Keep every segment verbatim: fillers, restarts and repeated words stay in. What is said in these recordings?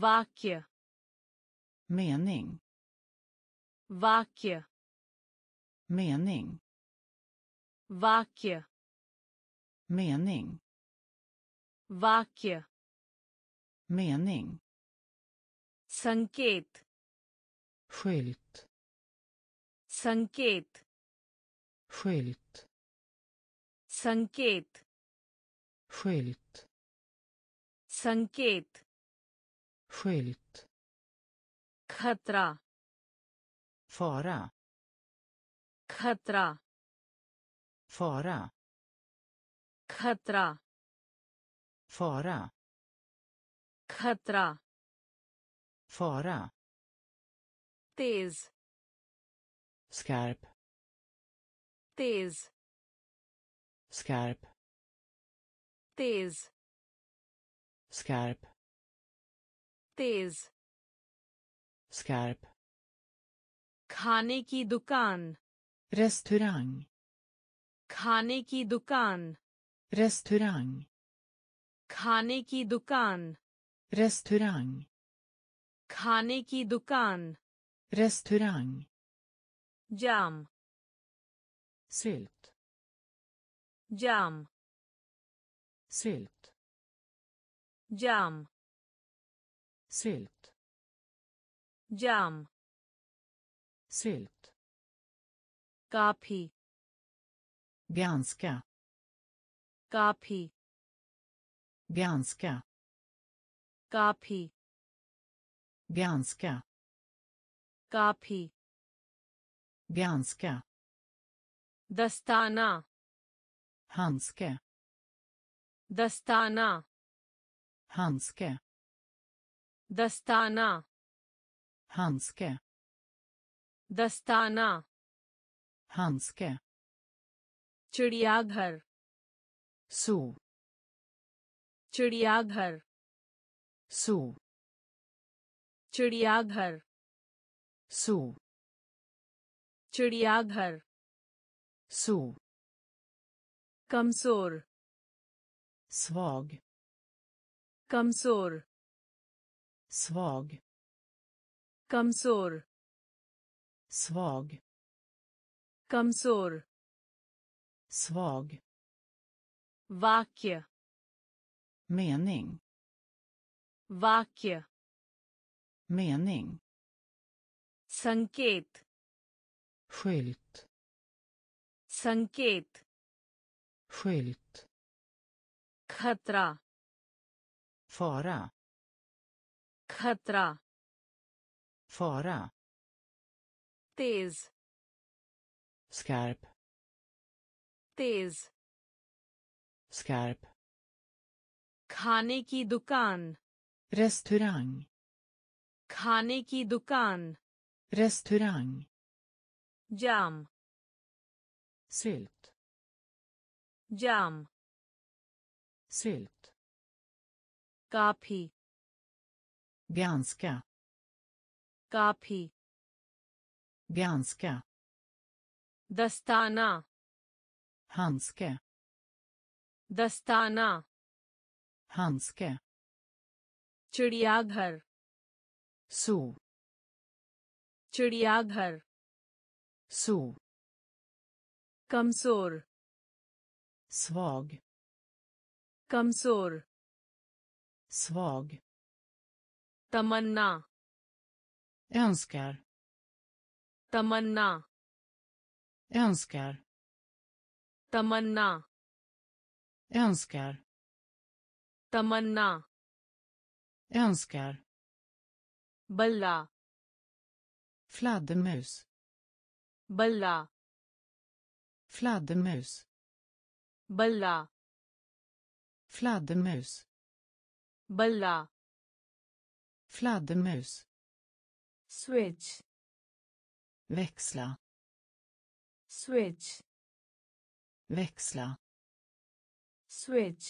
Varje. Mening. Varje. Mening. Varje. Mening. Varje. Mening. Sanket. Skylt. Sanket. Skylt. Sanket. Skylt. Sanket. Skylt. Khatra. Fara. Khatra. Fara. Khatra. Fara. Khatra. Fara. Tez. Skarp. Tez. Skarp. Tez. Skarp. Tez. Skarp. खाने की दुकान. Restaurang. खाने की दुकान. Restaurang. खाने की दुकान. Restaurang. खाने की दुकान. Restaurang. Jam. Sylt. Jam. Sylt. Jam. Sylt. Jam. Sylt. Kapi. Ganska. Kapi. Ganska. Kapi. Ganska. Kapi. Ganska. Dastana. Handske. Dastana. Handske. Dastana. Handske. Dastana. Handske. Chidiaghar. Zoo. Chidiaghar. Zoo. Chidiaghar. Zoo. Chidiaghar. Zoo. Kamsor. Svag. Kamsor. Svag. Kamsor. Svag. Kamsor. Svag. Varje. Mening. Varje. Mening. Sanket. Skylt. Sanket. Skylt. Khatra. Fara. Khatra. Fara. Tez. Skarp. Tez. Skarp. खाने की दुकान. Restaurang. खाने की दुकान. Restaurang. Jam. Sylt. Jam. Sylt. Kapi. Ganska. Kapi. Ganska. Dastana. Handske. Dastana. Handske. Chidiaghar. Zoo. Chidiaghar. Zoo. Kamsor. Svag. Kamsor. Svag. Tamanna. Önskar. Tamanna. Önskar. Tamanna. Önskar. Tamanna. Önskar. Balla. Fladdermus. Balla. Fladdermus. Balla. Fladdermus. Balla. Fladdermus. Switch. Växla. Switch. Växla. Switch.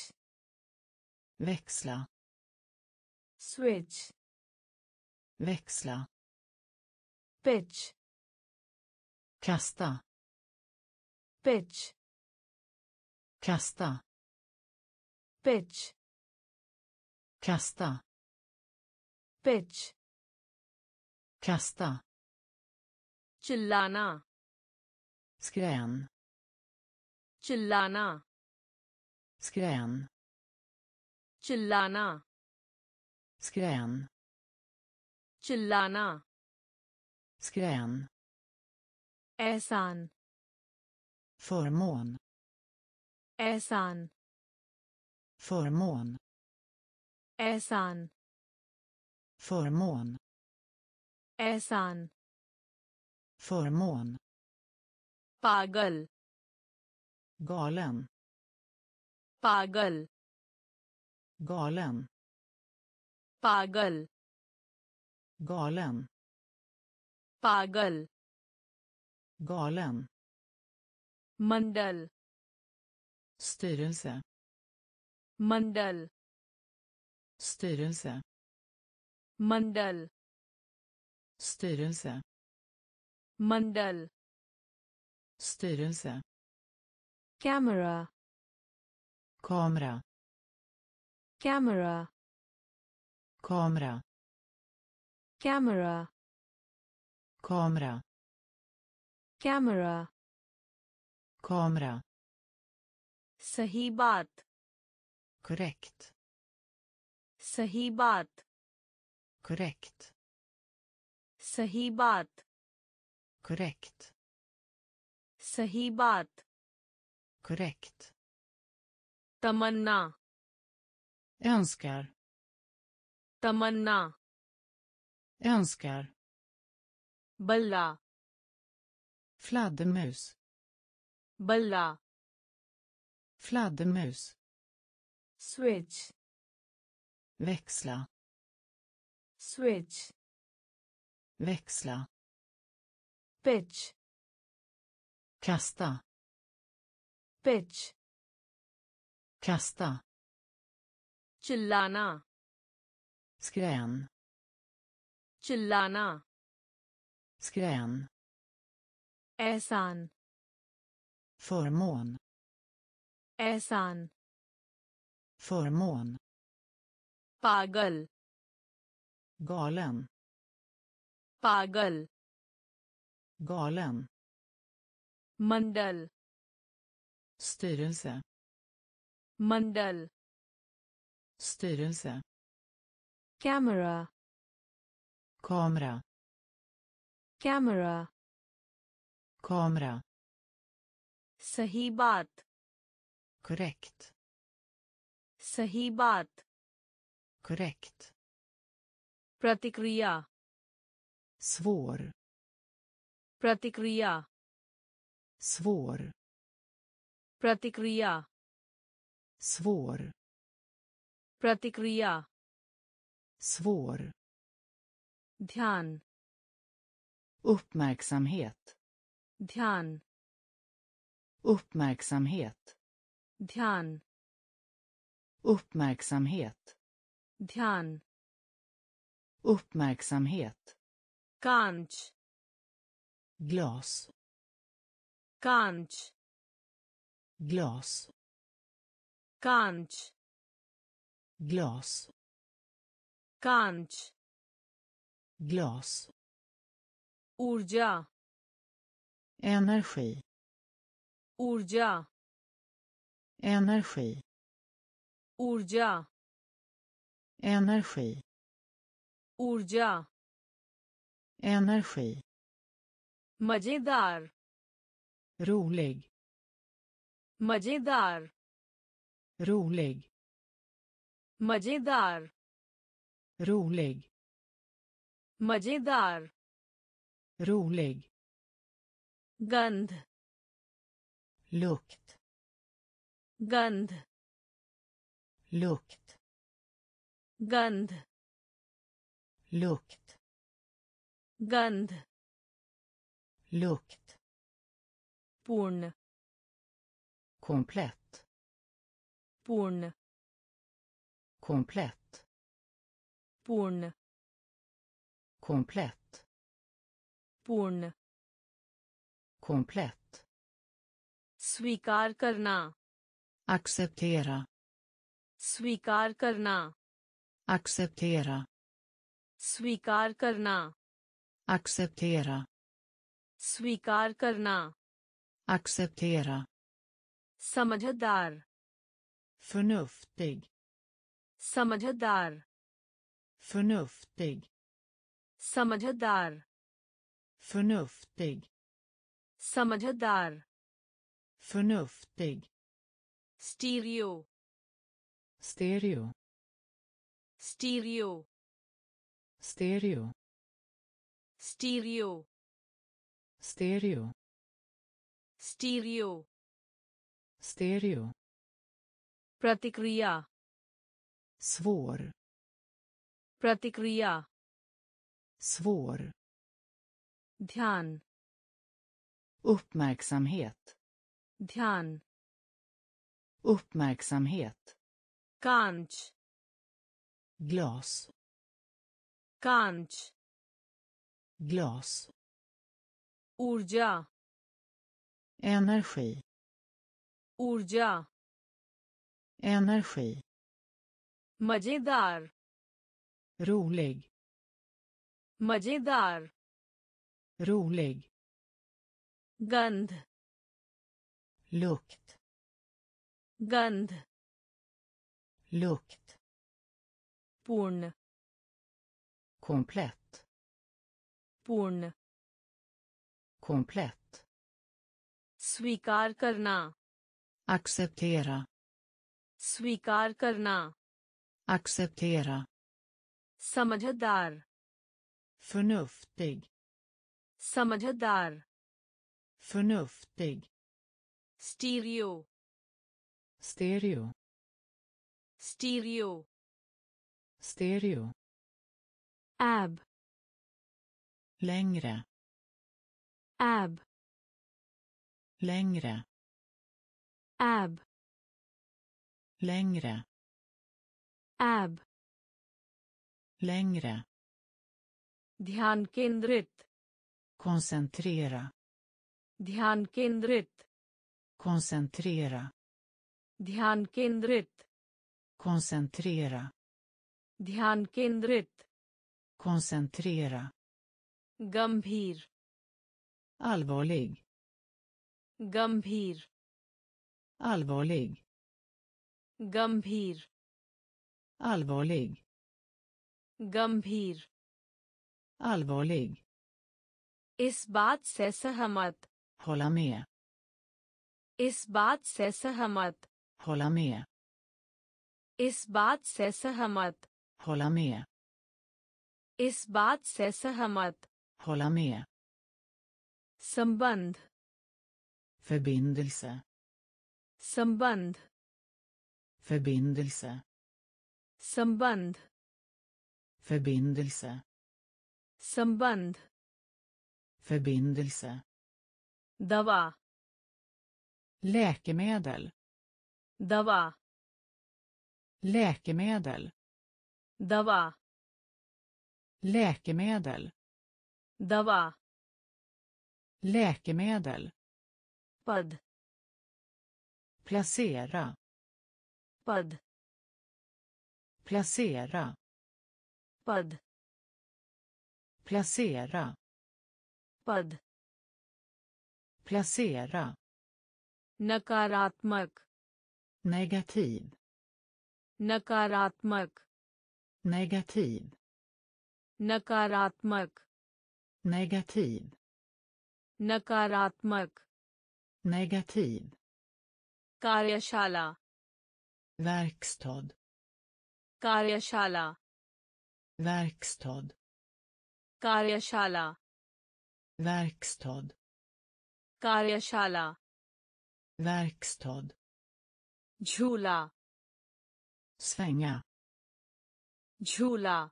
Växla. Switch. Växla. Pitch. Kasta. Pitch. Kasta. Pitch. Kasta. pitch. Kasta. Chillana. Skrän. Chillana. Skrän. Chillana. Skrän. Chillana. Skrän. Äsan. Förmån. Äsan. Förmån. Äsan. Förmån. Äsan. Förmån. Pagal. Galen. Pagal. Galen. Pagal. Galen. Pagal. Galen. Mandal. Styrelse. Mandal. Styrelse. Mandal. Styrelse. Mandal. Styrelse. Kamera. Kamera. Kamera. Kamera. Kamera. Kamera. Kamera. Kamera. Sahi baat. Korrekt. Sahi baat. Korrekt. Sahi baat. Korrekt. Sahi baat. Korrekt. Tamanna. Önskar. Tamanna. Önskar. Balla. Fladdermus. Balla. Fladdermus. Switch. Växla. Switch. Växla. Pitch. Kasta. Pitch. Kasta. Chillana. Skrän. Chillana. Skrän. Äsan. Förmån. Äsan. Förmån. Pagal. Galen. Pagal. Galen. Mandal. Styrelse. Mandal. Styrelse. Kamera. Kamera. Kamera. Kamera. Sahi baat. Korrekt. Sahi baat. Korrekt. Pratikriya. Svår. Pratikriya. Svår. Pratikriya. Svår. Pratikriya. Svår. Dhyan. Uppmärksamhet. Dhyan. Uppmärksamhet. Dhyan. Uppmärksamhet. Dhyan. Uppmärksamhet. Kanch. Glas. Kanch. Glas. Kanch. Glas. Kanch. Glas. Urja. Energi. Urja. Energi. Urja. Energi. Urja. Energi. Majedar. Rolig. Majedar. Rolig. Majedar. Rolig. Majedar. Rolig. Gand. Lukt. Gand. Lukt. Gand. Lukt. Gand. Lukt. Porn. Komplett. Porn. Komplett. Porn. Komplett. Porn. Komplett. Svikar karna. Acceptera. Svikar karna. Acceptera. स्वीकार करना acceptera स्वीकार करना acceptera समझदार förnuftig समझदार förnuftig समझदार förnuftig समझदार förnuftig stereo stereo stereo stereo stereo stereo stereo stereo pratikriya svår pratikriya svår dhyan uppmärksamhet dhyan uppmärksamhet kanch glas kanch glas urja energi urja energi majedar rolig majedar rolig gand lukt gand lukt porn komplett porn komplett स्वीकार करना acceptera स्वीकार करना acceptera समझदार förnuftig समझदार förnuftig stereo stereo stereo stereo ab längre ab längre ab längre ab längre dhyankendrit koncentrera dhyankendrit koncentrera dhyankendrit koncentrera dhyankendrit koncentrera gambhir allvarlig gambhir allvarlig gambhir allvarlig gambhir allvarlig इस बात से सहमत hålla med इस बात से सहमत hålla med इस बात से सहमत hålla med इस बात से सहमत hålla med संबंध förbindelse संबंध förbindelse संबंध förbindelse संबंध förbindelse dava läkemedel dava läkemedel dava läkemedel dava läkemedel pad placera pad placera pad placera pad placera nakaratmak negativ nakaratmak negativ nakaratmak negativ nakaratmak negativ karyashala verkstad karyashala verkstad karyashala verkstad karyashala verkstad jula svänga jula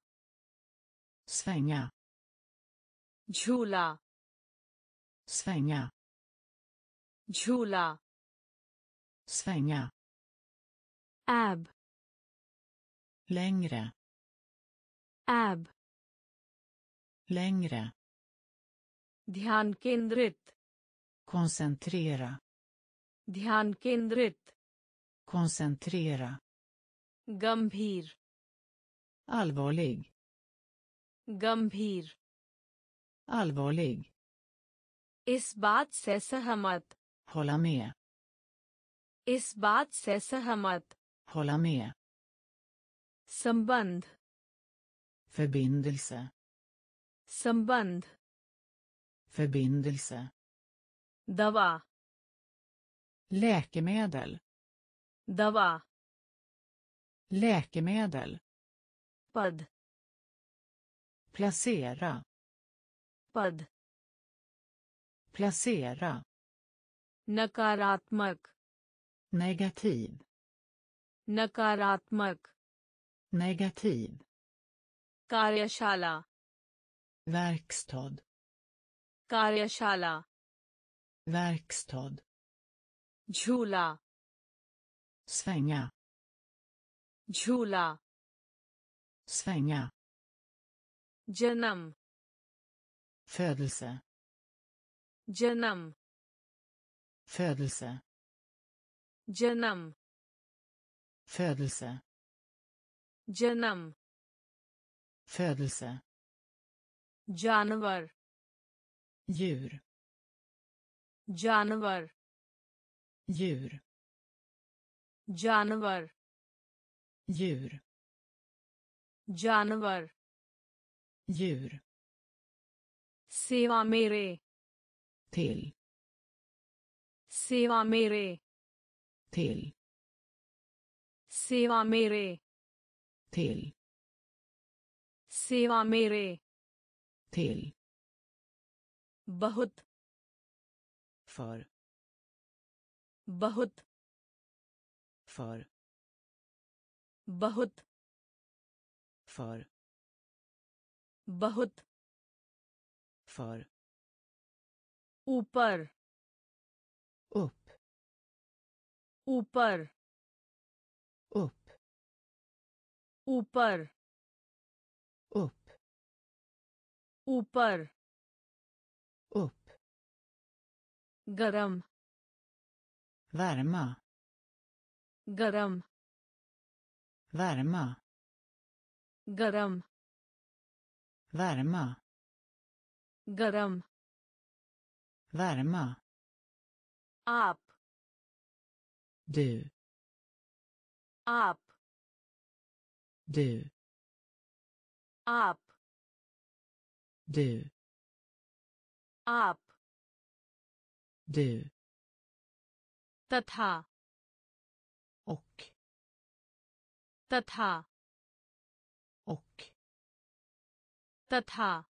svänga jula svänga jula svänga ab längre ab längre dhyankendrit koncentrera dhyankendrit koncentrera gambhir allvarlig गंभीर allvarlig इस बात से सहमत hålla med इस बात से सहमत hålla med संबंध förbindelse संबंध förbindelse dava läkemedel dava läkemedel pad placera pad placera nakaratmak negativ nakaratmak negativ कार्यशाला verkstad कार्यशाला verkstad झूला svänga झूला svänga Janam. Födelse. Janam. Födelse. Janam. Födelse. Janam. Födelse. Janvar. Djur. Janvar. Djur. Janvar. Djur. Janvar. Djur. Seva mere. Till. Seva mere. Till. Seva mere. Till. Seva mere. Till. Bahut. För. Bahut. För. Bahut. För. बहुत för ऊपर upp ऊपर upp ऊपर upp ऊपर upp गरम värma गरम värma गरम värma garam värma aap du aap du aap du aap du tatha och tatha och तथा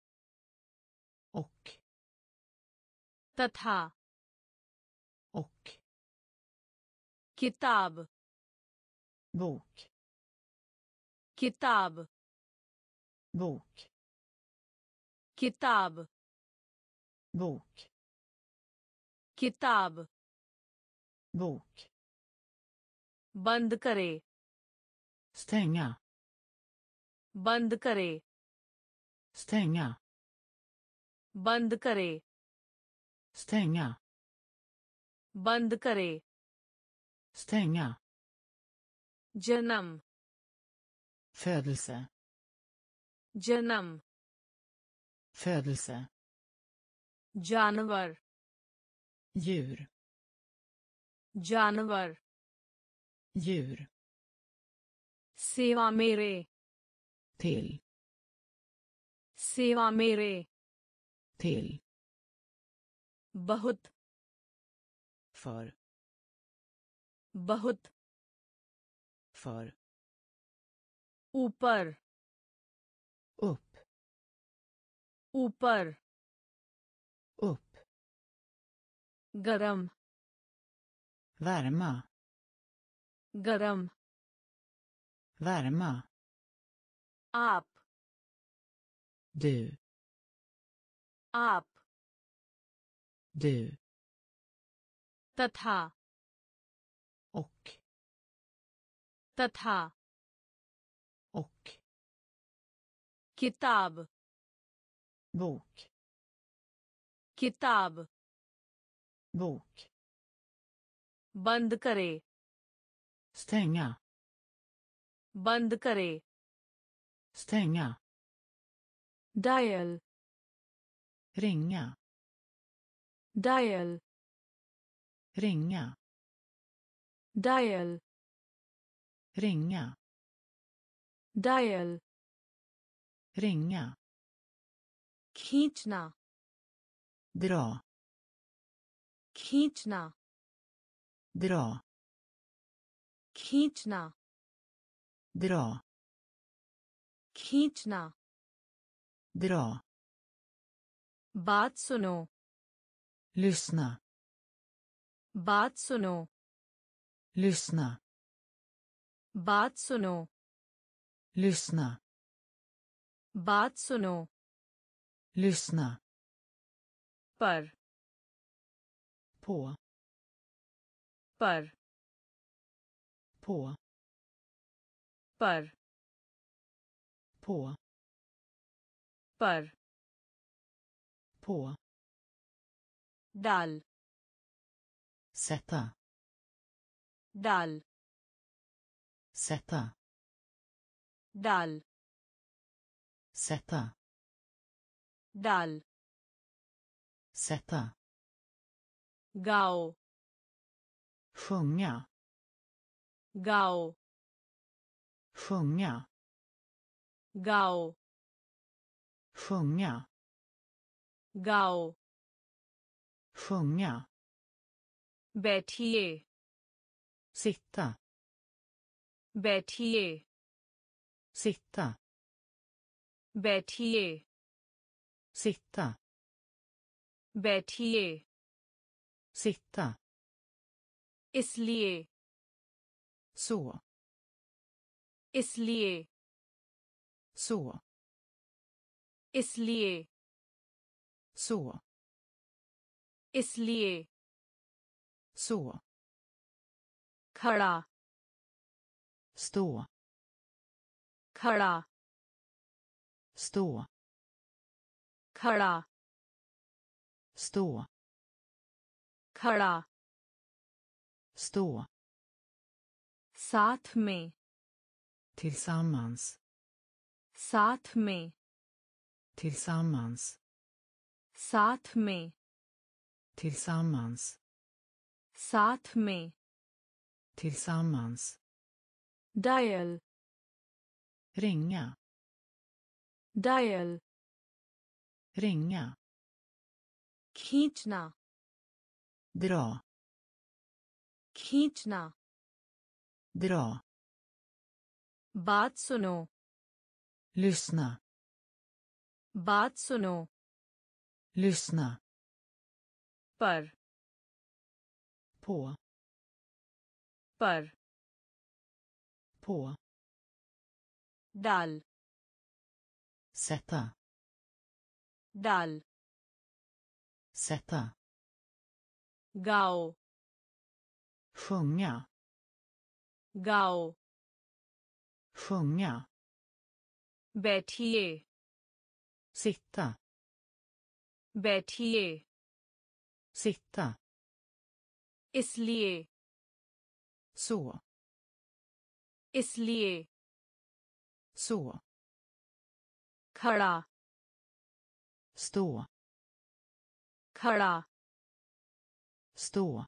och तथा och किताब bok किताब bok किताब bok किताब bok बंद करे stänga बंद करे stänga band kare stänga band kare stänga janam födelse janam födelse janvar djur janvar djur seva mere till सेवा मेरे till बहुत för बहुत för ऊपर upp ऊपर upp गरम värma गरम värma आप du aap du tatha och tatha och kitab bok kitab bok band kare stänga band kare stänga Dial. Ringa. Dial. Ringa. Dial. Ringa. Dial. Ringa. Khintna. Dra. Khintna. Dra. Khintna. Dra. Khintna. Dra. Baat suno. Lyssna. Baat suno. Lyssna. Baat suno. Lyssna. Baat suno. Lyssna. Par. På. Par. På. Par. På. Par. På. Dal. Sätta. Dal. Sätta. Dal. Sätta. Dal. Sätta. Gao. Sjunga. Gao. Sjunga. Gao. Sjunga. Gao. Sjunga. Bättre. Sitta. Bättre. Sitta. Bättre. Sitta. Bättre. Sitta. Isliye. Så. Isliye. Så. Isliye. Så. Isliye. Så. Khada. Stå. Khada. Stå. Khada. Stå. Khada. Stå. Sath mein. Tillsammans. Sath mein. Tillsammans. Sath mein. Tillsammans. Sath mein. Tillsammans. Dial. Ringa. Dial. Ringa. Khintna. Dra. Khintna. Dra. Baat suno. Lyssna. Baat suno. Lyssna. Par. På. Par. På. Dal. Sätta. Dal. Sätta. Gao. Sjunga. Gao. Sjunga. Bättre. Sitta. Bättre. Sitta. Isliye. Så. Isliye. Så. Khada. Stå. Khada. Stå.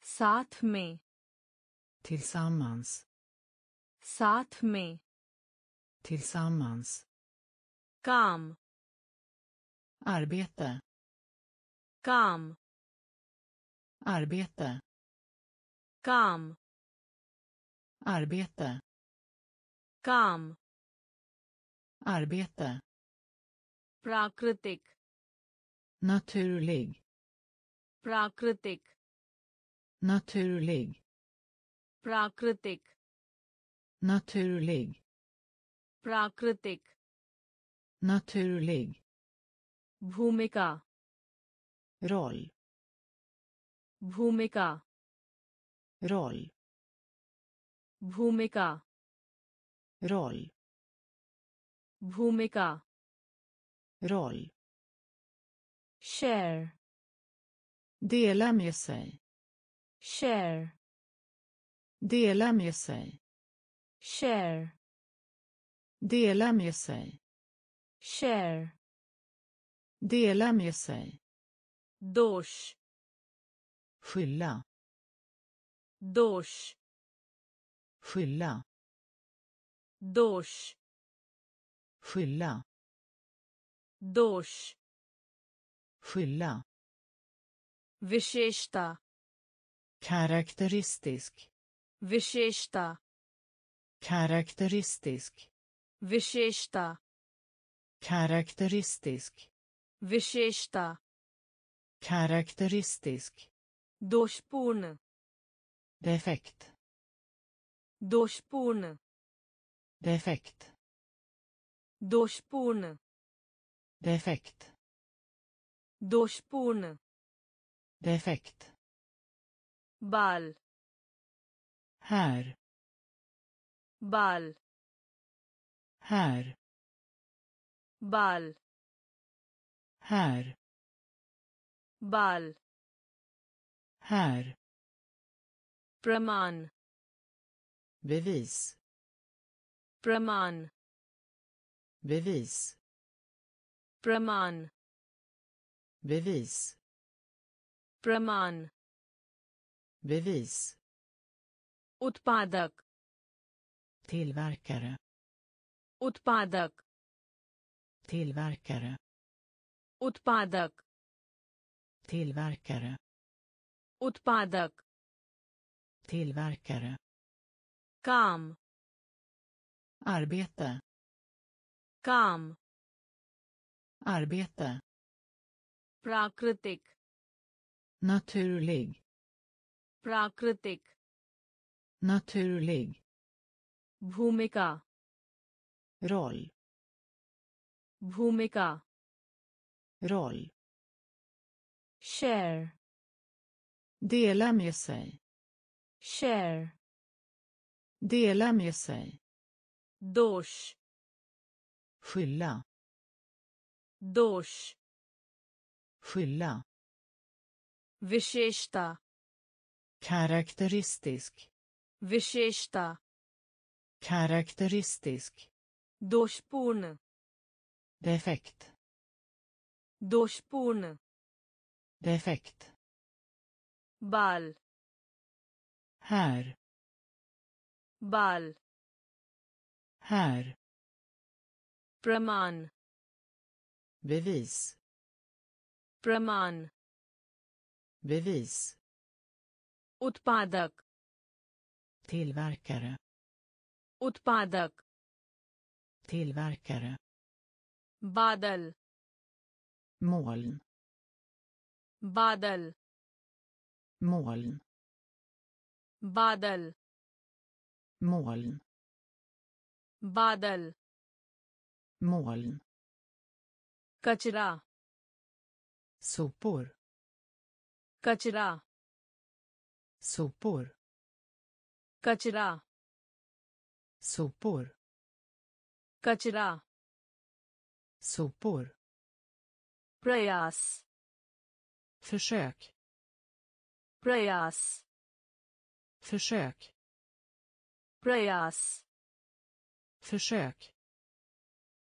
Sath mein. Tillsammans. Sath mein. Tillsammans. Kam. Arbete. Kam. Arbete. Kam. Arbete. Kam. Arbete. Prakritik. Naturlig. Prakritik. Naturlig. Prakritik. Naturlig. Prakritik. Naturlig. Bhumika. Roll. Bhumika. Roll. Bhumika. Roll. Bhumika. Roll. Share. Dela med sig. Share. Dela med sig. Share. Dela med sig. Share. Dela med sig. Dosh. Skylla. Dosh. Skylla. Dosh. Skylla. Dosh. Skylla. Visheshta. Karaktäristisk. Visheshta. Karaktäristisk. Visheshta. Karaktäristisk. Visheshta. Karaktäristisk. Doshpurn. Defekt. Doshpurn. Defekt. Doshpurn. Defekt. Doshpurn. Defekt. Bal. Här. Bal. Här. Bal. Här. Bal. Här. Praman. Bevis. Praman. Bevis. Praman. Bevis. Praman. Bevis. Utpadak. Tillverkare. Utpadak. Tillverkare. Utpadak. Tillverkare. Utpadak. Tillverkare. Kam. Arbete. Kam. Arbete. Prakritik. Naturlig. Prakritik. Naturlig. Bhumika. Roll. Bhumika. Roll. Share. Dela med sig. Share. Dela med sig. Dosh. Skylla. Dosh. Skylla. Visheshta. Karaktäristisk. Visheshta. Karaktäristisk. Doshpurn. Defekt. Doshpurn. Defekt. Bal. Här. Bal. Här. Praman. Bevis. Praman. Bevis. Utpadak. Tillverkare. Utpadak. Tillverkare. Badal. Moln. Badal. Moln. Badal. Moln. Badal. Moln. Kachra. Sopor. Kachra. Sopor. Kachra. Sopor. Kachra. Sopor. Prayas. Försök. Prayas. Försök. Prayas. Försök.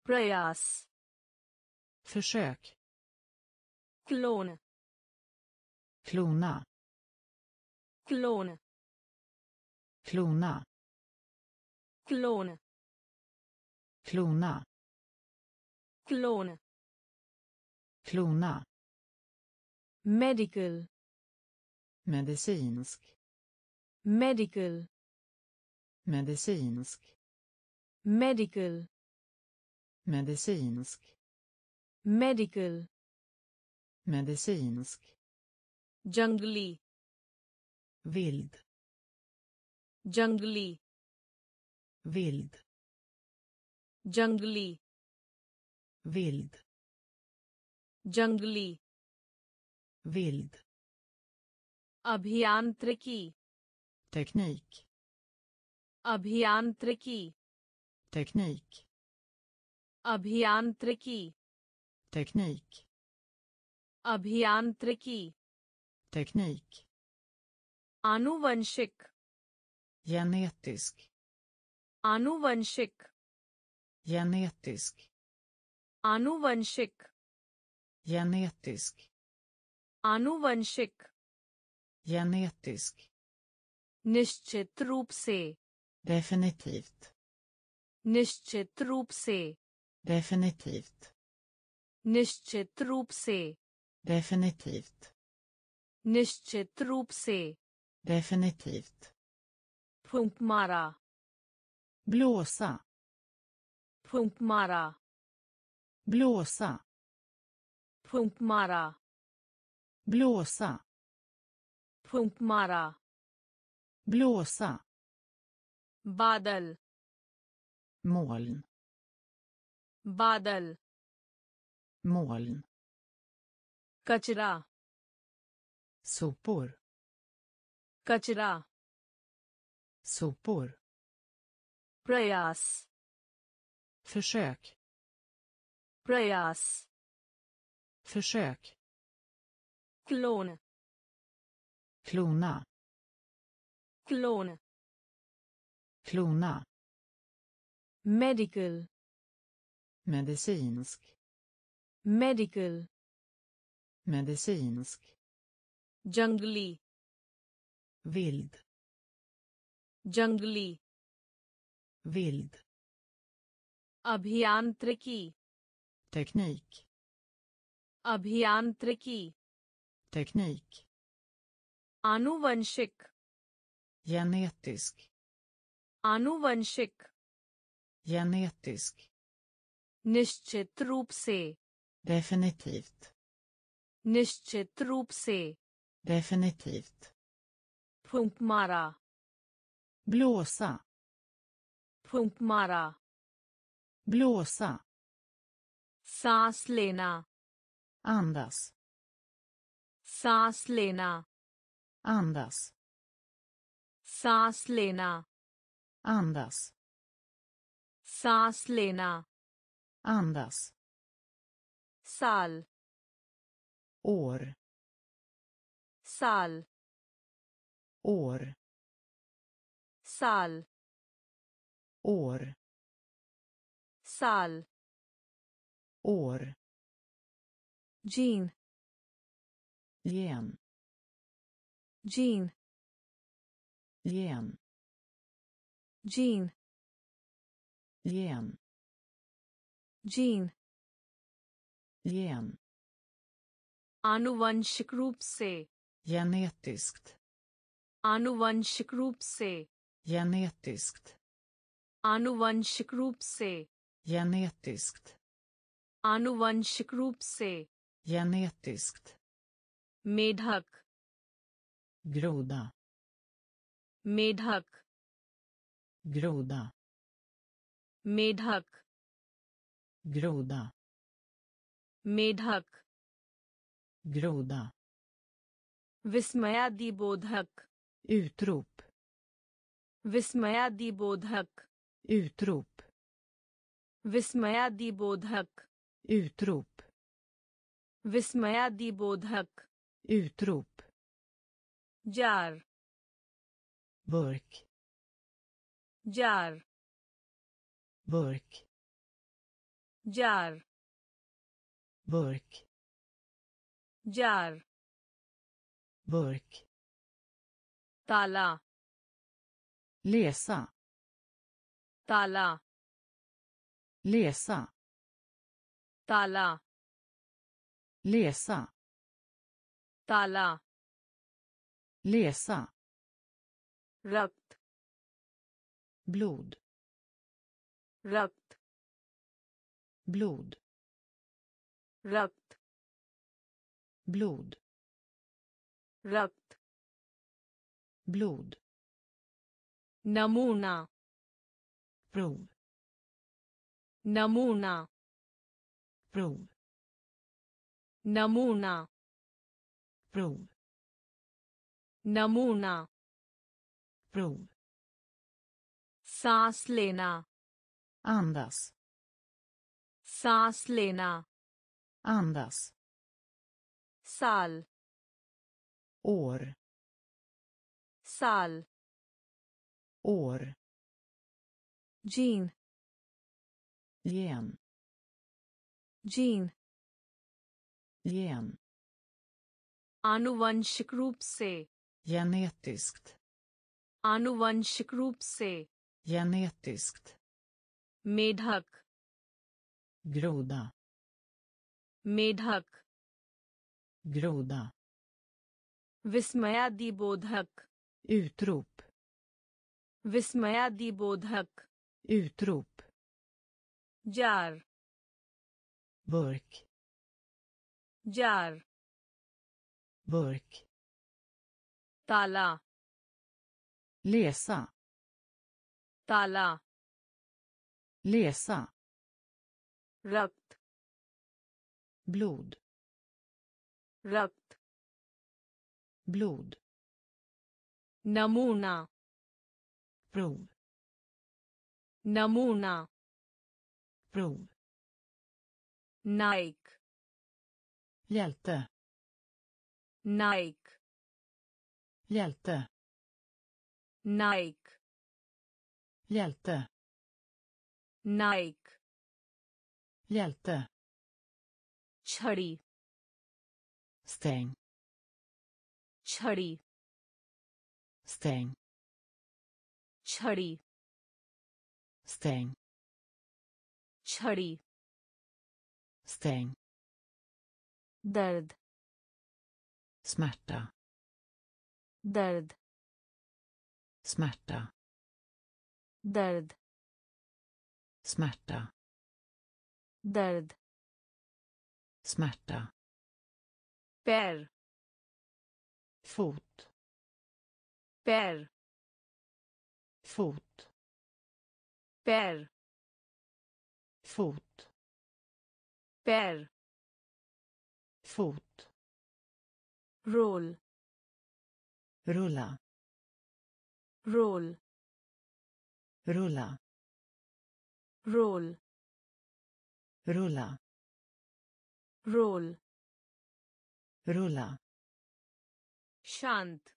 Prayas. Försök. Klon. Klona. Klon. Klona. Klon. Klona. Klon. Klona. Medical. Medicinsk. Medical. Medicinsk. Medical. Medicinsk. Medical. Medicinsk. Jungli. Vild. Jungli. Vild. Jungli. Vild. Jungli. Vild. Abhiyantriki. Teknik. Abhiyantriki. Teknik. Abhiyantriki. Teknik. Abhiyantriki. Teknik. Anuvanshik. Genetisk. Anuvanshik. Genetisk. Anuvanshik. Genetisk. Anuvanshik. Genetisk. निश्चित रूप से. Definitivt. निश्चित रूप से. Definitivt. निश्चित रूप से. Definitivt. निश्चित रूप से. Definitivt. Pumpmara. Blåsa. Pumpmara. Blåsa. Pumpmara. Blåsa. Pumpmara. Blåsa. Badal. Moln. Badal. Moln. Kachra. Sopor. Kachra. Sopor. Prayas. Försök. Prayas. Försök. Klon. Klona. Klon. Klona. Medical. Medicinsk. Medical. Medicinsk. Jungly. Vild. Jungly. Vild. Abhiyantriki. Teknik. Abhiyantriki. Teknik. Anuvanshik. Genetisk. Anuvanshik. Genetisk. Nischit rup se. Definitivt. Nischit rup se. Definitivt. Pumpmara. Blåsa. Pumpmara. Blåsa. Saas lena. Andas. Saas lena. Andas. Saas lena. Andas. Saas lena. Andas. Sal. År. Sal. År. Sal. År. Sal. År. Jean. Gen. Jean. Gen. Jean. Gen. Jean. Gen. Anuvanshik rup se. Genetiskt. Anuvanshik rup se. Genetiskt. Anuvanshik rup se. Genetiskt. Anuvanshik rup se. Genetiskt. Medhak. Groda. Medhak. Groda. Medhak. Groda. Medhak. Groda. Vismayadibodhak. Utrop. Vismayadibodhak. Utrop. Vismayadibodhak. Utrop. Vismayadibodhak. Utrop. Jar. Burk. Jar. Burk. Jar. Burk. Jar. Burk. Tala. Läsa. Tala. Läsa. Tala. Läsa. Tala. Läsa. Rakt. Blod. Rakt. Blod. Rakt. Blod. Rakt. Blod. Namuna. Prov. Namuna. Prov. Namuna. Prov. Namuna. Prov. Saas lena. Andas. Saas lena. Andas. Sal. År. Sal. År. Jean. Gen. gene gen आनुवंशिक रूप से genetiskt आनुवंशिक रूप से genetiskt मेढक groda मेढक groda विस्मयादिबोधक utrop विस्मयादिबोधक utrop jar burk jar burk tala läsa tala läsa rakt blod rakt blod namuna prov namuna prov Nike hjälte Nike hjälte Nike hjälte Nike hjälte Chhadi stäng Chhadi stäng Chhadi stäng Chhadi stäng därd smärta därd smärta därd smärta därd smärta per fot per fot per fot Per. Fot. Roll. Rulla. Roll. Rulla. Roll. Rulla. Roll. Rulla. Shant.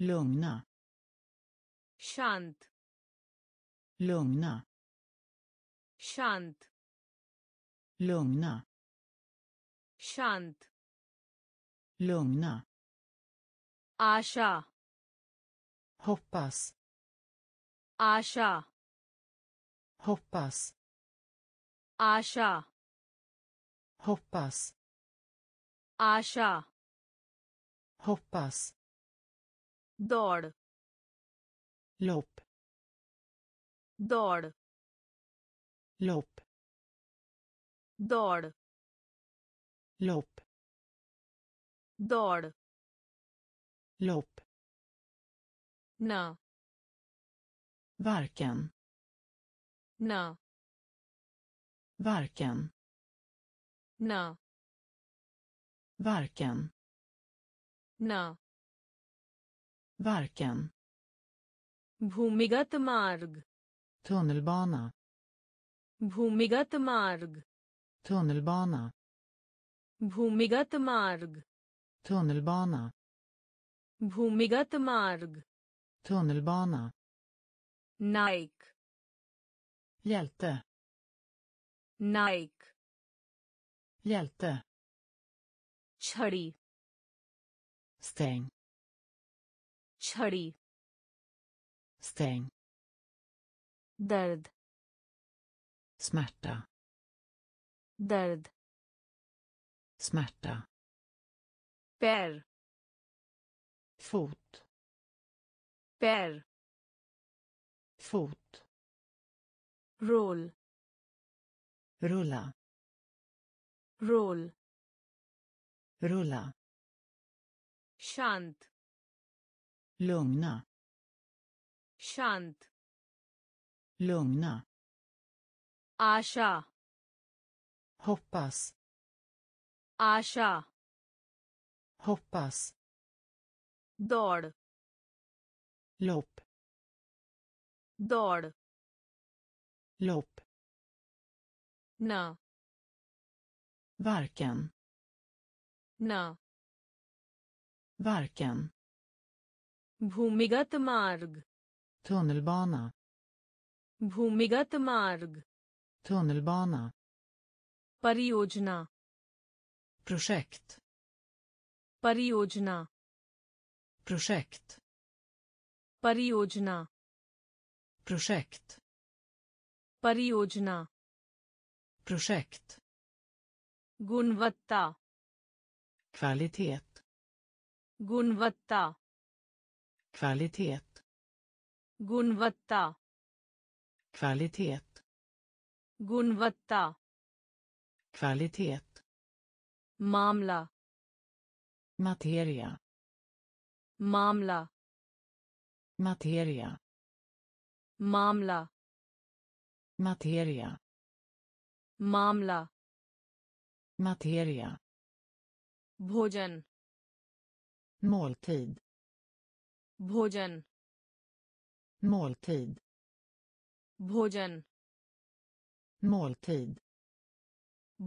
Lugna. Shant. Lugna. Shant. Lugna. Shant. Lugna. Asha. Hoppas. Asha. Hoppas. Asha. Hoppas. Asha. Hoppas. Dård. Lopp. Dård. Lopp. Dård. Lopp. Dård. Lopp. Nå. Varken. Nå. Varken. Nå. Varken. Nå. Varken. Bhumigat marg. Tunnelbana. Bhumigat marg. Tunnelbana. Bhumigat marg. Tunnelbana. Bhumigat marg. Tunnelbana. Nike. Hjälte. Nike. Hjälte. Chhadi. Stäng. Chhadi. Stäng. Därd. Smärta. Därd. Smärta. Per. Fot. Per. Fot. Roll. Rulla. Roll. Rulla. Shant. Lugna. Shant. Lugna. Asha. Hoppas. Asha. Hoppas. Dård. Lopp. Dård. Lopp. Nå. Varken. Nå. Varken. Bhumigat marg. Tunnelbana. Bhumigat marg. Tunnelbana. परियोजना projekt परियोजना projekt परियोजना projekt परियोजना projekt गुणवत्ता kvalitet गुणवत्ता kvalitet गुणवत्ता kvalitet गुणवत्ता kvalitet मामला materia मामला materia मामला materia मामला materia भोजन måltid भोजन måltid भोजन måltid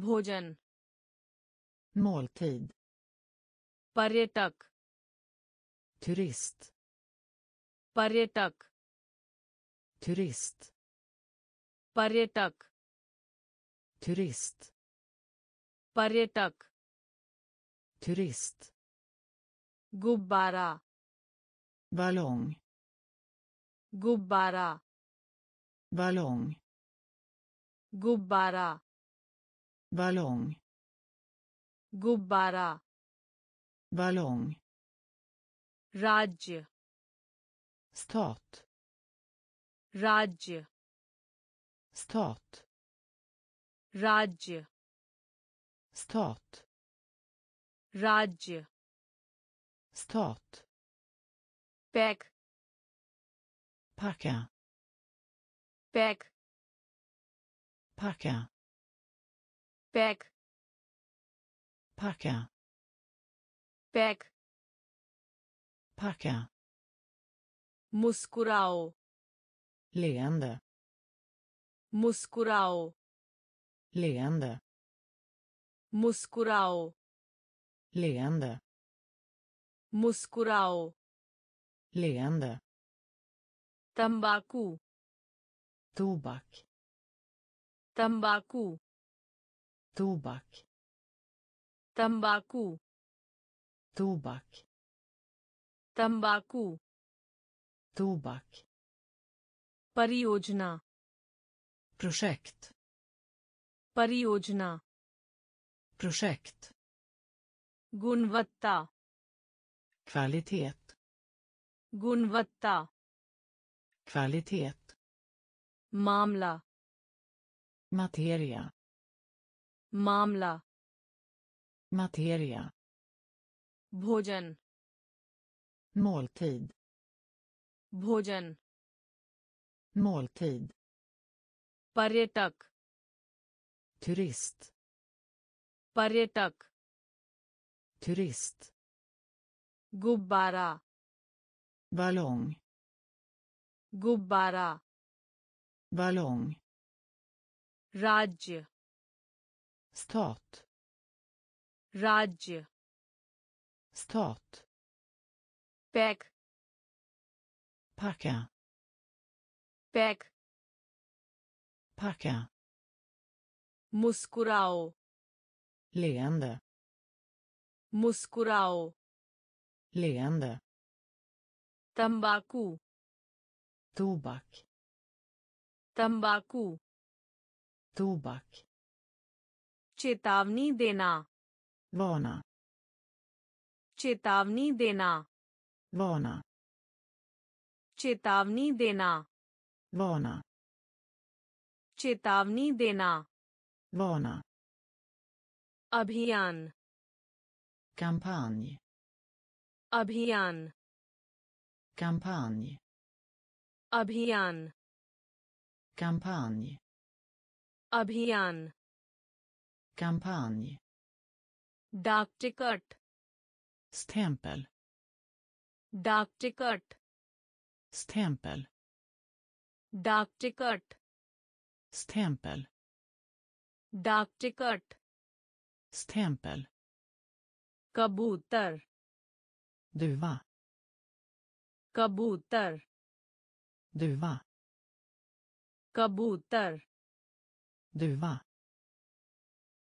भोजन måltid पर्यटक turist पर्यटक turist पर्यटक turist पर्यटक turist gubbara ballong gubbara ballong gubbara ballong gubbara ballong rajya stat rajya stat rajya stat rajya stat pack packa pack packa pack packa pack packa muskurao leende muskurao leende muskurao leende muskurao leende tambaku tobak tambaku tobak tambaku tobak tambaku tobak परियोजना projekt परियोजना projekt गुणवत्ता kvalitet गुणवत्ता kvalitet मामला materia मामला materia भोजन måltid भोजन måltid पर्यटक turist पर्यटक turist gubbara ballong gubbara ballong rajya stat rajya stat pack packa pack packa muskurao leende muskurao leende tambaku tobak tambaku tobak चेतावनी देना varna चेतावनी देना varna चेतावनी देना varna चेतावनी देना varna अभियान kampanj अभियान kampanj अभियान kampanj अभियान kampanj डाकटिकट stämpel डाकटिकट stämpel डाकटिकट stämpel डाकटिकट stämpel कबूतर दुवा कबूतर दुवा कबूतर दुवा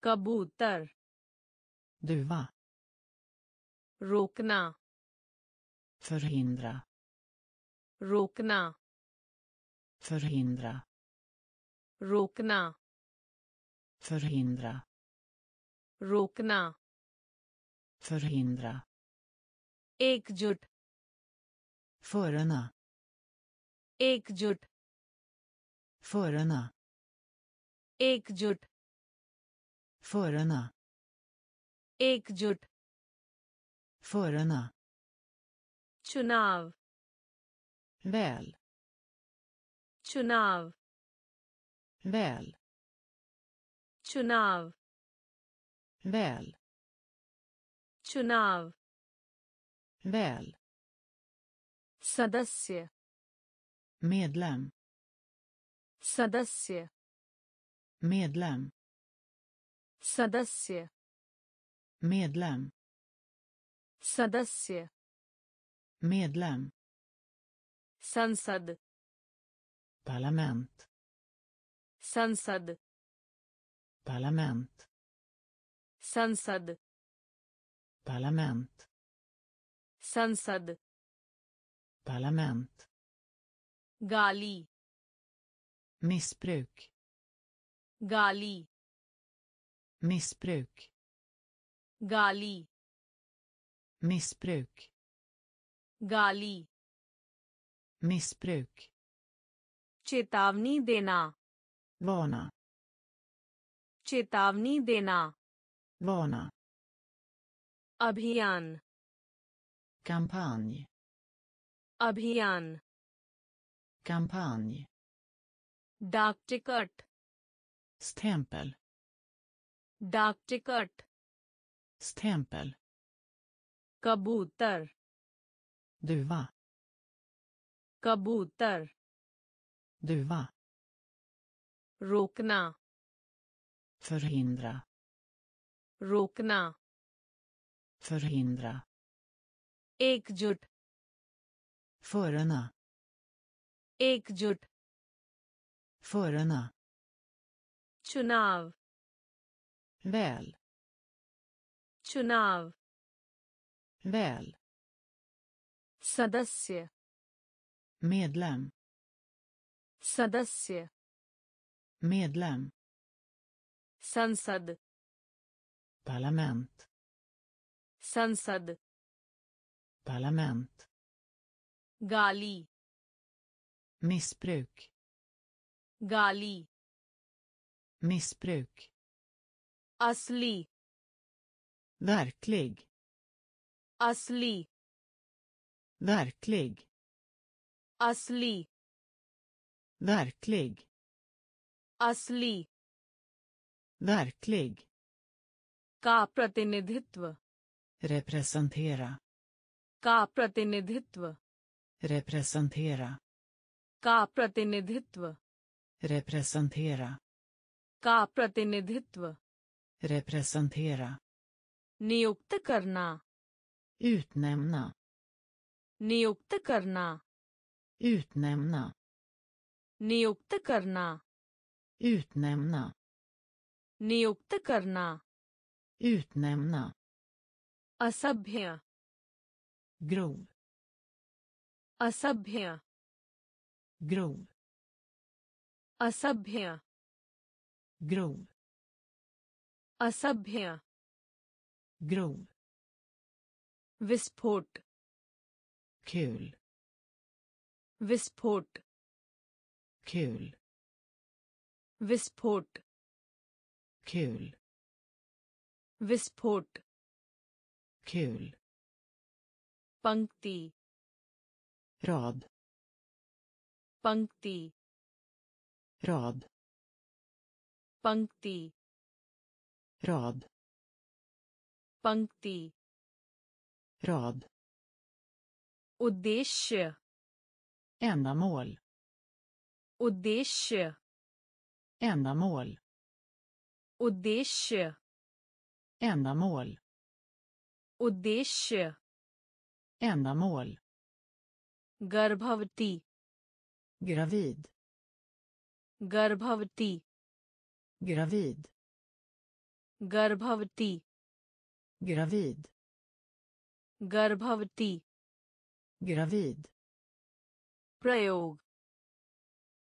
Kabutar. Duva. Rokna. Förhindra. Rokna. Förhindra. Rokna. Förhindra. Rokna. Förhindra. Ekjut. Förena. Ekjut. Förena. Ekjut. Förena. Ekjut. Förena. Chunav. Väl. Chunav. Väl. Chunav. Väl. Chunav. Väl. Sadasya. Medlem. Sadasya. Medlem. Sadasya. Medlem. Sadasya. Medlem. Sansad. Parlament. Sansad. Parlament. Sansad. Parlament. Sansad. Parlament. Gali. Missbruk. Gali. Missbruk. Gali. Missbruk. Gali. Missbruk. Chetavni dena. Varna. Chetavni dena. Varna. Abhian. Kampanj. Abhian. Kampanj. Daktykart. Stämpel. Daktykart. Stämpel. Kabutar. Duva. Kabutar. Duva. Rokna. Förhindra. Rokna. Förhindra. Ekjut. Förena. Ekjut. Förena. Chunav. Väl. Chunav. Väl. Sadasya. Medlem. Sadasya. Medlem. Sansad. Parlament. Sansad. Parlament. Gali. Missbruk. Gali. Missbruk. Asli. Verklig. Asli. Verklig. Asli. Verklig. Asli. Verklig. Ka pratinidhitva. Representera. Ka pratinidhitva. Representera. Ka pratinidhitva. Representera. Ka pratinidhitva. Representera. Niyukta karna. Utnämna. Niyukta karna. Utnämna. Niyukta karna. Utnämna. Niyukta karna. Utnämna. Asabhya. Grov. Asabhya. Grov. Asabhya. Grov. Asabhya. Grov. Visport. Kul. Visport. Kul. Visport. Kul. Visport. Kul. Pankti. Rad. Pankti. Rad. Pankti. Rad. Pankti. Rad. Uddeshy. Ändamål. Uddeshy. Ändamål. Uddeshy. Ändamål. Uddeshy. Ändamål. Garbhavati. Gravid. Garbhavati. Gravid. Garbhavati. Gravid. Garbhavati. Gravid. Prayog.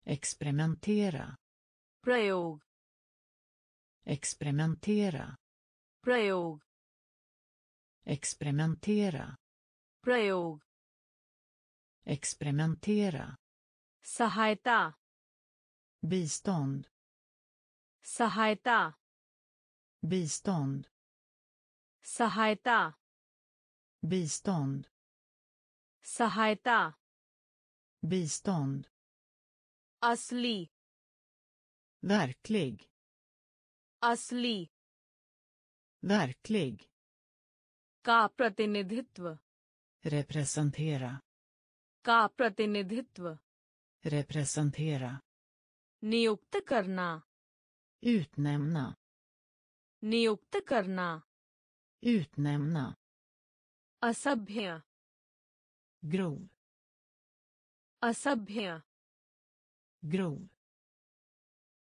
Experimentera. Prayog. Experimentera. Prayog. Experimentera. Prayog. Experimentera. Sahayta. Bistånd. Sahayta. Bistånd. Sahayta. Bistånd. Sahayta. Bistånd. Asli. Verklig. Asli. Verklig. का प्रतिनिधित्व. Representera. का प्रतिनिधित्व. Representera. नियुक्त करना. Utnämna. नियुक्त करना. Utnämna. असभ्य. Grov. असभ्य. Grov.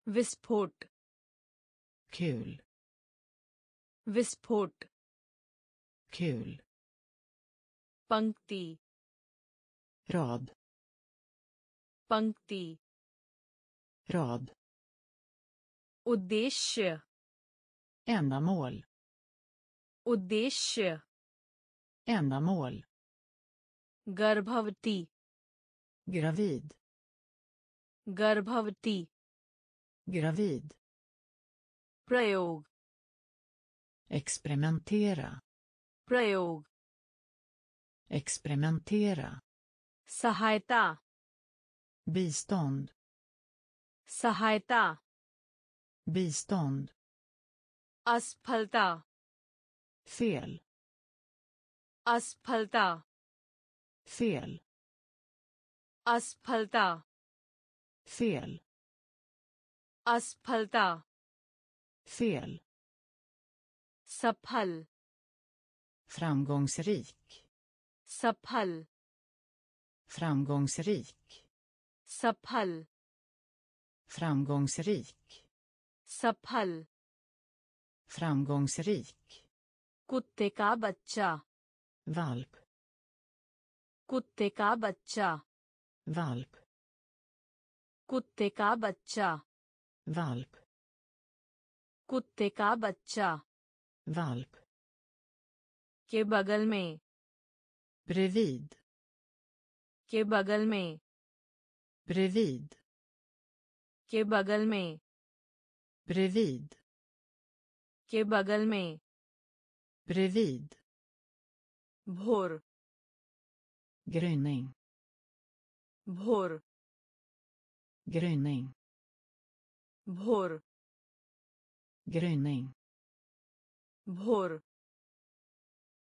Visport. Kul. Visport. Kul. Pankti. Rad. Pankti. Rad. Uddeshy. Ändamål. Uddeshy. Ändamål. Garbhavati. Gravid. Garbhavati. Gravid. Prayog. Experimentera. Prayog. Experimentera. Sahayta. Bistånd. Sahayta. Bistånd. Asfalta. Fel. Asfalta. Fel. Asfalta. Fel. Asfalta. Fel. Sapal. Framgångsrik. Sapal. Framgångsrik. Sapal. Framgångsrik. Sapal. Framgångsrik. कुत्ते का बच्चा. Valp. कुत्ते का बच्चा. Valp. कुत्ते का बच्चा. Valp. कुत्ते का बच्चा. Valp. के बगल में. Bredvid. के बगल में. Bredvid. के बगल में. Bredvid. के बगल में. Bredvid. Bhor. Gryning. Bhor. Gryning. Bhor. Gryning. Bhor.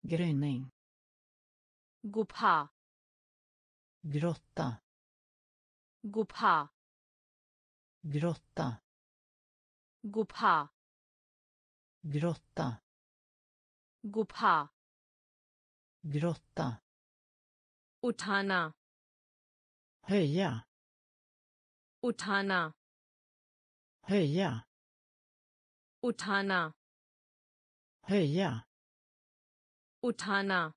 Gryning. Gupha. Grotta. Gupha. Grotta. Gupha. Grotta. Gupha. Grotta. Uthana. Höja. Uthana. Höja. Uthana. Höja. Uthana.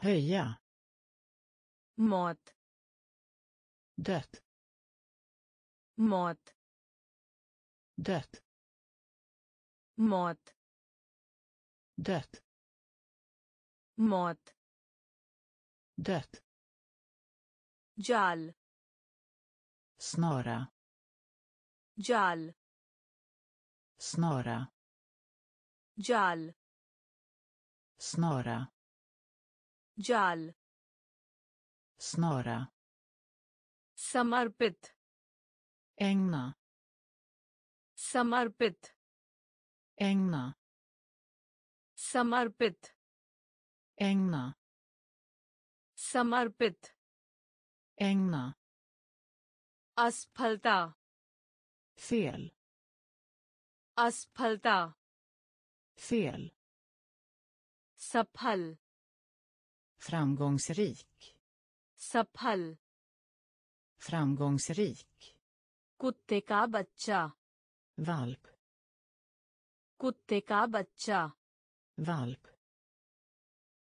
Höja. Mot. Dött. Mot. Dött. Mot. Dött. Mot. Dött. Jal. Snara. Jal. Snara. Jal. Snara. Jal. Snara. Samarpit. Ägna. Samarpit. Ägna. Samarpit. Ägna. Samarpit. Ägna. Asfalta. Fel. Asfalta. Fel. Sapal. Framgångsrik. Sapal. Framgångsrik. Kutte ka baccha. Valp. कुत्ते का बच्चा valp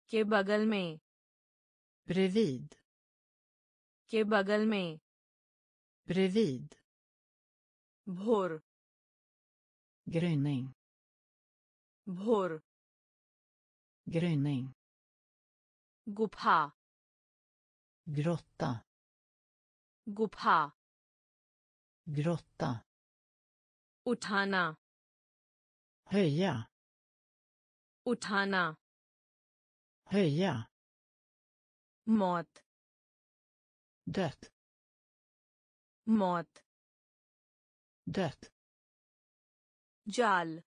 के बगल में bredvid के बगल में bredvid भोर gryning भोर gryning गुफा grotta गुफा grotta उठाना höja uthana höja mat dött mat dött jal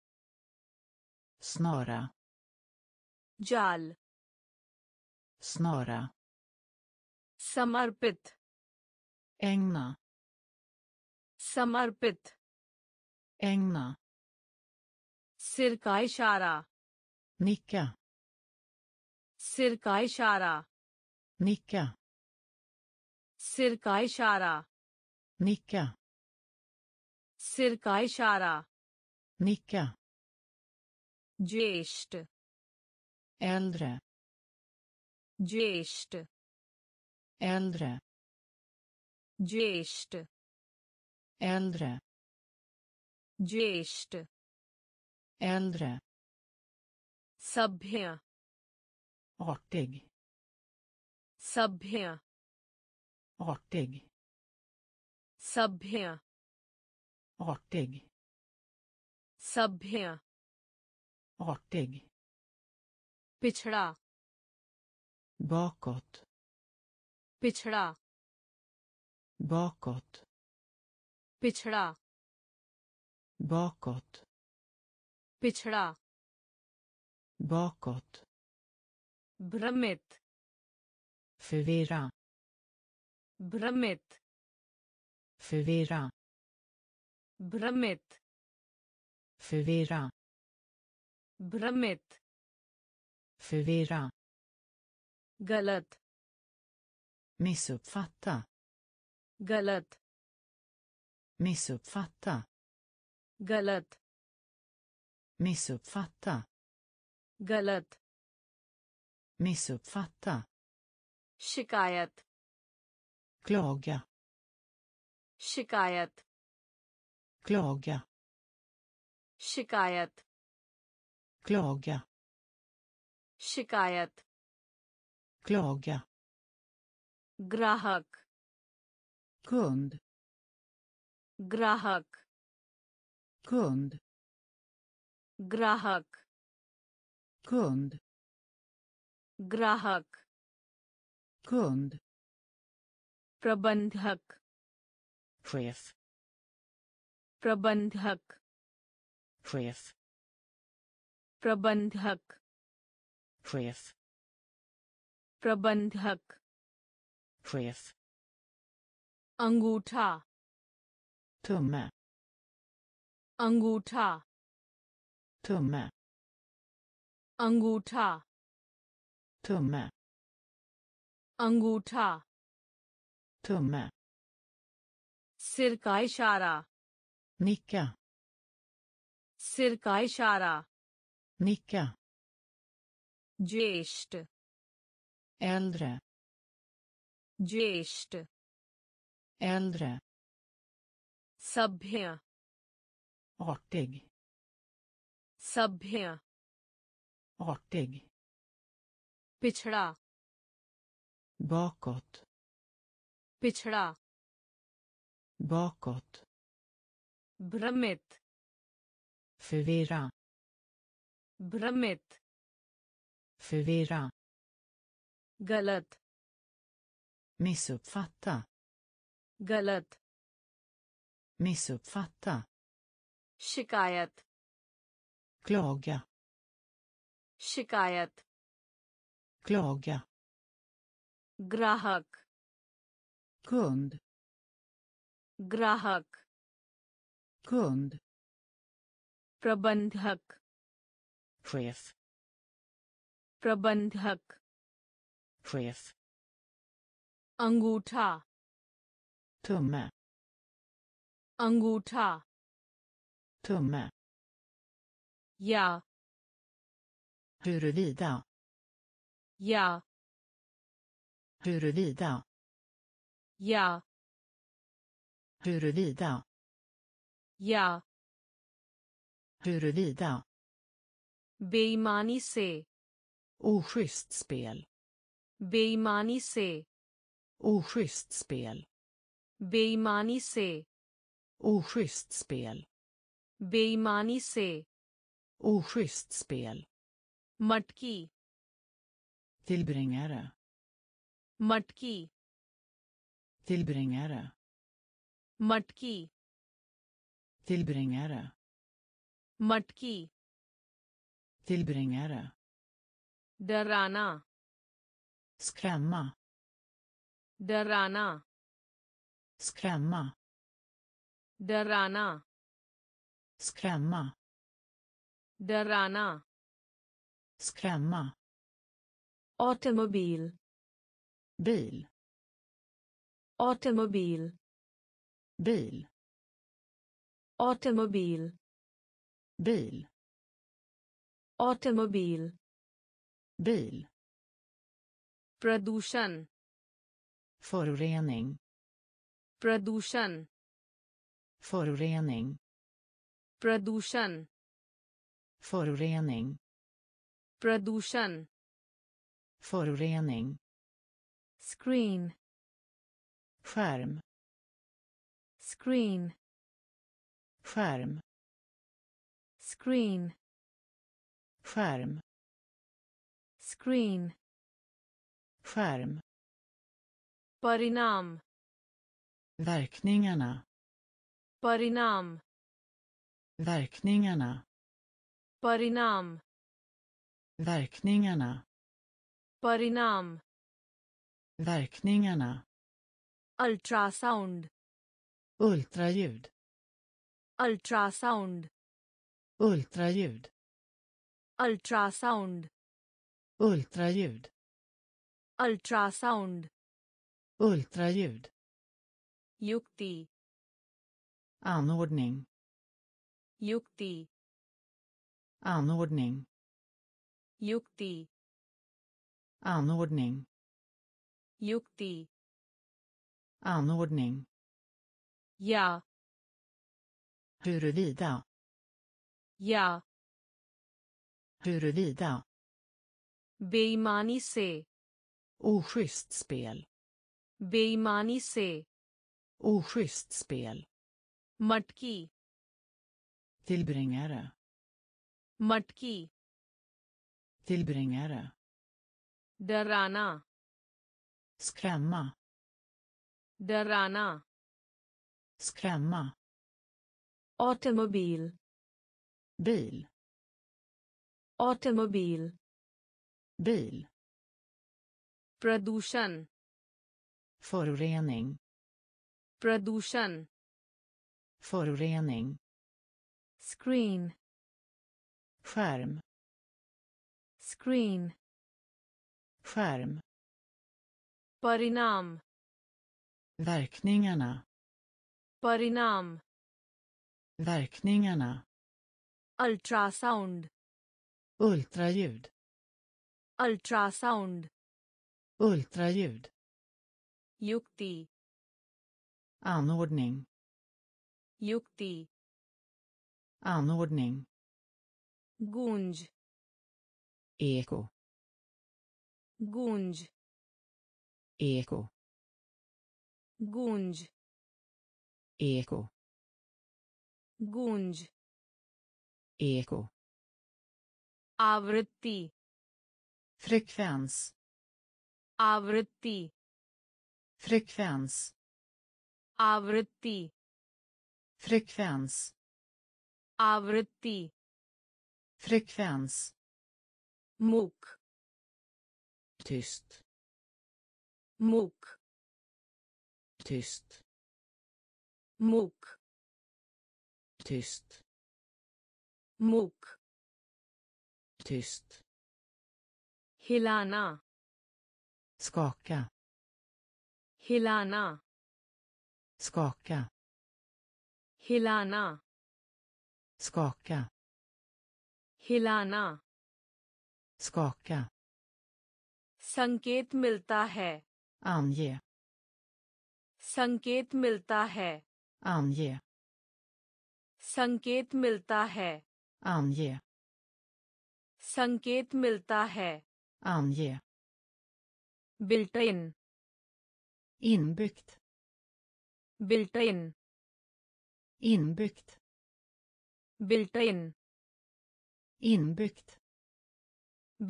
snara jal snara samarpit ägna samarpit ägna सिर का इशारा निक्का सिर का इशारा निक्का सिर का इशारा निक्का सिर का इशारा निक्का ज्येष्ठ äldre ज्येष्ठ äldre ज्येष्ठ äldre ज्येष्ठ äldre sabhya artig sabhya artig sabhya artig sabhya artig pichda bakåt pichda bakåt pichda bakåt पिछड़ा bakåt भ्रमित förvirra भ्रमित förvirra भ्रमित förvirra भ्रमित förvirra गलत missuppfatta गलत missuppfatta गलत missuppfatta galat missuppfatta shikayat klaga shikayat klaga shikayat klaga shikayat klaga grahak kund grahak kund grahak kund grahak kund prabandhak chef prabandhak chef prabandhak chef prabandhak chef angutha tumme angutha tumme angutha tumme angutha tumme सिर का इशारा निक्का सिर का इशारा निक्का ज्येष्ठ äldre ज्येष्ठ äldre सभ्य artig सभ्य, artig, पिछड़ा, bakåt, पिछड़ा, bakåt, भ्रमित, förvirra, भ्रमित, förvirra, गलत, missuppfatta, गलत, missuppfatta, शिकायत klaga shikayat klaga grahak kund grahak kund prabandhak chef prabandhak chef angutha tumme angutha tumme Ja. Huruvida. Ja. Huruvida. Ja. Huruvida. Ja. Huruvida. Beimani se. Oschysst spel. Beimani se. Oschysst spel. Beimani se. Oschysst spel. Beimani se. Oschysst spel. Matki. Tillbringare. Matki. Tillbringare. Matki. Tillbringare. Matki. Tillbringare. Darana. Skrämma. Darana. Skrämma. Darana. Skrämma. Darana. Skrämma. Automobil. Bil. Automobil. Bil. Automobil. Bil. Automobil. Bil. Pradushan. Förorening. Pradushan. Förorening. Pradushan. Förorening. Pradushan. Förorening. Screen. Skärm. Screen. Skärm. Screen. Skärm. Screen. Skärm. Parinam. Verkningarna. Parinam. Verkningarna. Parinam. Verkningarna. Parinam. Verkningarna. Ultrasound. Ultraljud. Ultrasound. Ultraljud. Ultrasound. Ultraljud. Ultrasound. Ultraljud. Yukti. Anordning. Yukti. Anordning. Yukti. Anordning. Yukti. Anordning. Ja. Huruvida. Ja. Huruvida. Beimani se. Oschysst spel. Beimani se. Oschysst spel. Matki. Tillbringare. Matki. Tillbringare. Darana. Skrämma. Darana. Skrämma. Automobil. Bil. Automobil. Bil. Pradushan. Förorening. Pradushan. Förorening. Screen. Skärm. Screen. Skärm. Parinam. Verkningarna. Parinam. Verkningarna. Ultrasound. Ultraljud. Ultrasound. Ultraljud. Yukti. Anordning. Yukti. Anordning. Gunj. Eko. Gunj. Eko. Gunj. Eko. Gunj. Eko. Avritti. Frekvens. Avritti. Frekvens. Avritti. Frekvens. Avritti. Frekvens. Mok. Tyst. Mok. Tyst. Mok. Tyst. Mok. Tyst. Hilana. Skaka. Hilana. Skaka. Hilana. Skaka. हिलाना, skaka, संकेत मिलता है, ange, संकेत मिलता है, ange, संकेत मिलता है, ange, संकेत मिलता है, ange, built in, inbyggt, built in, inbyggt, built in, inbyggt,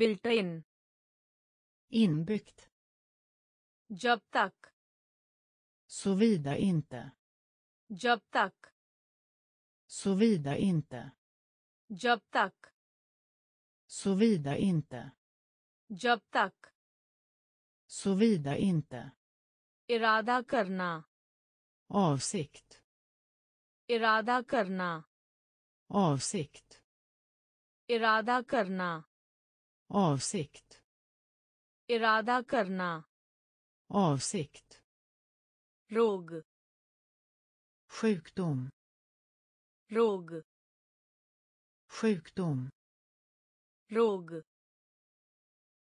built in, inbyggt, jab tak, såvida inte, jab tak, såvida inte, jab tak, såvida inte, jab tak, såvida inte, irada karna, avsikt, irada karna, avsikt, irada karna, avsikt, irada karna, avsikt, rog, sjukdom, rog, sjukdom, rog,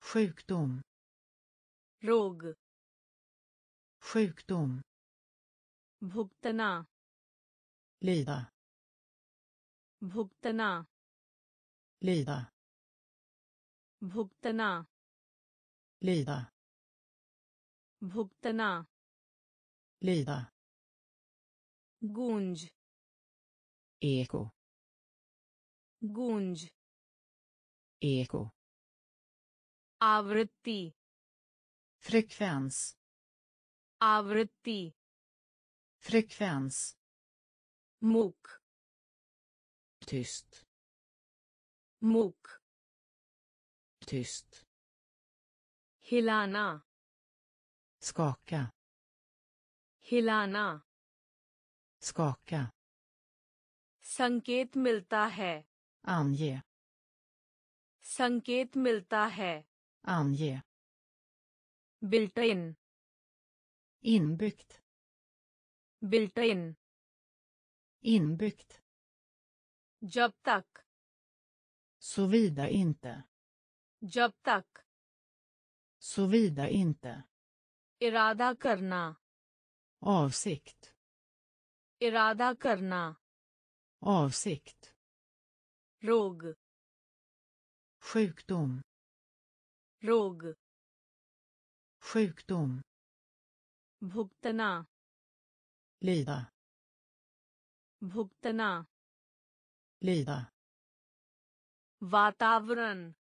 sjukdom, rog, sjukdom, bhuktana, lida, bhuktana, lida, bhuktana, lida, bhuktana, lida, gunj, eko, gunj, eko, avritti, frekvens, avritti, frekvens, mok, tyst, mok, tyst, hilana, skaka, hilana, skaka, संकेत मिलता है, ange, संकेत मिलता है, ange, built in, inbyggt, built in, inbyggt, jab tak, såvida inte, jab tak, såvida inte, irada karna, avsikt, irada karna, avsikt, rog, sjukdom, rog, sjukdom, bhuktana, lida, bhuktana, lida, vatavran,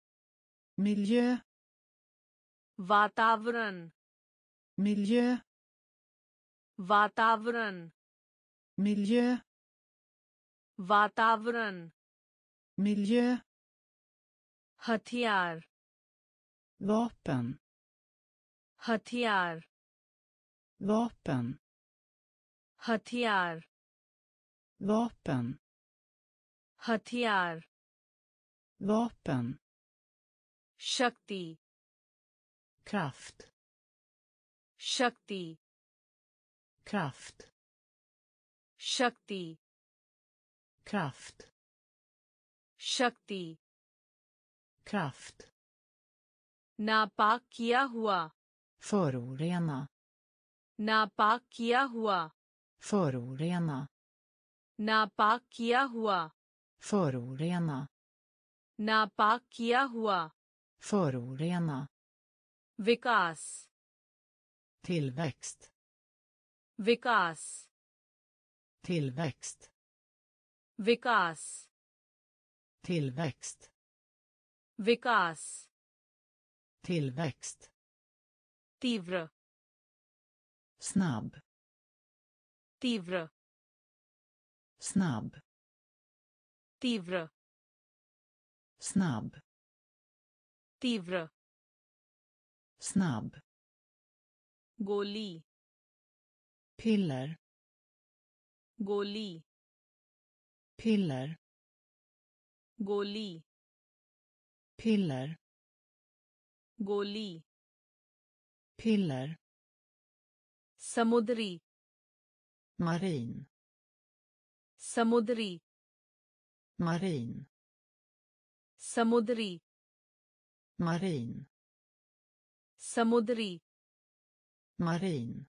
miljö, vatavran, miljö, vatavran, miljö, vatavran, miljö, hatiar, vapen, hatiar, vapen, hatiar, vapen, hatiar, vapen, shakti, kraft, shakti, kraft, shakti, kraft, shakti, kraft, नापाक किया हुआ, förorena, नापाक किया हुआ, förorena, नापाक किया हुआ, förorena, नापाक किया हुआ, förorena, विकास, tillväxt, vikas, tillväxt, vikas, tillväxt, vikas, tillväxt, tivr, snabb, tivr, snabb, tivr, snabb, tivr, snabb, goli, piller, goli, piller, goli, piller, goli, piller, samudri, marin, samudri, marin, Samudri. Marin. Samudri. Marin.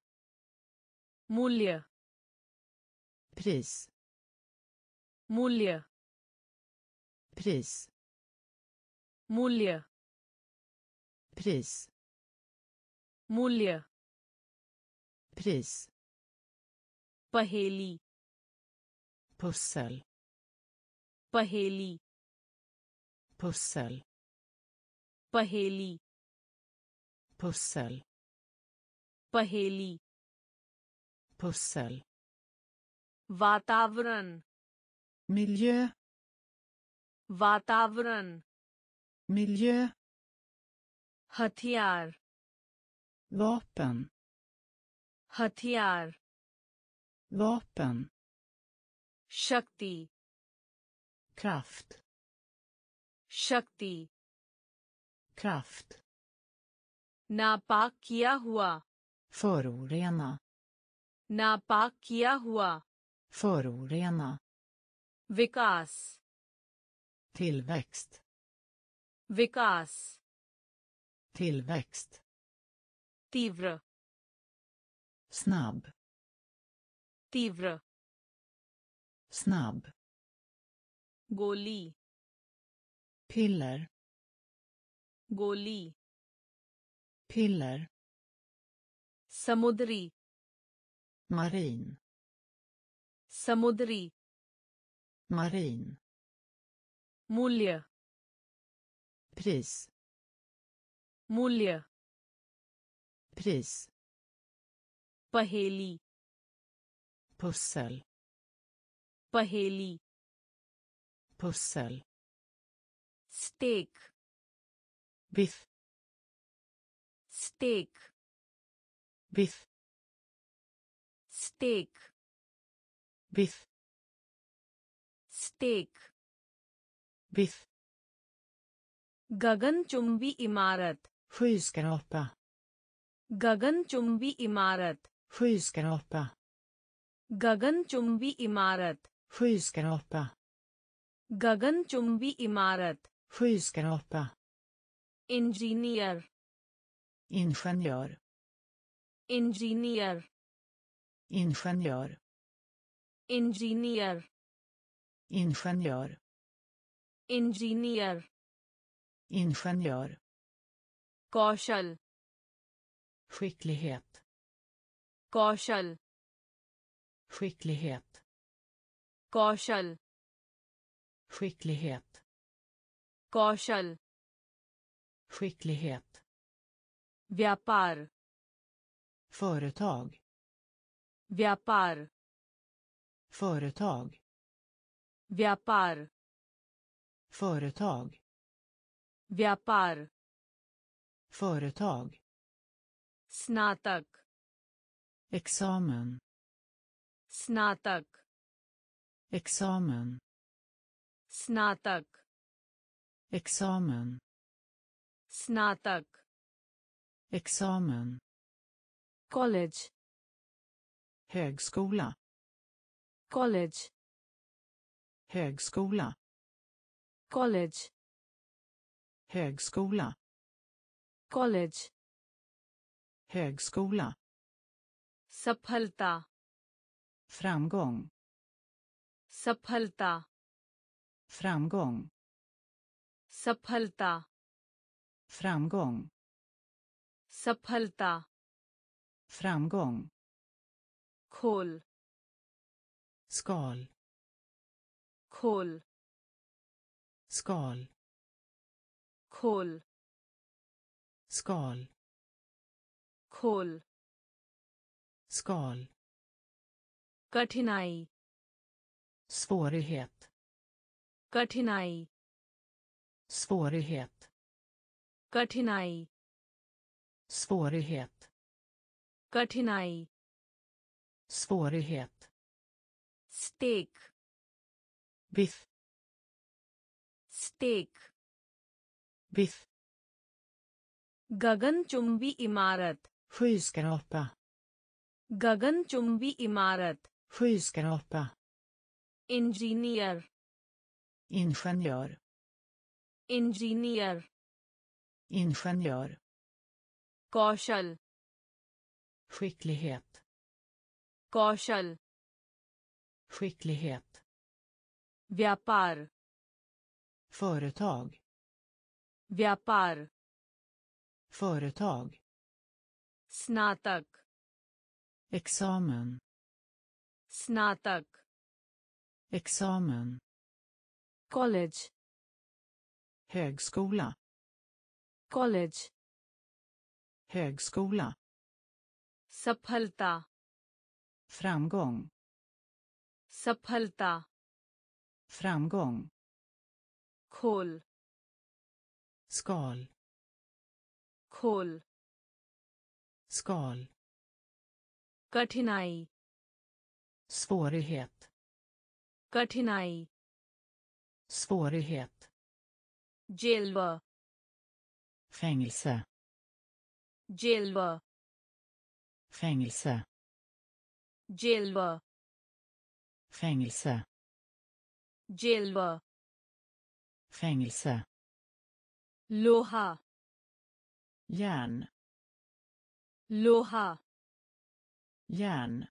Mulje. Pris. Mulje. Pris. Mulje. Pris. Mulje. Pris. Paheli. Pussel. Paheli. Pussel. Paheli. Pussel. Paheli. Pussel. Vatavran. Miljö. Vatavran. Miljö. Hatiar. Vapen. Hatiar. Vapen. Shakti. Kraft. Shakti. Kraft. नापाक किया हुआ. Förorena. नापाक किया हुआ. Förorena. विकास. Tillväxt. विकास. Tillväxt. तीव्र. Snabb. Tivr. Snabb. Goli. Piller. Goli. Piller. Samudri. Marin. Samudri. Marin. Mulje. Pris. Mulje. Pris. Paheli. Pussel. Paheli. Pussel. Steak. Biff. Steak. Biff. Steak. Biff. Steak. Biff. Gaganchumbi imarat. Skyskrapa. Gaganchumbi imarat. Skyskrapa. Gaganchumbi imarat. Skyskrapa. Gaganchumbi imarat. Skyskrapa. Ingenjör. Ingenjör. Ingenjör. Ingenjör. Ingenjör. Ingenjör. Ingenjör. Ingenjör. Kaushal. Skicklighet. Kaushal. Skicklighet. Kaushal. Skicklighet. Kaushal. Skicklighet. Vyapar. Företag. Vyapar. Företag. Vyapar. Företag. Vyapar. Företag. Snatak. Examen. Snatak. Examen. Snatak. Examen. Snatak. Examen. College. Högskola. College. Högskola. College. Högskola. College. Högskola. Saphalta. Framgång. Saphalta. Framgång. Saphalta. Framgång. Saphalta. Framgång. Kol. Skal. Kol. Skal. Kol. Skal. Kol. Skal. Katinai. Svårighet. Katinai. Svårighet. Katinai. Svårighet. Katinai. Svårighet. Steak. Biff. Steak. Biff. Gaganchumbi imarat. Skyskrapa. Gaganchumbi imarat. Skyskrapa. Ingenjör. Ingenjör. Ingenjör. Ingenjör. Kaushal. Skicklighet. Kaushal. Skicklighet. Vyapar. Företag. Vyapar. Företag. Snatak. Examen. Snatak. Examen. College. Högskola. College. Högskola. Saphalta. Framgång. Saphalta. Framgång. Kol. Skal. Kol. Skal. Katinai. Svårighet. Katinai. Svårighet. Gelva. Fängelse. Gelva. Fängelse. Gelva. Fängelse. Gelva. Fängelse. Loha. Järn. Loha. Järn.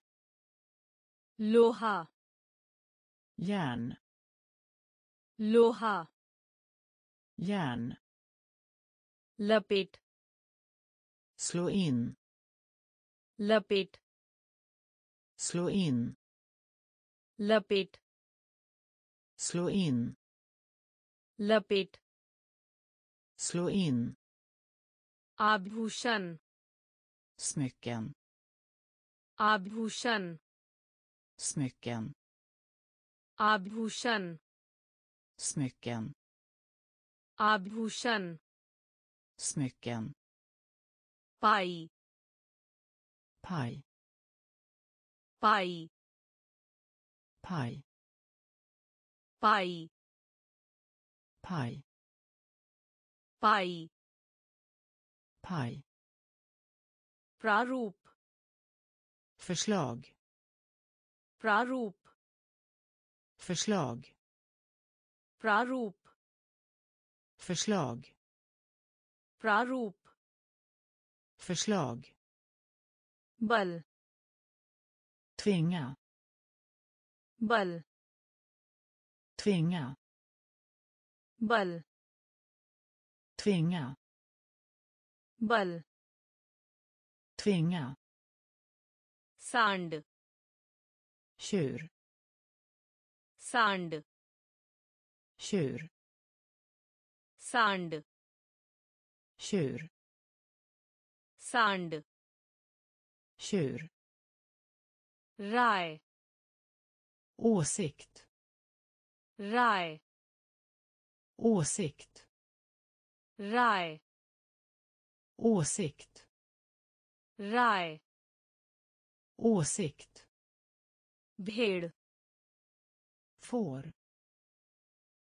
Loha. Järn. Loha. Järn. Lapit. Slå in. Lapit. Slå in. Lapit. Slå in. Lapit. Slå in. Abhushan. Smycken. Abhushan. Smycken. Abhushan. Smycken. Abhushan. Smycken. Pai. Pai. Pai. Pai. Pai. Pai. Pai. Pai. Prarop. Förslag. Prarop. Förslag. Prarop. Förslag. Prarop. Förslag. Ball. Tvinga. Ball. Tvinga. Ball. Tvinga. Ball. Tvinga. Sand. Tjur. Sand. Tjur. Sand. Tjur. Sand. Tjur. Rai. Åsikt. Rai. Åsikt. Rai. Åsikt. Rai. Åsikt. Bhed. Får.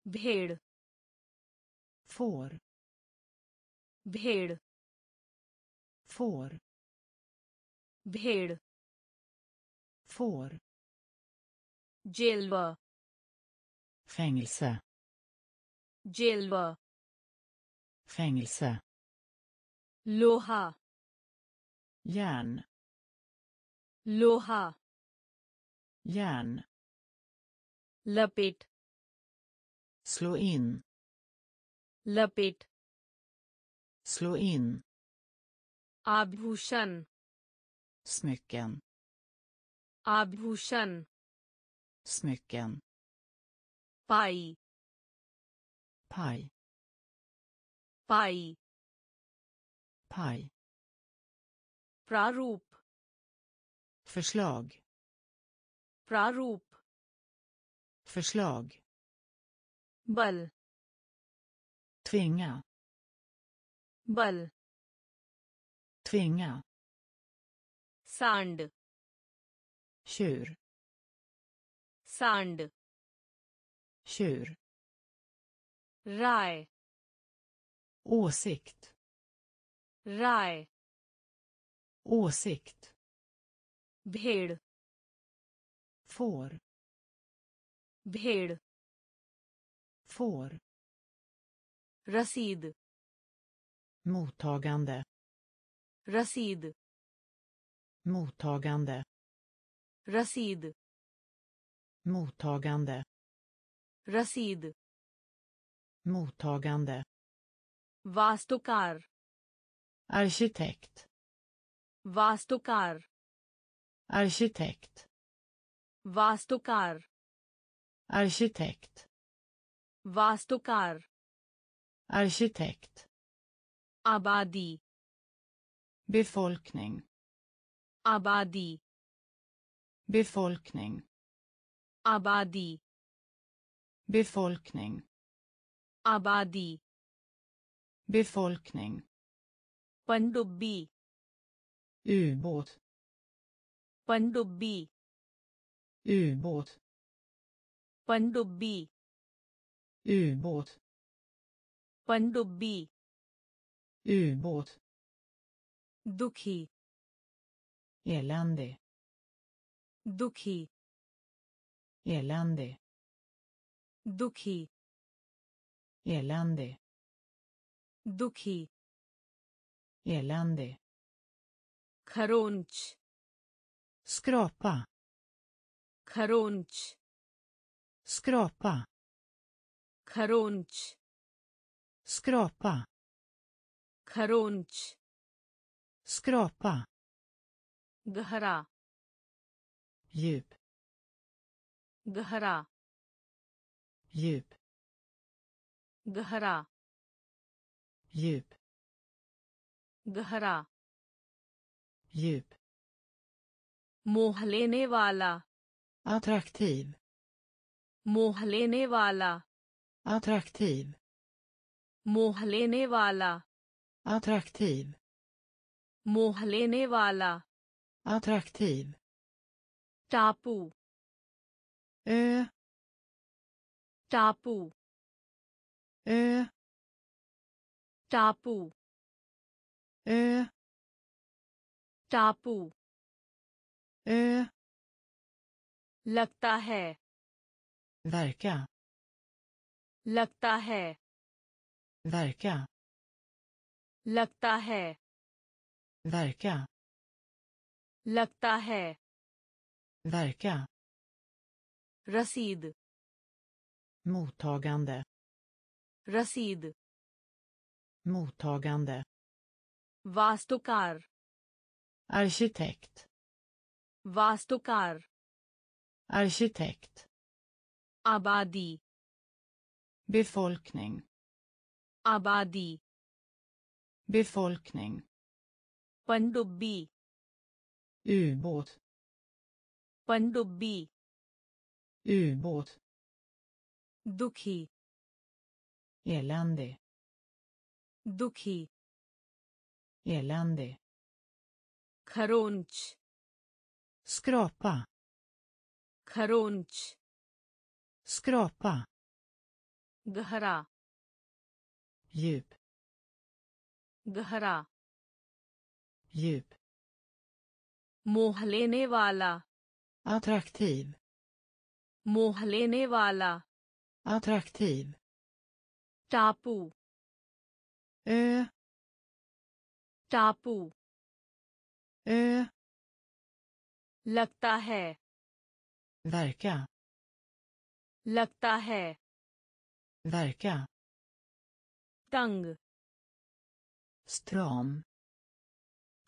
Bhed. Får. Bhed. Får. Bhed. Får. Gelva. Fängelse. Gelva. Fängelse. Loha. Järn. Loha. Järn. Lapit. Slå in. Lapit. Slå in. Abhushan. Smycken. Abhushan. Smycken. Pai. Pai. Pai. Pai. Prarop. Förslag. Prarop. Förslag. Ball. Tvinga. Ball. Tvinga. Sand. Tjur. Sand. Tjur. Rai. Åsikt. Rai. Åsikt. Bhed. Får. Bhed. Får. Rasid. Mottagande. Rasid. Mottagande. Rasid. Mottagande. Rasid. Mottagande. Vastokar. Arkitekt. Vastokar. Arkitekt. Vastokar. Arkitekt. Vastokar. Arkitekt. Abadi. Befolkning. Abadi. Befolkning. Abadi. Befolkning. Abadi. Befolkning. Pandubbi. Ubåt. Pandubbi. Ubåt. Pandubbi. Ubåt. Pandubbi. Ubåt. Dukhi. Elände. Dukhi. Elände. Dukhi. Elände. Dukhi. Elände. Kronch. Skrapa. Kronch. Skrapa. Kronch. Skrapa. Kronch. Skrapa. Gehra. Djup. Gehra. Djup. Gehra. Djup. Gehra. Djup. Moh lene wala. Attraktiv. Moh lene wala. Attraktiv. Moh lene wala. Attraktiv. Moh lene wala. Attraktiv. Tapu. Ö. Tapu. Ö. Tapu. Ö. Tapu. Ö. Lagta hai. Verka. Lagta hai. Verka. Lagta hai. Verka. Lagta hai. Verka. Rasid. Mottagande. Rasid. Mottagande. Vastokar. Arkitekt. Vastokar. Arkitekt. Abadi. Befolkning. Abadi. Befolkning. Pandubbi. Ubåt. Pandubbi. Ubåt. Dukhi. Elände. Dukhi. Elände. Kronch. Skrapa. Kronch. Skrapa. Gehra. Djup. Gehra. Djup. Moh lene wala. Attraktiv. Moh lene wala. Attraktiv. Tapu. Ö. Tapu. Ö. Lagta hai. Verka. Lagta hai. Verka. Tang. Stram.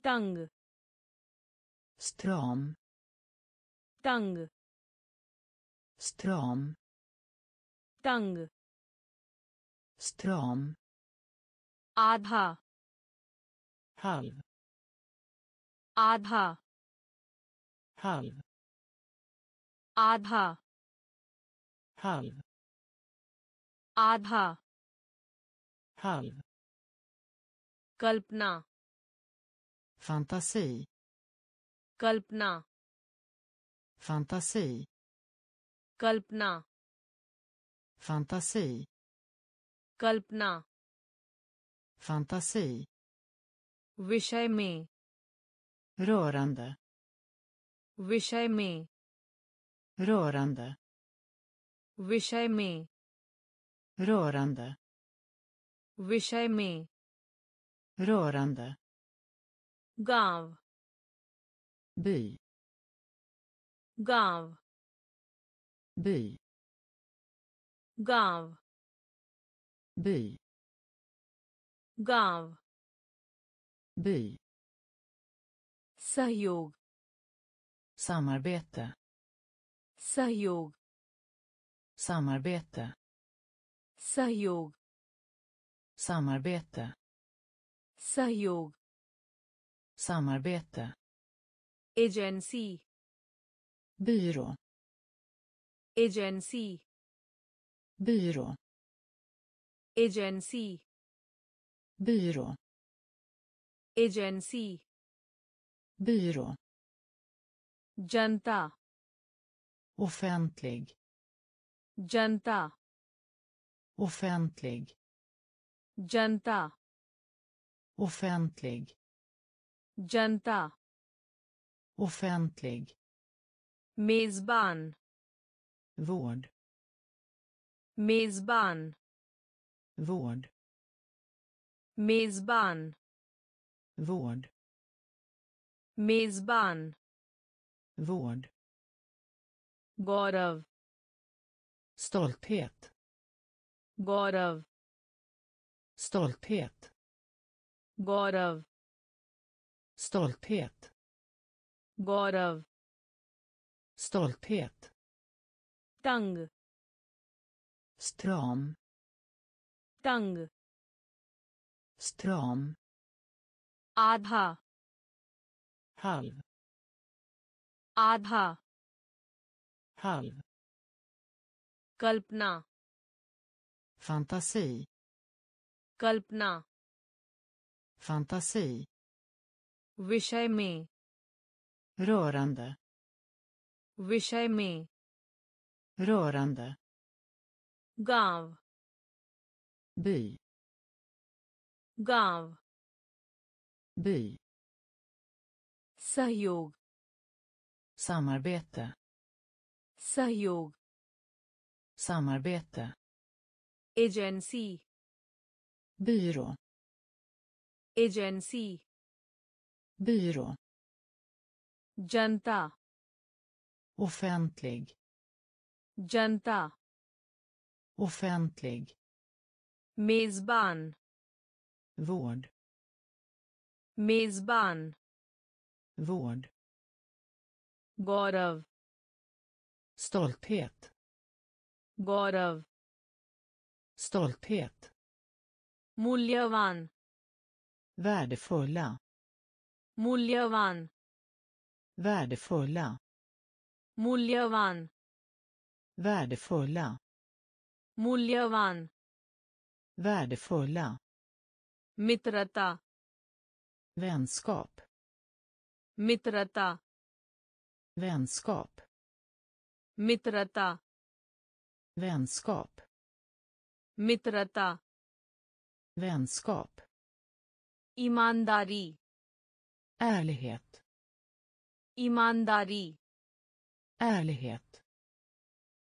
Tang. Stram. Tang. Stram. Tang. Stram. Adha. Halv. Adha. Halv. Adha. Halv. Adha. Halv. Kalpna. Fantasi. Kalpna. Fantasi. Kalpna. Fantasi. Kalpna. Fantasi. Vishay mein. Rörande. Vishay mein. Rörande. Vishay mein. Rörande. विषय में rörande gav by gav by gav by gav by सहयोग samarbete सहयोग samarbete सहयोग samarbete सहयोग samarbete agency byrå agency byrå agency byrå agency byrå janta offentlig janta offentlig janta offentlig janta offentlig mezban vård mezban vård mezban vård mezban vård Gaurav stolthet Gaurav stolthet Gaurav stolthet Gaurav stolthet tang stram tang stram adha halv adha halv kalpna fantasi kalpna fantasi विषय में rörande विषय में rörande gav by gav by सहयोग samarbete सहयोग samarbete agency byrå agency byrå janta offentlig janta offentlig mezban vård mezban vård Gaurav stolthet Gaurav stolthet Muljavan värdefulla Muljavan värdefulla Muljavan värdefulla Muljavan värdefulla Mitrata vänskap Mitrata vänskap Mitrata vänskap Mitrata vänskap Imandari ärlighet Imandari ärlighet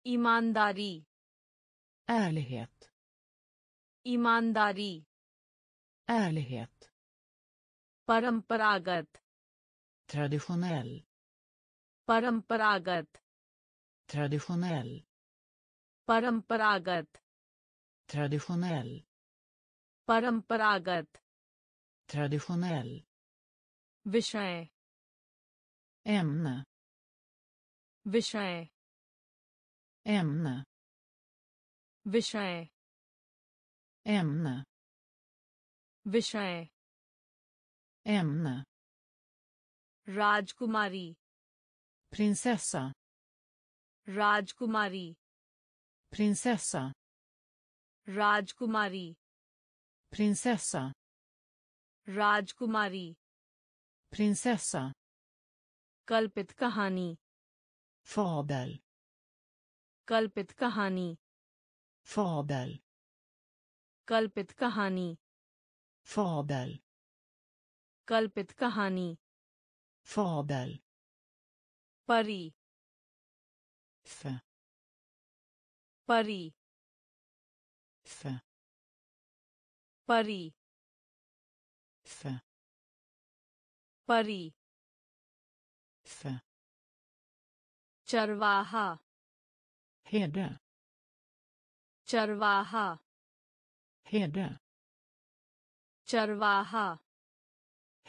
Imandari ärlighet Imandari ärlighet Paramparagat traditionell Paramparagat traditionell Paramparagat traditionell Paramparagat traditionell Vishay ämne Vishay ämne Vishay ämne Vishay ämne Rajkumari prinsessa Rajkumari prinsessa Rajkumari prinsessa Rajkumari prinsessa kalpit kahani fabel kalpit kahani fabel kalpit kahani fabel kalpit kahani fabel pari f pari f परी स परी स चरवाहा हेडा चरवाहा हेडा चरवाहा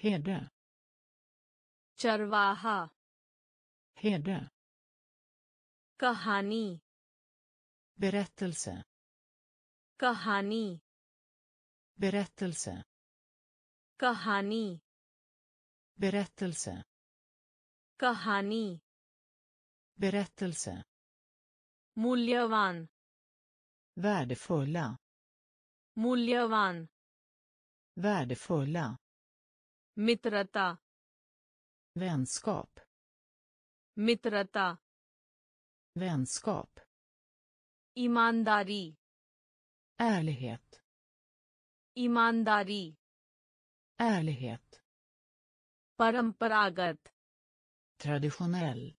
हेडा चरवाहा हेडा कहानी berättelse कहानी berättelse कहानी berättelse कहानी berättelse मूल्यवान värdefulla मूल्यवान värdefulla mitrata vänskap mitrata vänskap imandari ärlighet imandari ärlighet paramparagat traditionell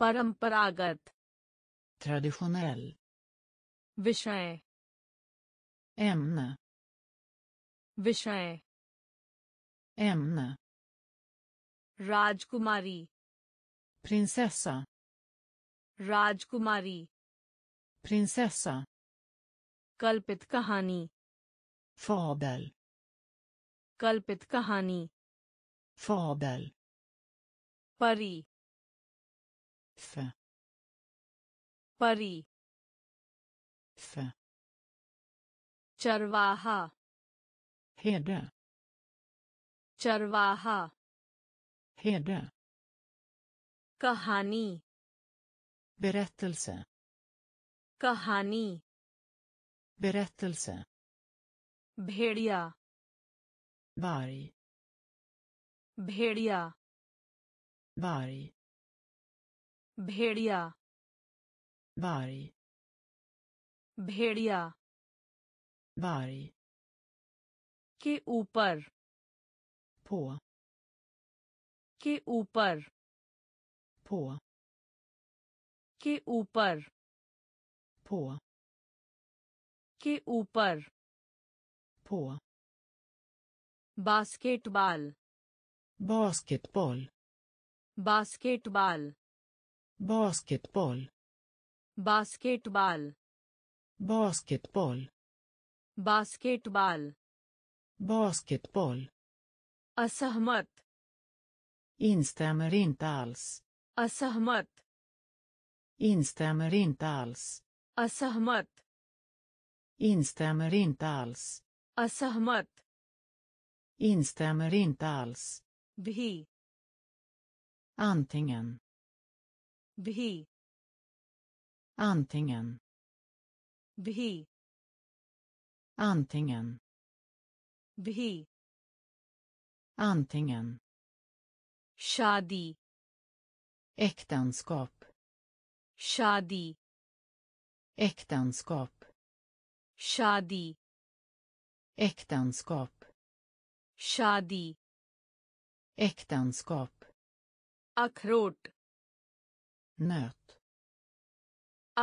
paramparagat traditionell विषय ämne विषय ämne राजकुमारी prinsessa राजकुमारी prinsessa कल्पित कहानी fabel कल्पित कहानी fabel परी फ परी फ चरवाहा हेडा चरवाहा हेडा कहानी berättelse कहानी berättelse भेड़िया varg भेड़िया varg भेड़िया varg भेड़िया varg के ऊपर på के ऊपर på के ऊपर på के ऊपर på basketball basketball basketball basketball basketball basketball basketball basketball असहमत instämmer inte alls असहमत instämmer inte alls असहमत instämmer inte alls असहमत instämmer inte alls bhi antingen bhi antingen bhi antingen bhi antingen shadi äktenskap shadi äktenskap shadi äktenskap shadi äktenskap akrot nöt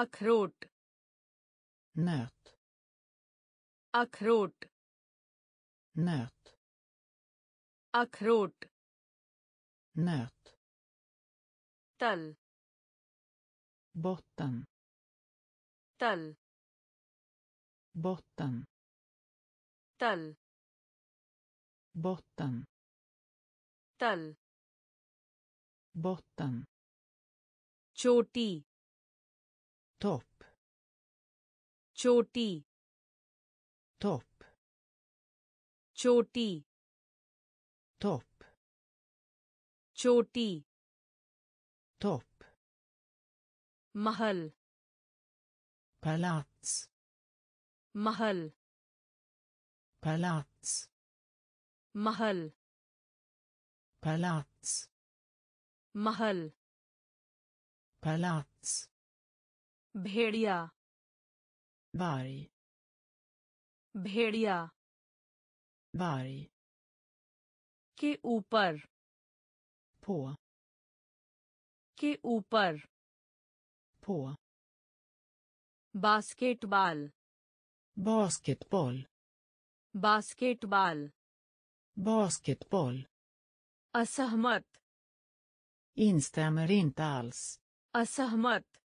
akrot nöt akrot nöt akrot nöt tall botten tall botten tall botten tall botten choti topp choti topp choti topp choti topp mahal palats mahal palats mahal palats mahal palats bhediya varg भेड़िया varg के ऊपर på के ऊपर på basketball basketball Basketball. Basketboll. Asahmat. Instämmer inte alls. Asahmat.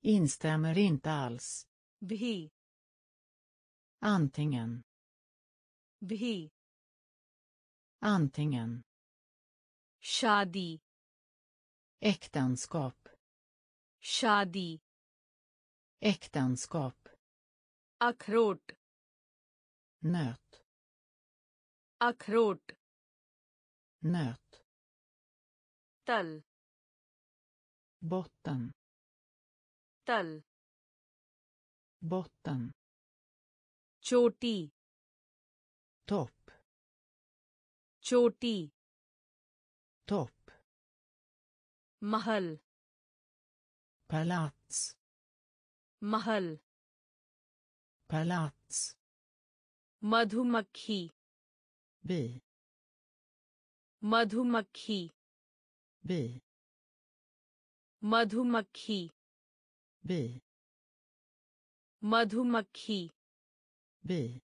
Instämmer inte alls. Bhi. Antingen. Bhi. Antingen. Shadi. Äktenskap. Shadi. Äktenskap. Akrot. Nöt. Akrot. Nöt. Tal. Botten. Tal. Botten. Choti. Topp. Choti. Topp. Mahal. Palats. Mahal. Palats. Madhumakhi. Bi. Madhumakhi. Bi. Madhumakhi. Bi. Madhumakhi. Bi.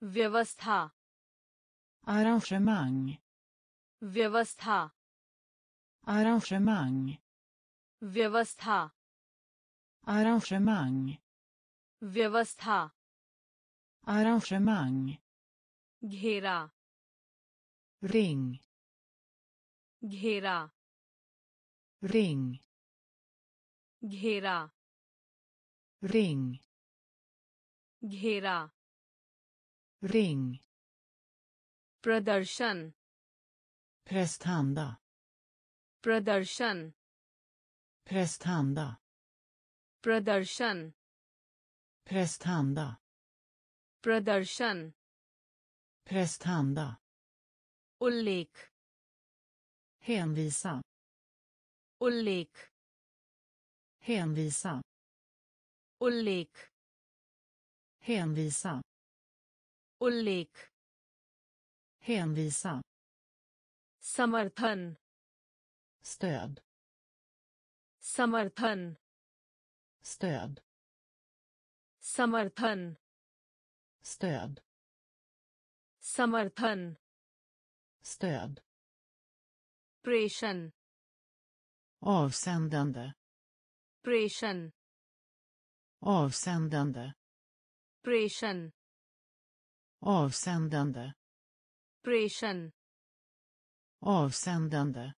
Vyavastha. Arrangemang. Vyavastha. Arrangemang. Vyavastha. Arrangemang. Vyavastha. Arrangemang. Ghera. Ring. Ghera. Ring. Ghera. Ring. Ghera. Ring. Pradarshan. Prestanda. Pradarshan. Prestanda. Pradarshan. Prestanda. Pradarshan. Prestanda. Ullek. Hänvisa. Ullek. Hänvisa. Ullek. Hänvisa. Ullek. Hänvisa. Samarthan. Stöd. Samarthan. Stöd. Samarthan. Stöd. Samarthan. Stöd. Pression. Avsändande. Pression. Avsändande. Pression. Avsändande. Pression. Avsändande.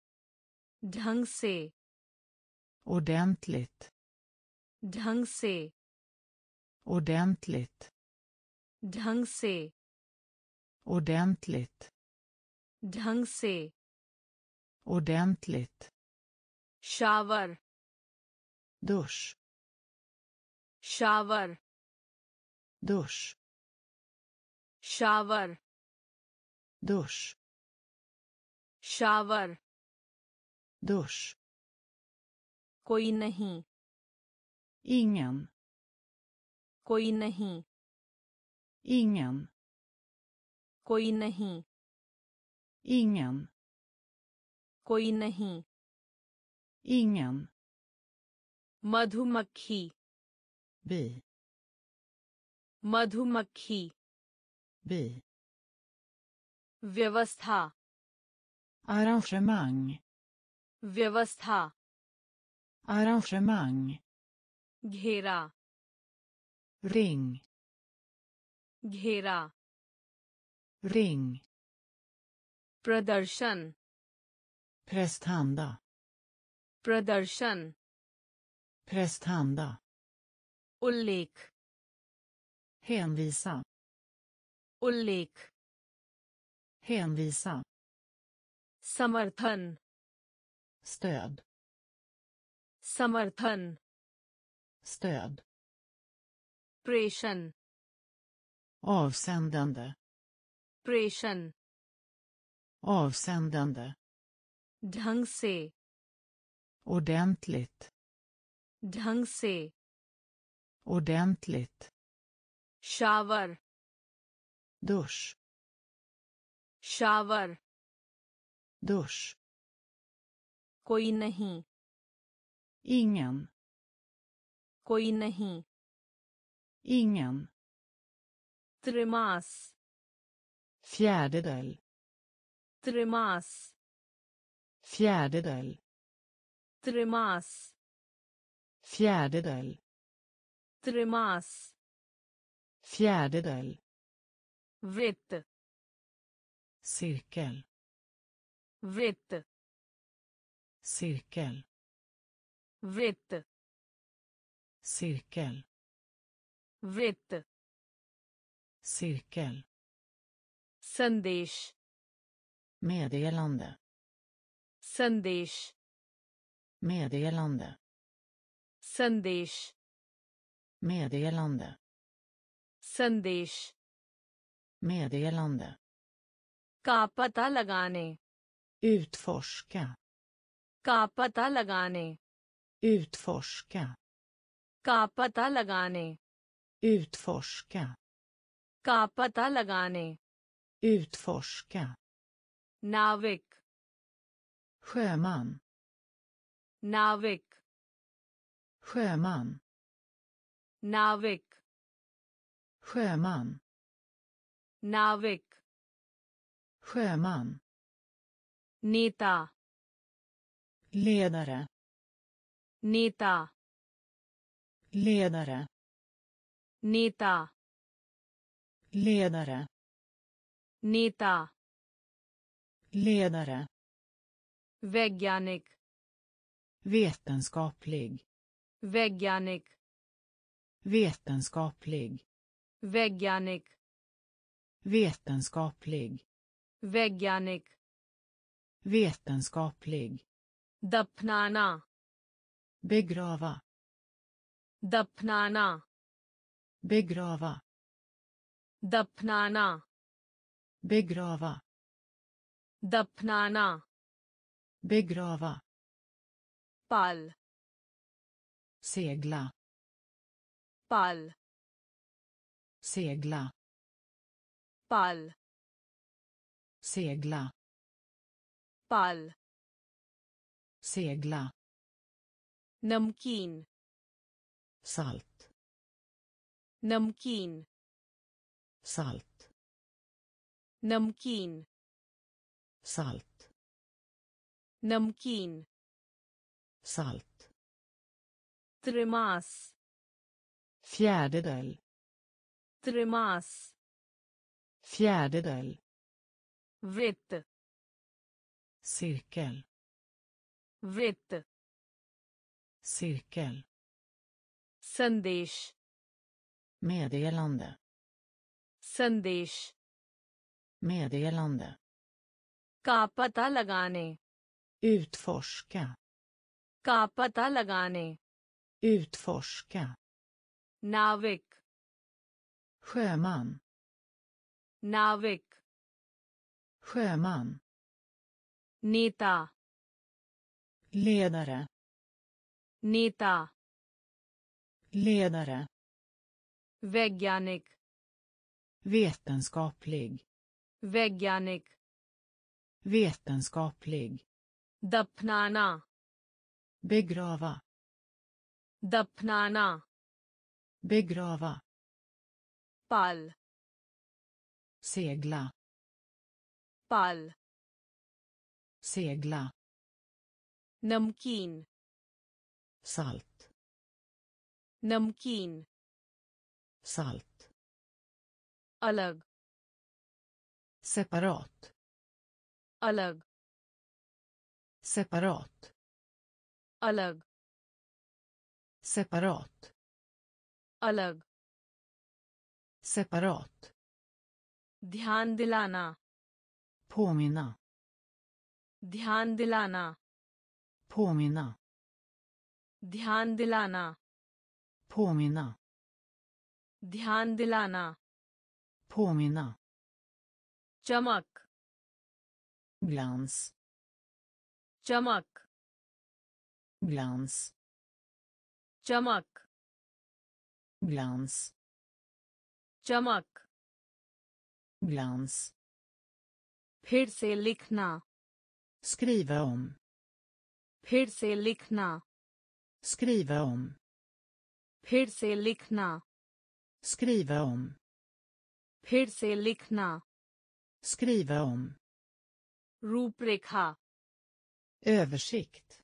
Dhangse. Ordentligt. Dhangse. Ordentligt. Dhangse. Ordentligt. Dhangse. Ordentligt. Shower. Dusch. Shower. Dusch. Shower. Dusch. Shower. Dusch. कोई नहीं. Ingen. कोई नहीं. Ingen. कोई नहीं. Ingen. कोई नहीं. Ingen. मधुमक्खी. Bi. मधुमक्खी. Bi. व्यवस्था. Arrangemang. व्यवस्था. Arrangemang. Ghera. Ring. Ghera. Ring. Pradarshan. Prestanda. Pradarshan. Prestanda. Ullek. Hänvisa. Ullek. Hänvisa. Samarthan. Stöd. Samarthan. Stöd. Pression. Avsändande. Pression. Avsändande. Dhangse. Ordentligt. Dhangse. Ordentligt. Shower. Dusch. Shower. Dusch. Koi nahi. Ingen. Koi nahi. Ingen. Tremas. Fjärdedel. Tremas. Fjärdedel. Tremas. Fjärdedel. Tremas. Fjärdedel. Vritt. Cirkel. Vritt. Cirkel. Vritt. Cirkel. Vritt. Cirkel. Sandesh. Meddelande. Sandesh. Meddelande. Sandesh. Meddelande. Sandesh. Meddelande. Ka pata lagane. Utforska. Ka pata lagane. Utforska. Ka pata lagane. Utforska. Ka pata lagane. Utforska. Navik. Sjöman. Navik. Sjöman. Navik. Sjöman. Navik. Sjöman. Nita. Ledare. Nita. Ledare. Nita. Ledare. Nita. Ledare. Veganik. Vetenskaplig. Veganik. Vetenskaplig. Veganik. Vetenskaplig. Veganik. Vetenskaplig. Dapnana. Begrava. Dapnana. Begrava. Dapnana. Begrava. Dapnana. Begrava. Pall. Segla. Pall. Segla. Pall. Segla. Pall. Segla. Namkin. Salt. Namkin. Salt. Namkin. Salt. Namkin. Salt. Tremas. Fjärdedel. Tremas. Fjärdedel. Vritt. Cirkel. Vritt. Cirkel. Sandesh. Meddelande. Sandesh. Meddelande. Ka pata lagane. Utforska. Ka pata lagane. Utforska. Navik. Sjöman. Navik. Sjöman. Nita. Ledare. Nita. Ledare. Veganik. Vetenskaplig. Veganik. Vetenskaplig. Dapnana. Begrava. Dapnana. Begrava. Pall. Segla. Pall. Segla. Namkin. Salt. Namkin. Salt. Alag. Separat. Alag. Separat. Alag. Separat. Alag. Separat. Dhyan dilana. Påminna. Dhyan dilana. Påminna. Dhyan dilana. Påminna. Dhyan dilana. Påminna. Chamak. Glans. Chamak. Glans. Chamak. Glans. Chamak. Glans. Phir se likhna. Skriva om. Phir se likhna. Skriva om. Phir se likhna. Skriva om. फिर से लिखना. Skriva om. Ruprekha. Översikt.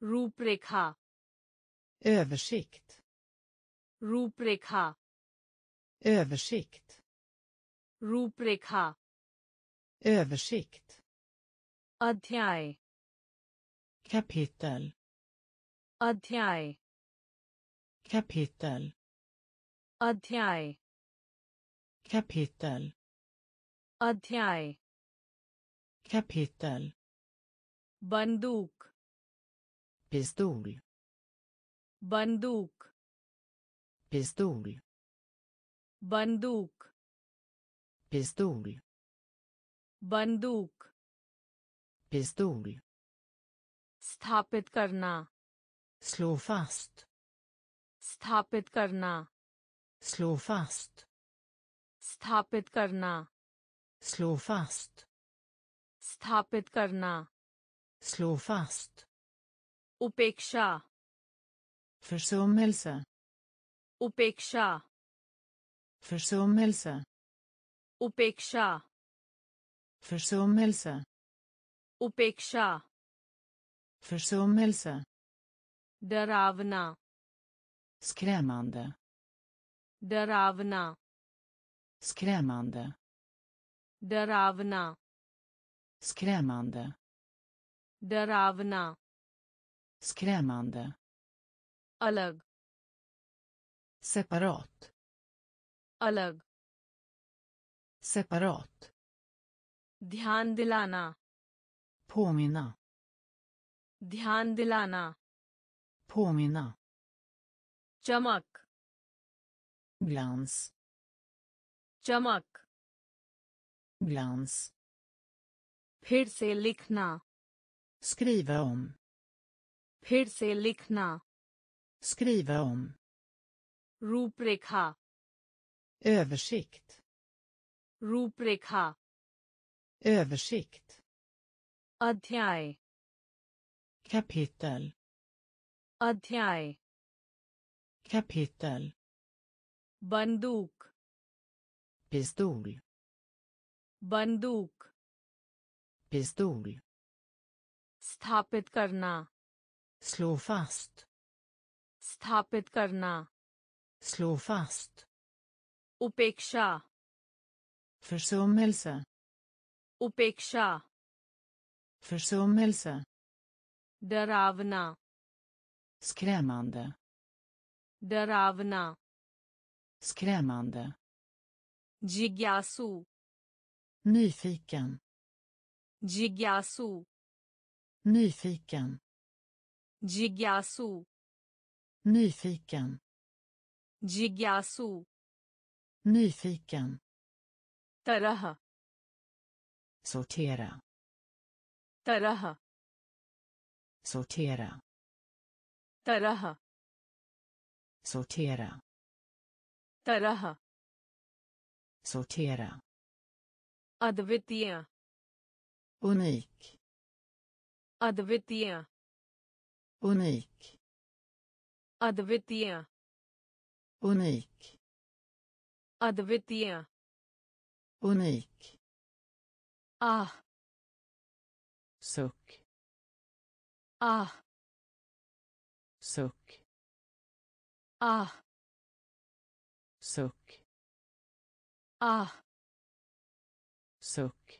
Ruprekha. Översikt. Ruprekha. Översikt. Ruprekha. Översikt. Adhyay. Kapitel. Adhyay. Kapitel. Adhyay. Kapitel. Adhyay. Kapitel. Banduk. Pistol. Banduk. Pistol. Banduk. Pistol. Banduk. Pistol. स्थापित करना. Slå fast. स्थापित करना. Slå fast. स्थापित करना. Slå fast. स्थापित करना. Slå fast. Upeksha. Försummelse. Upeksha. Försummelse. Upeksha. Försummelse. Upeksha. Försummelse. Deravna. Skrämmande. Deravna. Skrämmande. Deravna. Skrämmande. Deravna. Skrämmande. Alag. Separat. Alag. Separat. Dhyan dilana. Påminna. Dhyan dilana. Påminna. Chamak. Glans. Chamak. Glans. फिर से लिखना. Skriva om. फिर से लिखना. Skriva om. Ruprekha. Översikt. Ruprekha. Översikt. Adhyay. Kapitel. Adhyay. Kapitel. Banduk. Pistol. Banduk. Pistol. स्थापित करना. Slå fast. स्थापित करना. Slå fast. Upeksha. Försummelse. Upeksha. Försummelse. Deravna. Skrämmande. Deravna. Skrämmande. Jigyasu. Nyfiken. Jigyasu. Nyfiken. Jigyasu. Nyfiken. Jigyasu. Nyfiken. Taraha. Sortera. Taraha. Sortera. Taraha. Sortera. Taraha. Sortera. Advitiya. Unik. Advitiya. Unik. Advitiya. Unik. Advitiya. Unik. Ah. Suck. Ah. Suck. Ah. Suck. Ah. Suck.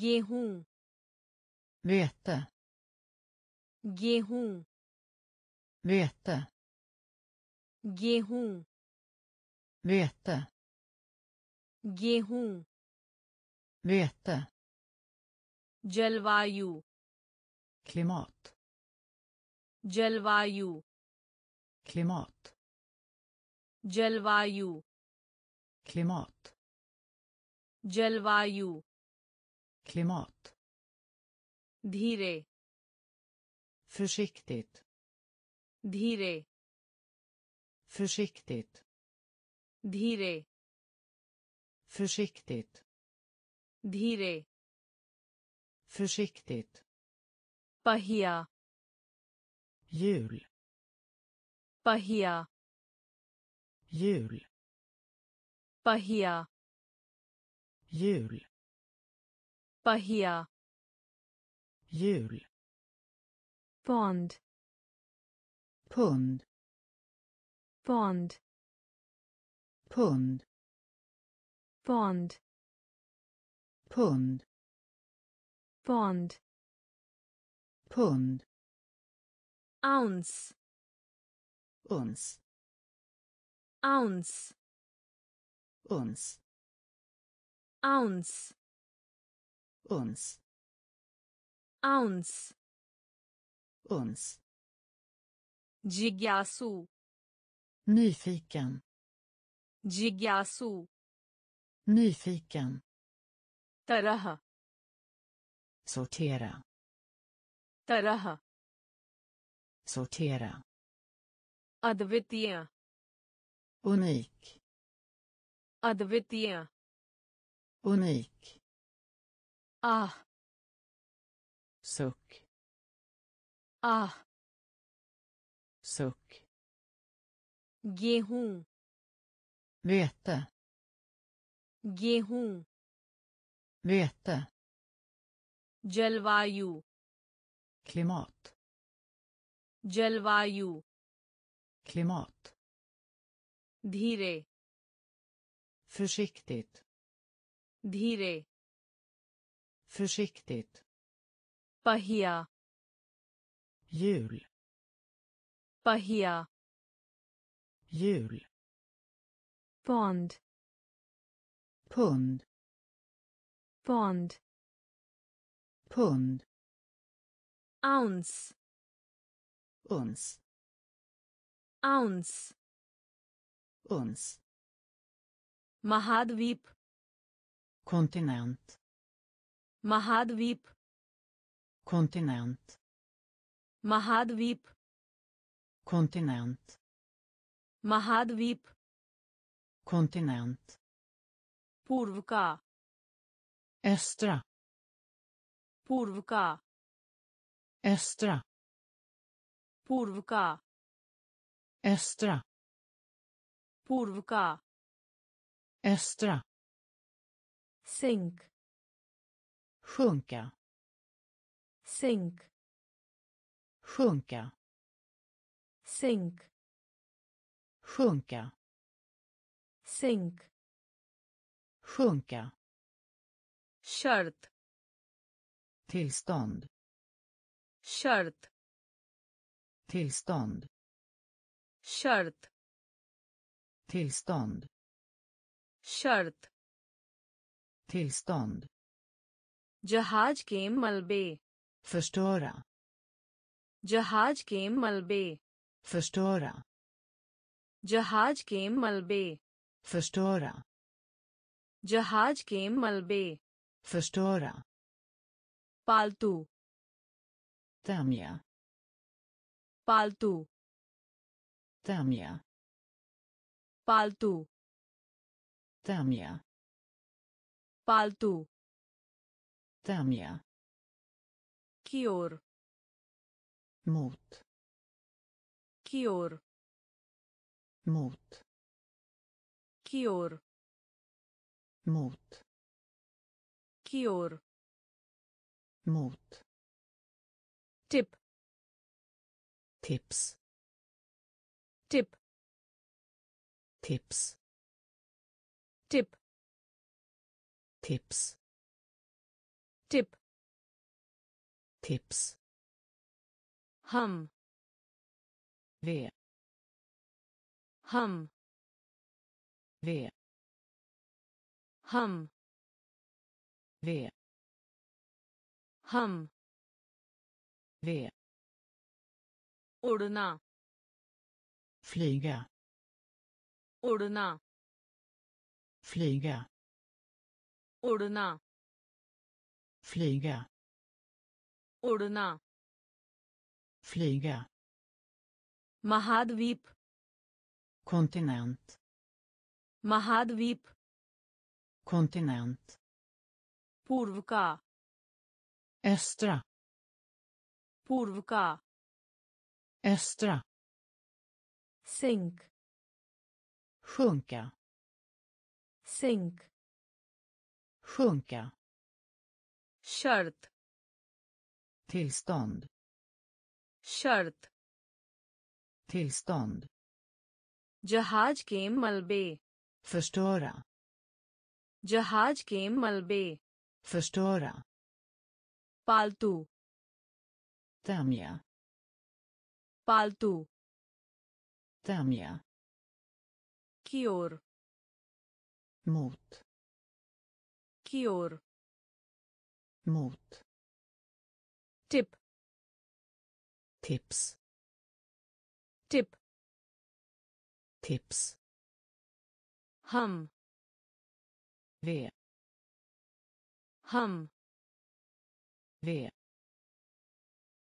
Gehun. Vete. Gehun. Vete. Gehun. Vete. Gehun. Vete. Jalvayu. Klimat. Jalvayu. Klimat. Jalvayu. Klimat. Jalvayu. Klimat. Dhire. Försiktigt. Dhire. Försiktigt. Dhire. Försiktigt. Dhire. Försiktigt. Pahia. Jul. Pahia. Jul. Bahia. Jul. Bahia. Jul. Bond. Pund. Bond. Pund. Bond. Pund. Bond. Pund. Ounce. Uns. Ounce. Uns. Ounce. Uns. Ounce. Uns. Gigasu. Nyfiken. Gigasu. Nyfiken. Taraha. Sortera. Taraha. Sortera. Advitiya. Unik. Advitiya. Unik. Ah. Suck. Ah. Suck. Gehun. Vete. Gehun. Vete. Jalvayu. Klimat. Jalvayu. Klimat. Dhire. Försiktigt. Dhire. Försiktigt. Bahia. Jul. Bahia. Jul. Bond. Pund. Bond. Pund. Ounce. Uns. Ounce. Uns. Mahadvip. Kontinent. Mahadvip. Kontinent. Mahadvip. Kontinent. Mahadvip. Kontinent. Purvka. Östra. Purvka. Östra. Purvka. Östra. Purvka. Östra. Sänk. Sjunka. Sänk. Sjunka. Sänk. Sjunka. Sänk. Sjunka. Kört. Tillstånd. Kört. Tillstånd. Kört. Tillstånd. Kört. Tillstånd. Jahaj ke malbe. Förstöra. Jahaj ke malbe. Förstöra. Jahaj ke malbe. Förstöra. Jahaj ke malbe. Förstöra. Paltu. Tämja. Paltu. Tämja. Paltu. Tämja. Paltu. Tämja. Kior. Mot. Kior. Mot. Kior. Mot. Kior. Mot. Tip. Tips. Tip. Tips. Tip. Tips. Tip. Tips. Hum. V. Hum. V. Hum. V. Hum. V. Ordna. Flyga. Ordna. Flyga. Ordna. Flyga. Ordna. Flyga. Mahadvip. Kontinent. Mahadvip. Kontinent. Purvka. Östra. Purvka. Östra. Sänk. Sjunka. Sänk. Sjunka. Kört. Tillstånd. Kört. Tillstånd. Jahaj ke malbe. Förstöra. Jahaj ke malbe. Förstöra. Paltu. Tämja. Paltu. Tämja. Kior. Mot. Kior. Mot. Tip. Tips. Tip. Tips. Hum. V. Hum. V.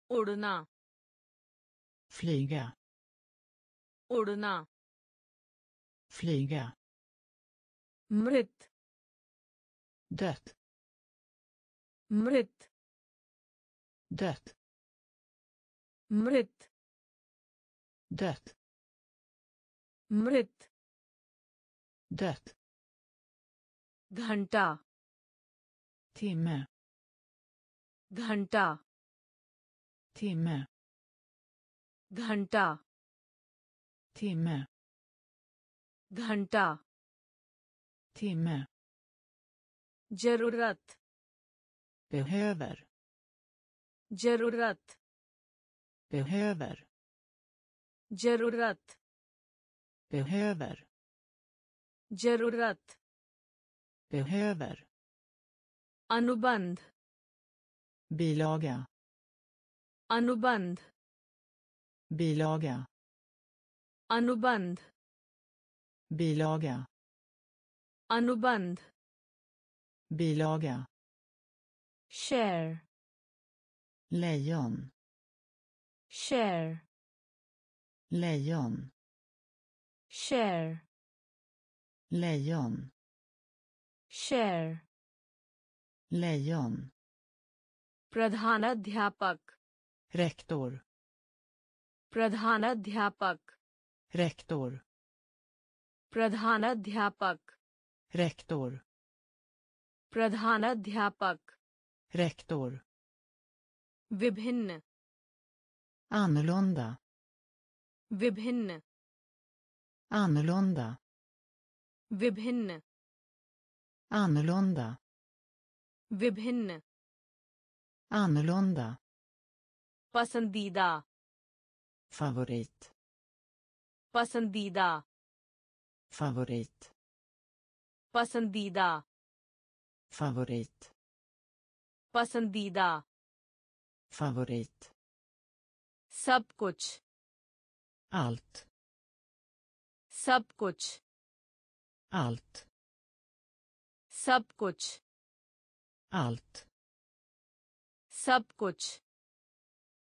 Ordna. Flyga. Ordna. Flyga. Mrit. Dött. Mrit. Dött. Mrit. Dött. Mrit. Dött. Ghanta. Timme. Ghanta. Timme. Ghanta. Timme. Ghanta. Timme. Jarurat. Behöver. Jarurat. Behöver. Jarurat. Behöver. Jarurat. Behöver. Anuband. Bilaga. Anuband. Bilaga. Anuband. Bilaga. Anuband. Bilaga. Share. Lejon. Share. Lejon. Share. Lejon. Share. Lejon. Pradhanadhyapak. Rektor. Pradhanadhyapak. Rektor. Pradhanadhyapak. Rektor. Pradhanadhyapak. Rektor. Vibhinn. Annorlunda. Vibhinn. Annorlunda. Vibhinn. Annorlunda. Vibhinn. Annorlunda. Pasandida. Favorit. Pasandida. Favorit. Pasandida. Favorit. Pasandida. Favorit. Sab kuch. Allt. Sab kuch. Allt. Sab kuch. Allt. Sab kuch.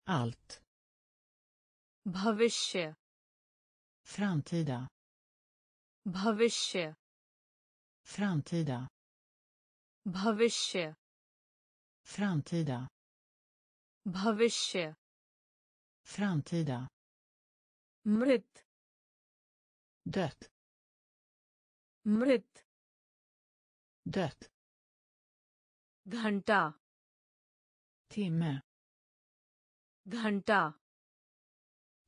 Allt. Bhavishya. Framtida. Bhavishya. Framtida. Bhavishya. Framtida. Bhavishya. Framtida. Mrit. Dött. Mrit. Dött. Ghanta. Timme. Ghanta.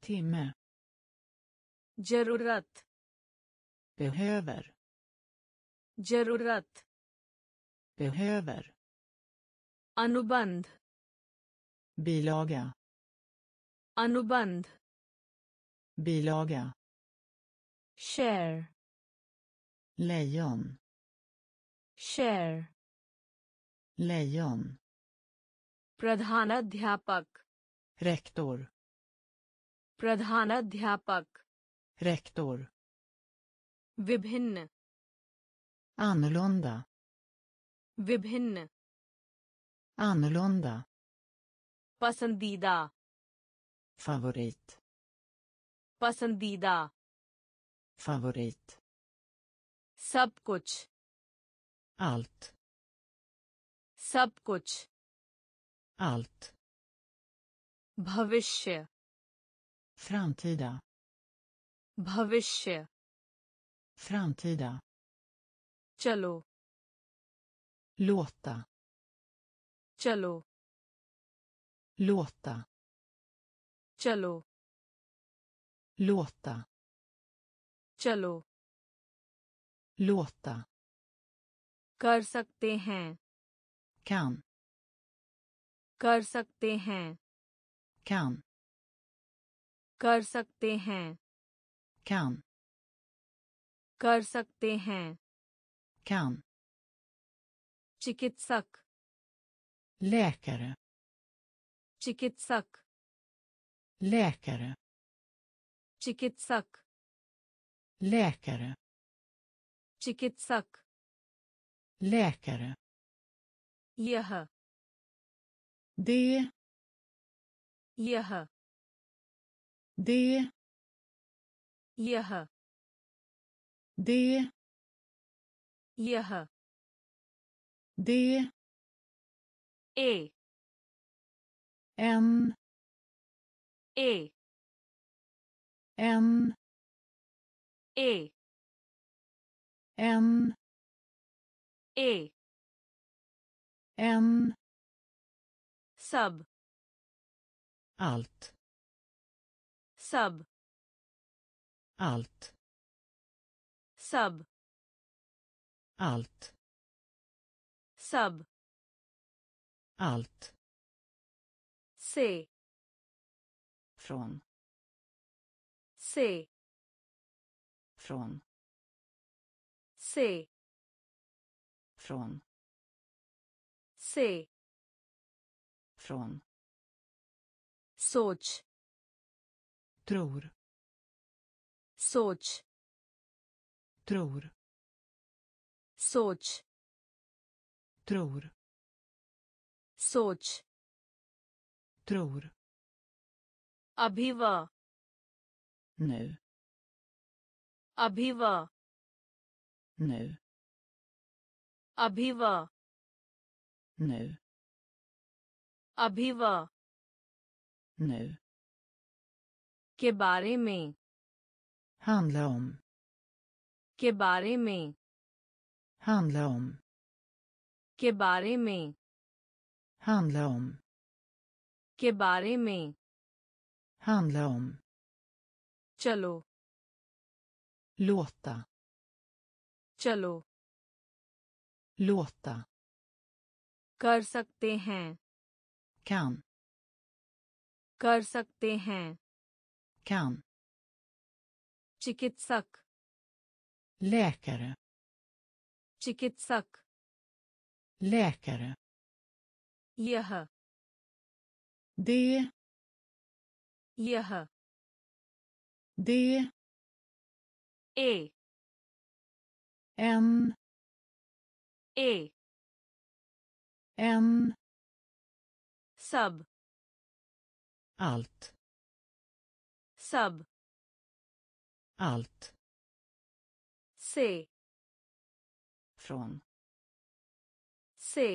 Timme. Jarurat. Behöver. Jarurat. Behöver. Anuband. Bilaga. Anuband. Bilaga. Share. Lejon. Share. Lejon. Pradhanadhyapak. Rektor. Pradhanadhyapak. Rektor. Vibhinn. Annorlunda. Vibhinn. Annorlunda. Pasandida. Favorit. Pasandida. Favorit. Sab kuch. Allt. Sab kuch. Allt. Bhavishya. Framtida. Bhavishya. Framtida. चलो låta चलो låta चलो låta चलो låta कर सकते हैं kan कर सकते हैं kan कर सकते हैं kan कर सकते हैं kan चिकित्सक läkare चिकित्सक läkare चिकित्सक läkare चिकित्सक läkare यह det यह det यह det यह det e en e en e en e en sub allt sub allt sub allt sub allt se från se från se från se från soch tror soch tror soch tror सोच tror अभी वा nu अभी वा nu अभी वा nu अभी वा nu के बारे में handla om के बारे में handla om के बारे में handla om के बारे में handla om चलो låta चलो låta कर सकते हैं kan कर सकते हैं kan चिकित्सक läkare चिकित्सक läkare यह det यह det e en e en sub allt sub allt se från se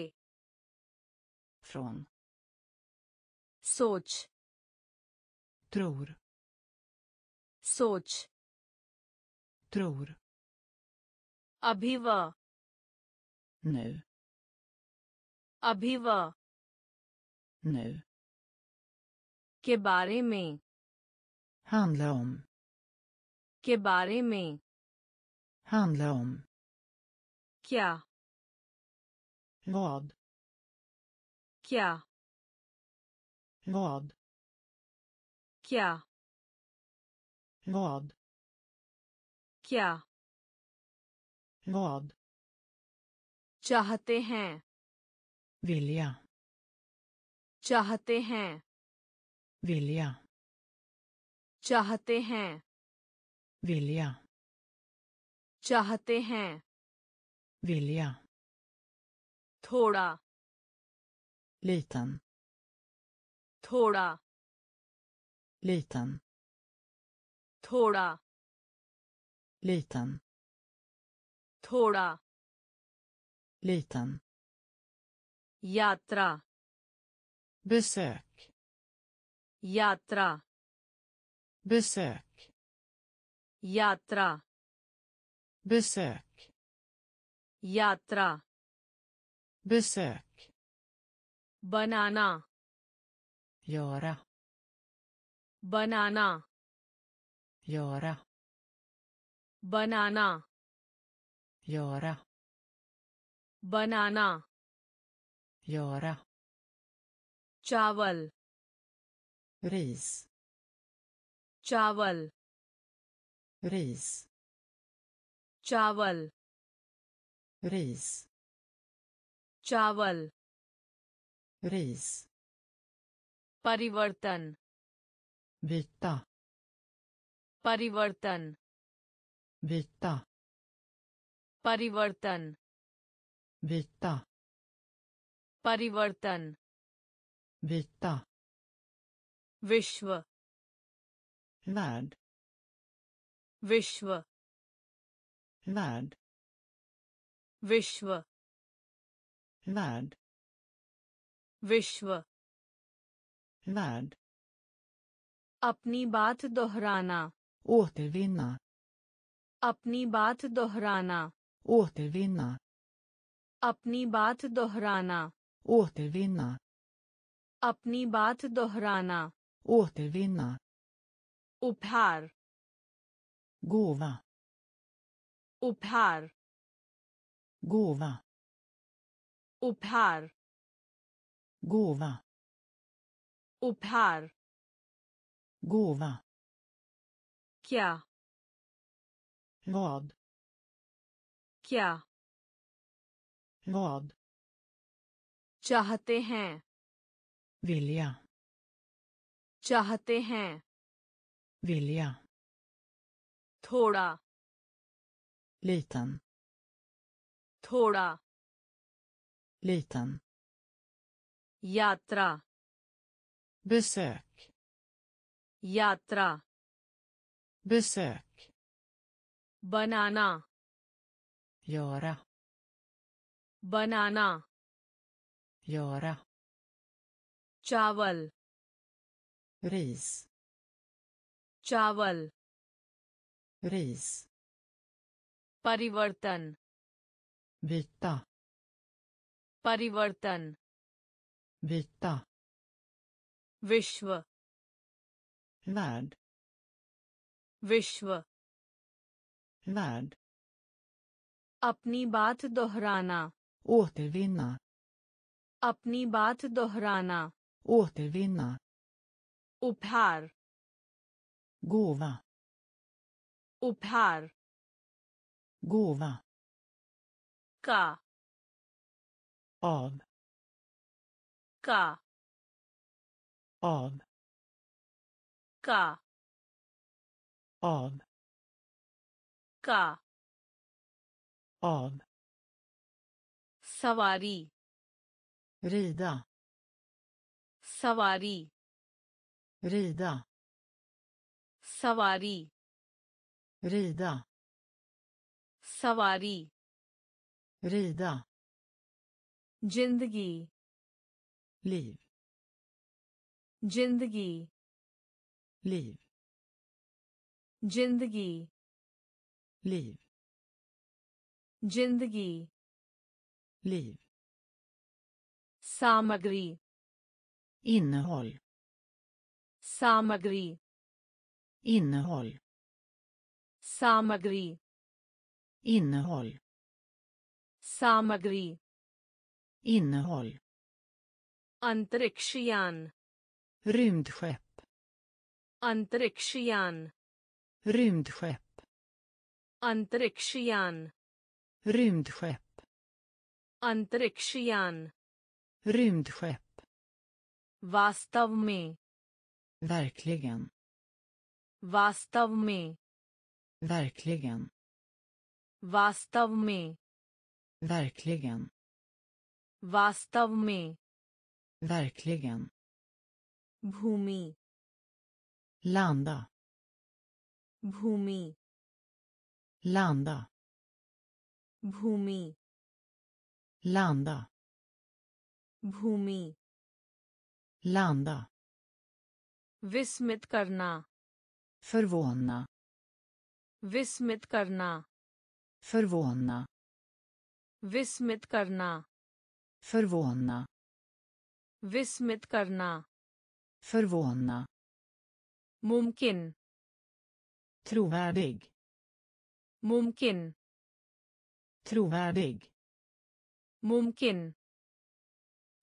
från soch tror soch tror अभी वा nu अभी वा nu के बारे में handla om के बारे में handla om क्या vad क्या vad क्या vad क्या vad चाहते हैं vilja चाहते हैं vilja चाहते हैं vilja चाहते हैं vilja थोड़ा liten थोड़ा liten थोड़ा liten थोड़ा liten yatra besök yatra besök yatra besök Yatra. Besök. Banana. Göra. Banana. Göra. Banana. Göra. Banana. Göra. Chawal. Ris. Chawal. Ris. Chawal. Ris. Chawal. Ris. Parivartan. Byta. Parivartan. Byta. Parivartan. Byta. Parivartan. Byta. Vishva. Värld. Vishva. Värld. Vishva. Värld. Vishva. Värld. Apni baat dohrana. Återvinna. Apni baat dohrana. Återvinna. Apni baat dohrana. Återvinna. Apni baat dohrana. Återvinna. Upphär. Gåva. Upphär. Gåva. Upphär. Gåva. Upphär. Gåva. Kya. Vad. Kya. Vad. Chahte hain. Vilja. Chahte hain. Vilja. Thoda. Liten. Thoda. Liten. Yatra. Besök. Yatra. Besök. Banana. Göra. Banana. Göra. Chawal. Ris. Chawal. Ris. Parivartan. Byta. Parivartan. Byta. Vishva. Värld. Vishva. Värld. Apni baat dohrana. Återvinna. Apni baat dohrana. Återvinna. Upphär. Gåva. Upphär. Gåva. Ka. Av. Ka. Av. Ka. Av. Ka. Av. Savari. Rida. Savari. Rida. Savari. Rida. Savari. Rida. Jindagi. Liv. Jindagi. Liv. Jindagi. Liv. Jindagi. Liv. Samagri. Innehåll. Samagri. Innehåll. Samagri. Innehåll. Samagri. Innehåll. Antariksyan. Rymdskepp. Antariksyan. Rymdskepp. Antariksyan. Rymdskepp. Antariksyan. Rymdskepp. Vastav med. Verkligen. Vastav med. Verkligen. Vastav med. Verkligen. Vastav med. Verkligen. Bhumi. Landa. Bhumi. Landa. Bhumi. Landa. Bhumi. Landa. Vismit karna. Förvåna. Vismit karna. Förvåna. विस्मित करना förvåna विस्मित करना förvåna मुमकिन trovärdig मुमकिन trovärdig मुमकिन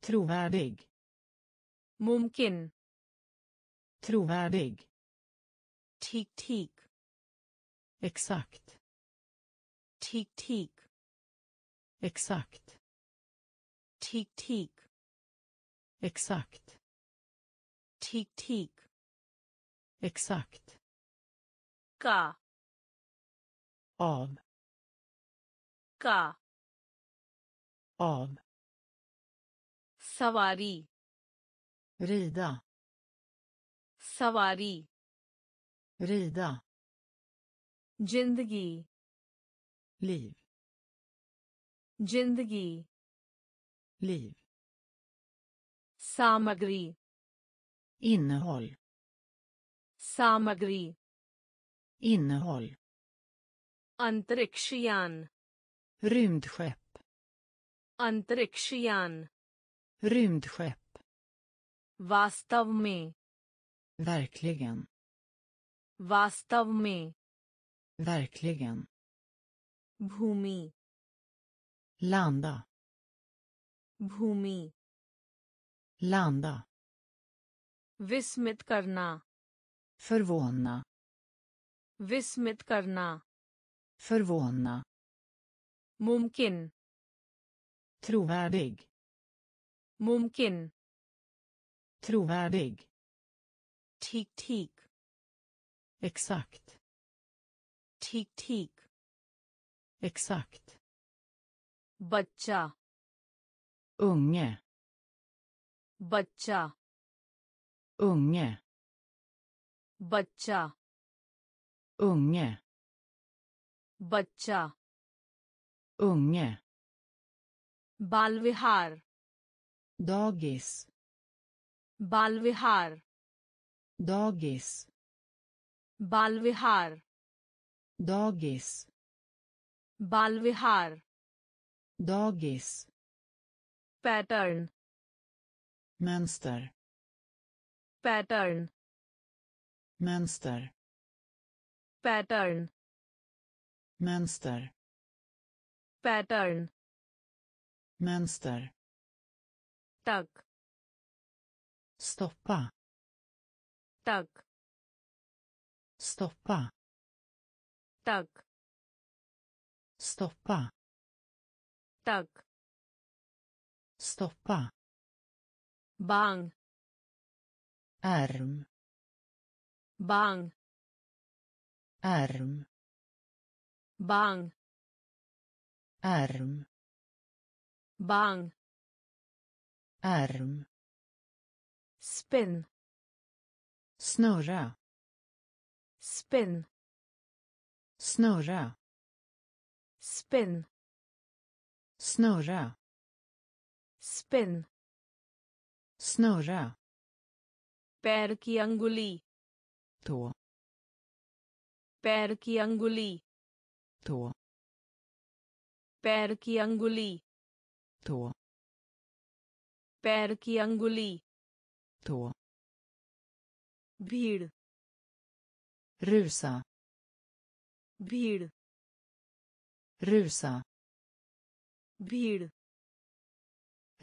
trovärdig मुमकिन trovärdig ठीक ठीक exakt ठीक ठीक exakt ठीक ठीक exakt ठीक ठीक exakt ka av ka av savari rida savari rida zindagi liv zindagi liv samagri innehåll samagri innehåll antariksyan rymdskepp antariksyan rymdskepp vastav med verkligen vastav med verkligen bhumi landa bhumi landa vismit karna förvåna vismit karna förvåna mumkin trovärdig mumkin trovärdig tik tik exakt tik tik exakt baccha unge baccha unge baccha unge baccha unge balvihar dagis balvihar dagis balvihar dagis balvihar dagis pattern mönster pattern mönster pattern mönster pattern mönster tack stoppa tack stoppa tack stoppa tack stoppa bang arm bang arm bang arm bang arm spinn snurra spinn snurra spinn snurra spinn snurra पैर की अंगुली तो पैर की अंगुली तो पैर की अंगुली तो पैर की अंगुली तो भीड़ rusa भीड़ rusa भीड़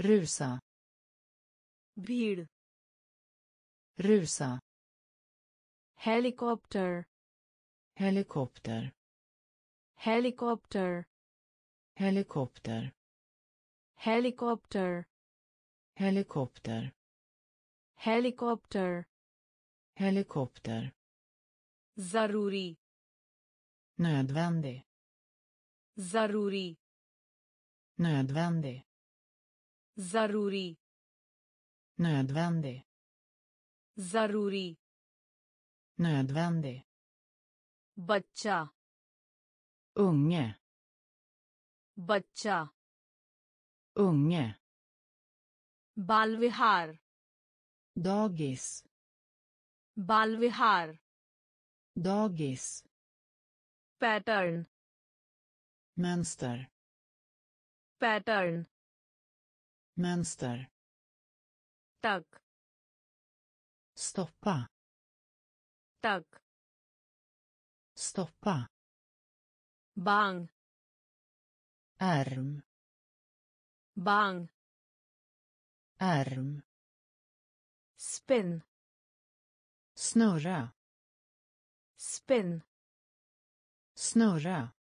rusa भीड़ rusa helikopter helikopter helikopter helikopter helikopter helikopter helikopter helikopter zaruri nödvändig zaruri nödvändig zaruri nödvändig zaruri nödvändig baccha unge baccha unge balvihar dagis balvihar dagis pattern mönster pattern. Mönster. Tack. Stoppa. Tack. Stoppa. Bang. Arm. Bang. Arm. Spinn. Snurra. Spinn. Snurra.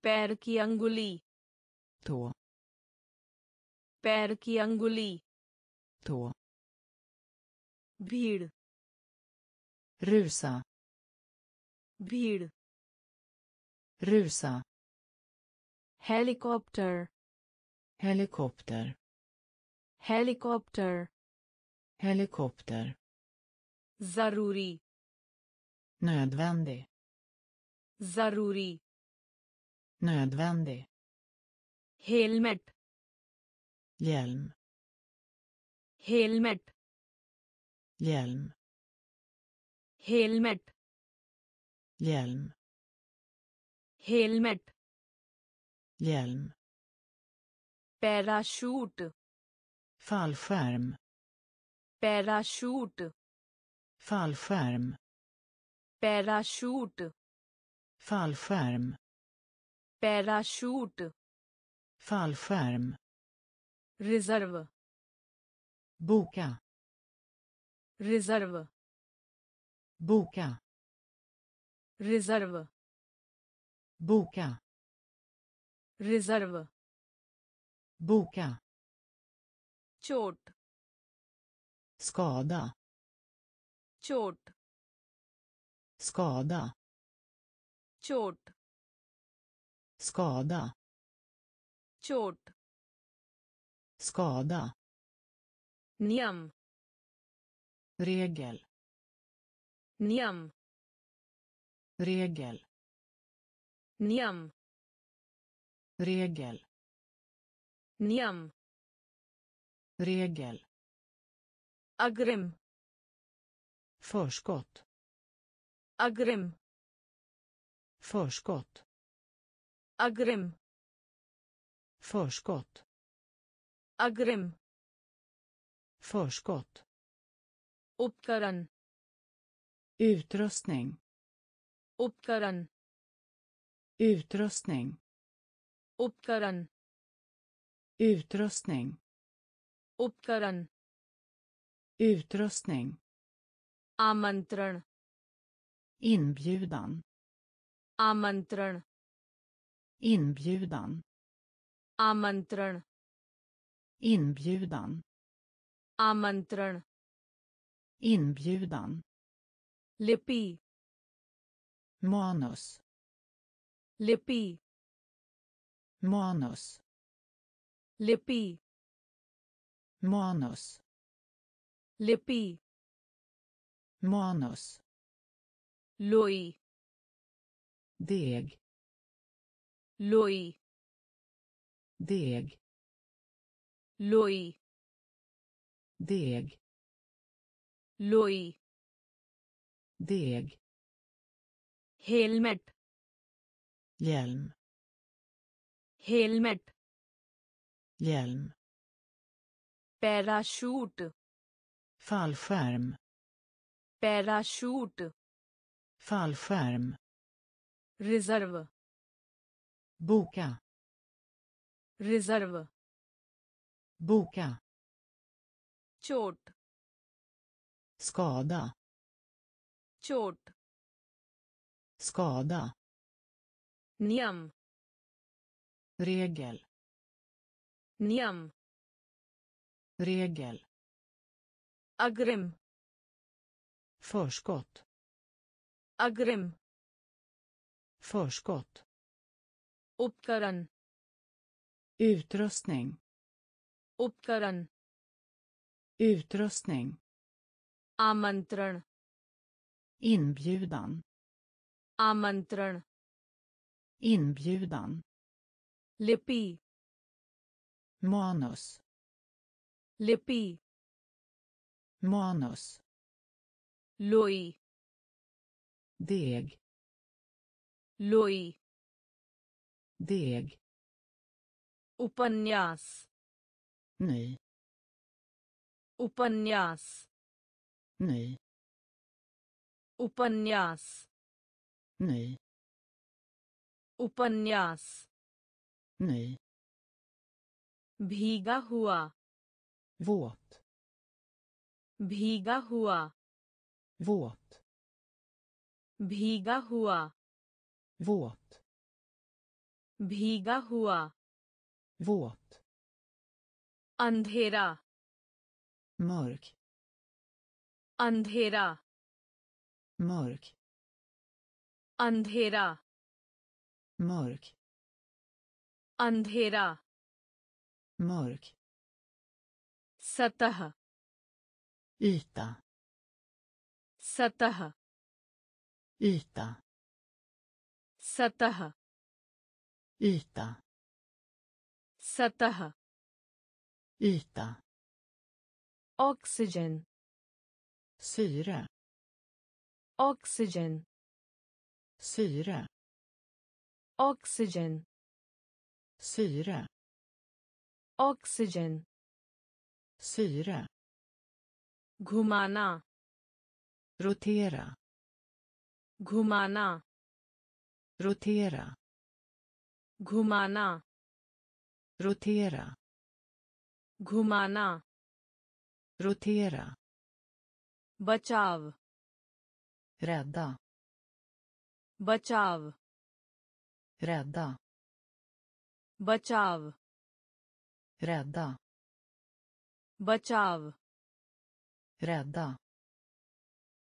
Perkianguli. Tå. Perkianguli. Tå. Bid. Rusa. Bid. Rusa. Helikopter. Helikopter. Helikopter. Helikopter. Zaruri. Nödvändig. Zaruri. Nödvändig. Helmet. Hjälm. Helmet. Hjälm. Helmet. Hjälm. Helmet. Hjälm. Parachute. Fallskärm. Parachute. Fallskärm. Parachute. Fallskärm. Parachute. Fallskärm. Reserv. Boka. Reserv. Boka. Reserv. Boka. Reserv. Boka. Chot. Skada. Chot. Skada. Chot. Skada. Chot. Skada. Niam. Regel. Niam. Regel. Niam. Regel. Niam. Regel. Agrim. Förskott. Agrim. Förskott. Agrim. Förskott. Agrim. Förskott. Uppkaran. Utrustning. Uppkaran. Utrustning. Uppkaran. Utrustning. Uppkaran. Utrustning. Amantran. Inbjudan. Amantran. Inbjudan. Amantran. Inbjudan. Amantran. Inbjudan. Lipi. Manus. Lipi. Manus. Lipi. Manus. Lipi. Manus. Loj. Deg. Loj. Deg. Loj. Deg. Loj. Deg. Helmet. Hjälm. Helmet. Hjälm. Parachute. Fallskärm. Parachute. Fallskärm. Reserv. Boka. Reserv. Boka. Chot. Skada. Chot. Skada. Niam. Regel. Niam. Regel. Agrim. Förskott. Agrim. Förskott. Uppkaran. Utrustning. Uppkaran. Utrustning. Amantran. Inbjudan. Amantran. Inbjudan. Lipi. Manus. Lipi. Manus. Loj. Deg. Loj. Deg. Upanyas. Ny. Upanyas. Ny. Upanyas. Ny. Upanyas. Ny. Bhiga hua. Våt. Bhiga hua. Våt. Bhiga hua. Våt. Bhiga hua. Våt. Andhera. Mörk. Andhera. Mörk. Andhera. Mörk. Andhera. Mörk. Satah. Yta. Satah. Yta. Satah. Yta. Satah. Yta. Oxygen. Syre. Oxygen. Syre. Oxygen. Syre. Oxygen. Syre. Ghumana. Rotera. Ghumana. Rotera. Ghumana. Rotera. Ghumana. Rotera. Bachav. Rädda. Bachav. Rädda. Bachav. Rädda. Bachav. Rädda.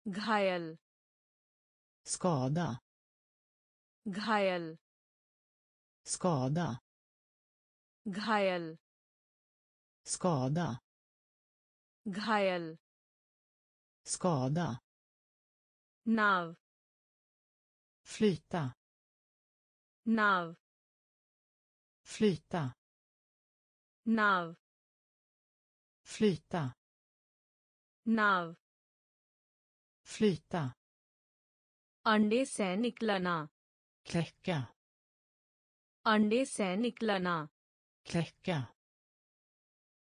Ghajal. Skada. Ghajal. Skada. Ghajal. Skada. Ghajal. Skada. Nav. Flyta. Nav. Flyta. Nav. Flyta. Nav. Flyta. Ande se niklana. Kläcka. Ande se niklana. Kläcka.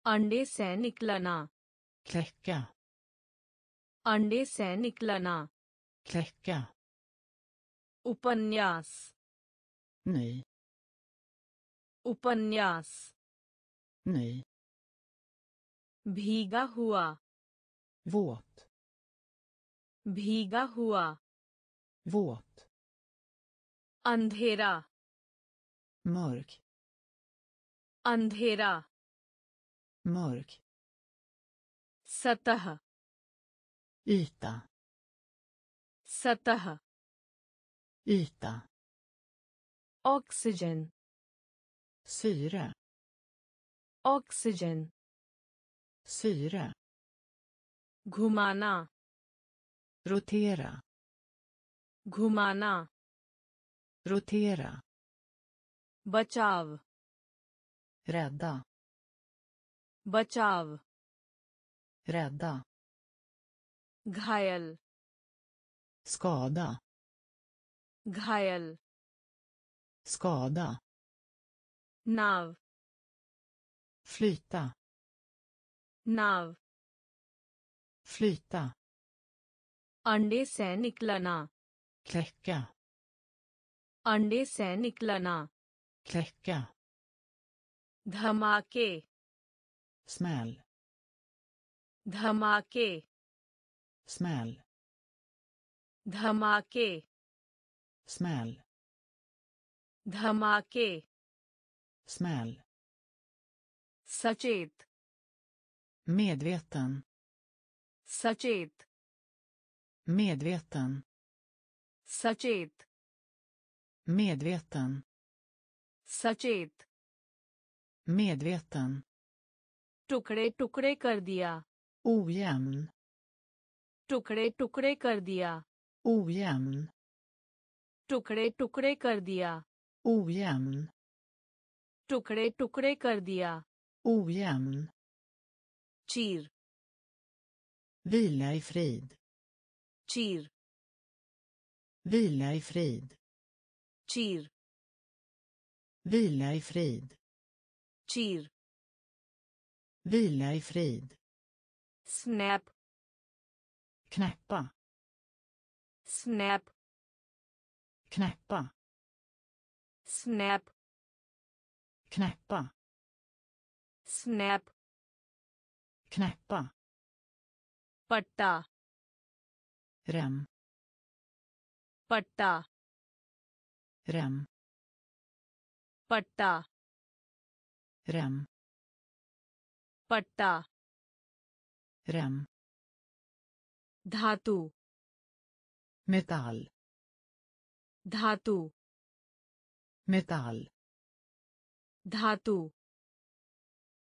Ande se niklana. Kläcka. Ande se niklana. Kläcka. Upanyas. Ny. Upanyas. Ny. Bhiga hua. Våt. Bhiga hua. Våt. Andhera. Mörk. Andhera. Mörk. Satah. Yta. Satah. Yta. Oxygen. Syre. Oxygen. Syre. Ghumana. Rotera. Ghumana. Rotera. Bachav. Rädda. Bachav. Rädda. Ghajal. Skada. Ghajal. Skada. Nav. Flyta. Nav. Flyta. Ande se niklana. Kläcka. Ande se niklana. Kläcka. Dhamake. Smäll. Dhamake. Smäll. Dhamake. Smäll. Dhamake. Smäll. Sachet. Medveten. Sachet. Medveten. Sachet. Medveten. Sachet. Medveten. Tukre tukre kar diya. Ojämn. Tukre tukre kar diya. Ojämn. Tukre tukre kar diya. Ojämn. Tukre tukre kar diya. Ojämn. Cheer. Vila i frid. Cheer. Vila i frid. Cheer. Vila i frid. Chir. Vila i frid. Snap. Knäppa. Snap. Knäppa. Snap. Knäppa. Snap. Knäppa. Patta. Rem. Patta. Rem. Patta. Rem. Patta. Rem. Dhatu. Metall. Dhatu. Metall. Dhatu.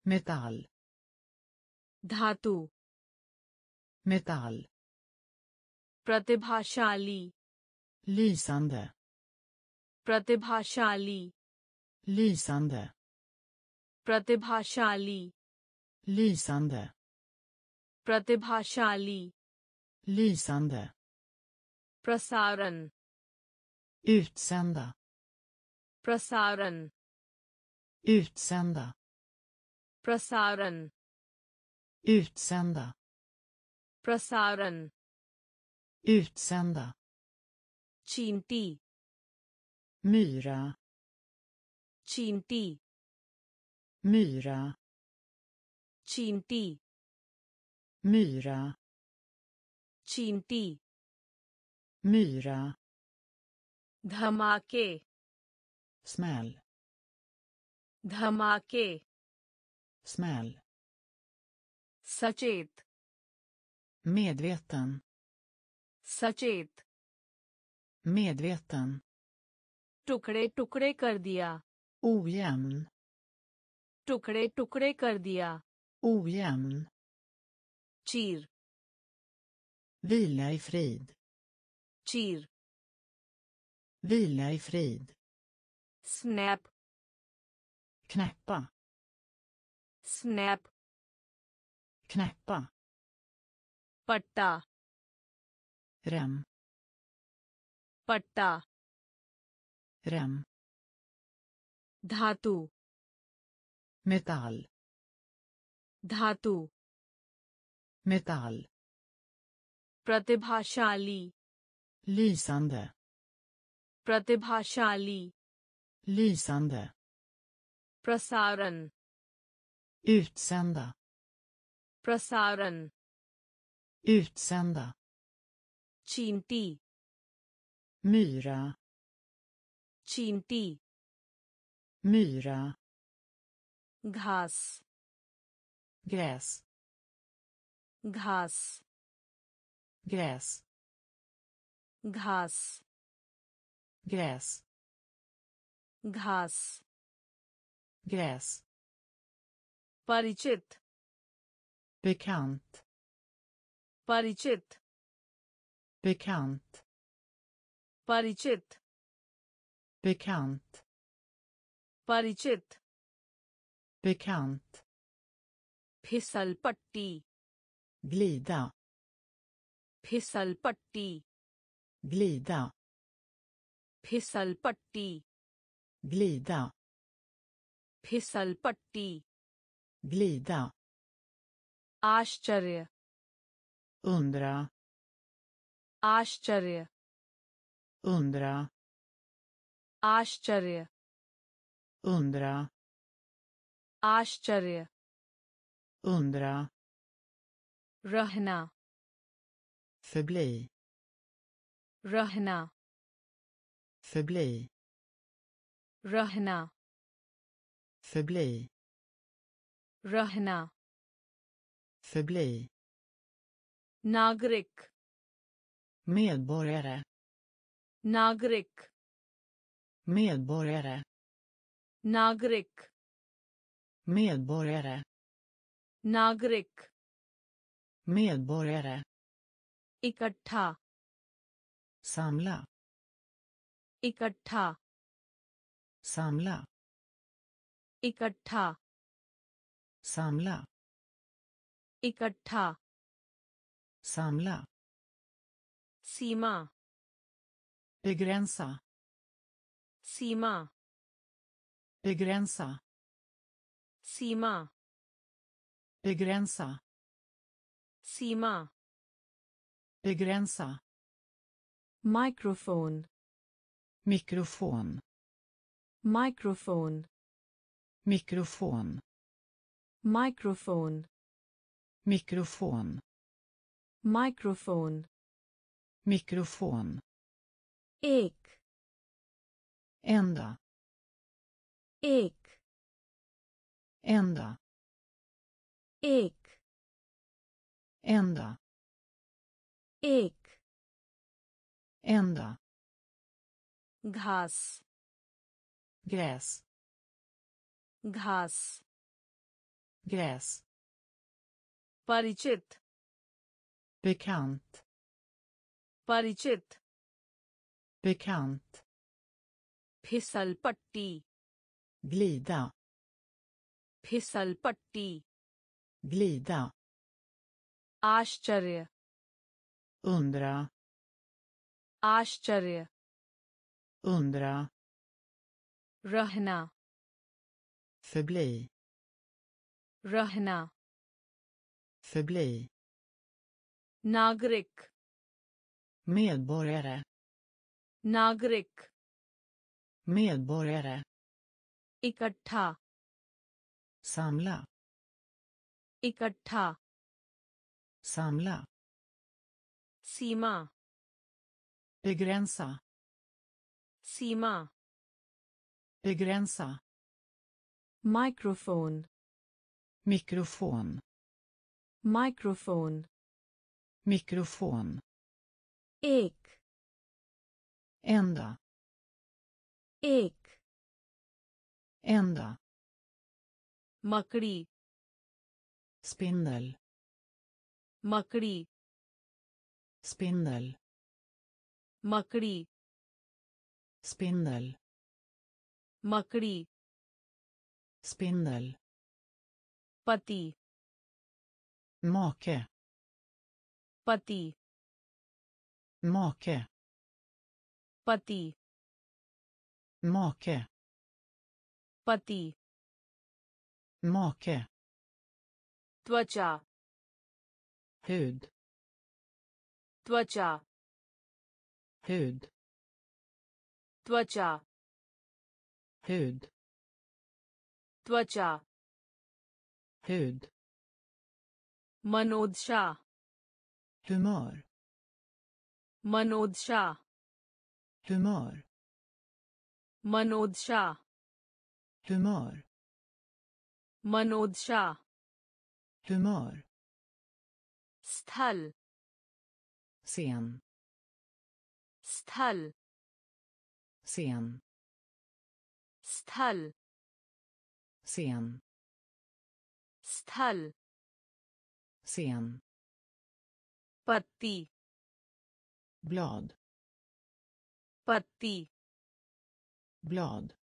Metall. Dhatu. Metall. Pratibhashali. Lysande. Pratibhashali. Lysande. Pratibhashali. Lysande. Pratibhashali. Lysande. Prasaran. Utsända. Prasaran. Utsända. Prasaran. Utsända. Prasaran. Utsända. Chinti. Myra. Chinti. Myra. Chinti. Myra. Chinti. Myra. Dhamake. Smäll. Dhamake. Smäll. Sachet. Medveten. Sachet. Medveten. Tukde tukde kar diya. Ojämn. Tukde tukde kar diya. Ojämn. Chir. Vila i frid. Chir. Vila i frid. Snap. Knäppa. Snap. Knäppa. Patta. Rem. Patta. Rem. Dhatu. Metall. Dhatu. Metall. Pratibhashali. Lysande. Pratibhashali. Lysande. Prasaran. Utsända. Prasaran. Utsända. Chinti. Myra. Chinti. Myra. Ghas. Gräs. Ghas. Gräs. Ghas. Gräs. Ghas. Gräs. Parichit. Bekant. Parichit. Bekant. Parichit. Bekant. Parichit. Bekant. Phissalpatti. Glida. Phissalpatti. Glida. Phissalpatti. Glida. Phissalpatti. Glida. Ascharya. Undra. Ascharya. Undra. Ascharya. Undra. Ascharya. Undra. Rahna. Förbli. Rahna. Förbli. Rahna. Förbli. Rahna. Förbli. Nagrik. Medborgare. Nagrik. Medborgare. Nagrik. Medborgare. Nagrik. Medborgare. Ikattha. Samla. Ikattha. Samla. Ikattha. Samla. Ikattha. Samla. Sima. Begränsa. Sima. Begränsa. Sima. Begränsa. Sima. Begränsa. Mikrofon. Mikrofon. Mikrofon. Mikrofon. Mikrofon. Mikrofon. Mikrofon. Mikrofon. Ek. Enda. Ek. Enda. Ek. Enda. Ek. Enda. Gräs. Gräs. Gräs. Gräs. Parichit. Bekant. Parichit. Bekant. Pissalpatti. Glida. Pissalpatti. Glida. Ascharje. Undra. Ascharje. Undra. Röhna. Förbli. Röhna. Förbli. Nagrik. Medborgare. Nagrik. Medborgare. Ikattha. Samla. Ikattha. Samla. Sima. Begränsa. Sima. Begränsa. Mikrofon. Mikrofon. Mikrofon. Mikrofon. Ek. Enda. Ek. Enda. Makri. Spindel. Makri. Spindel. Makri. Spindel. Makri. Spindel. Pati. Make. Pati. Make. Pati. Make. Pati. Make. Tvacha. Hud. Tvacha. Hud. Tvacha. Hud. Tvacha. Hud. Manodsha. Humör. Manodsha. Humör. Manodsha. Humör. Manodsha. Humör. Sthal. Scen. Sthal. Scen. Sthal. Scen. Sthal. Scen. Patti. Blad. Patti. Blad.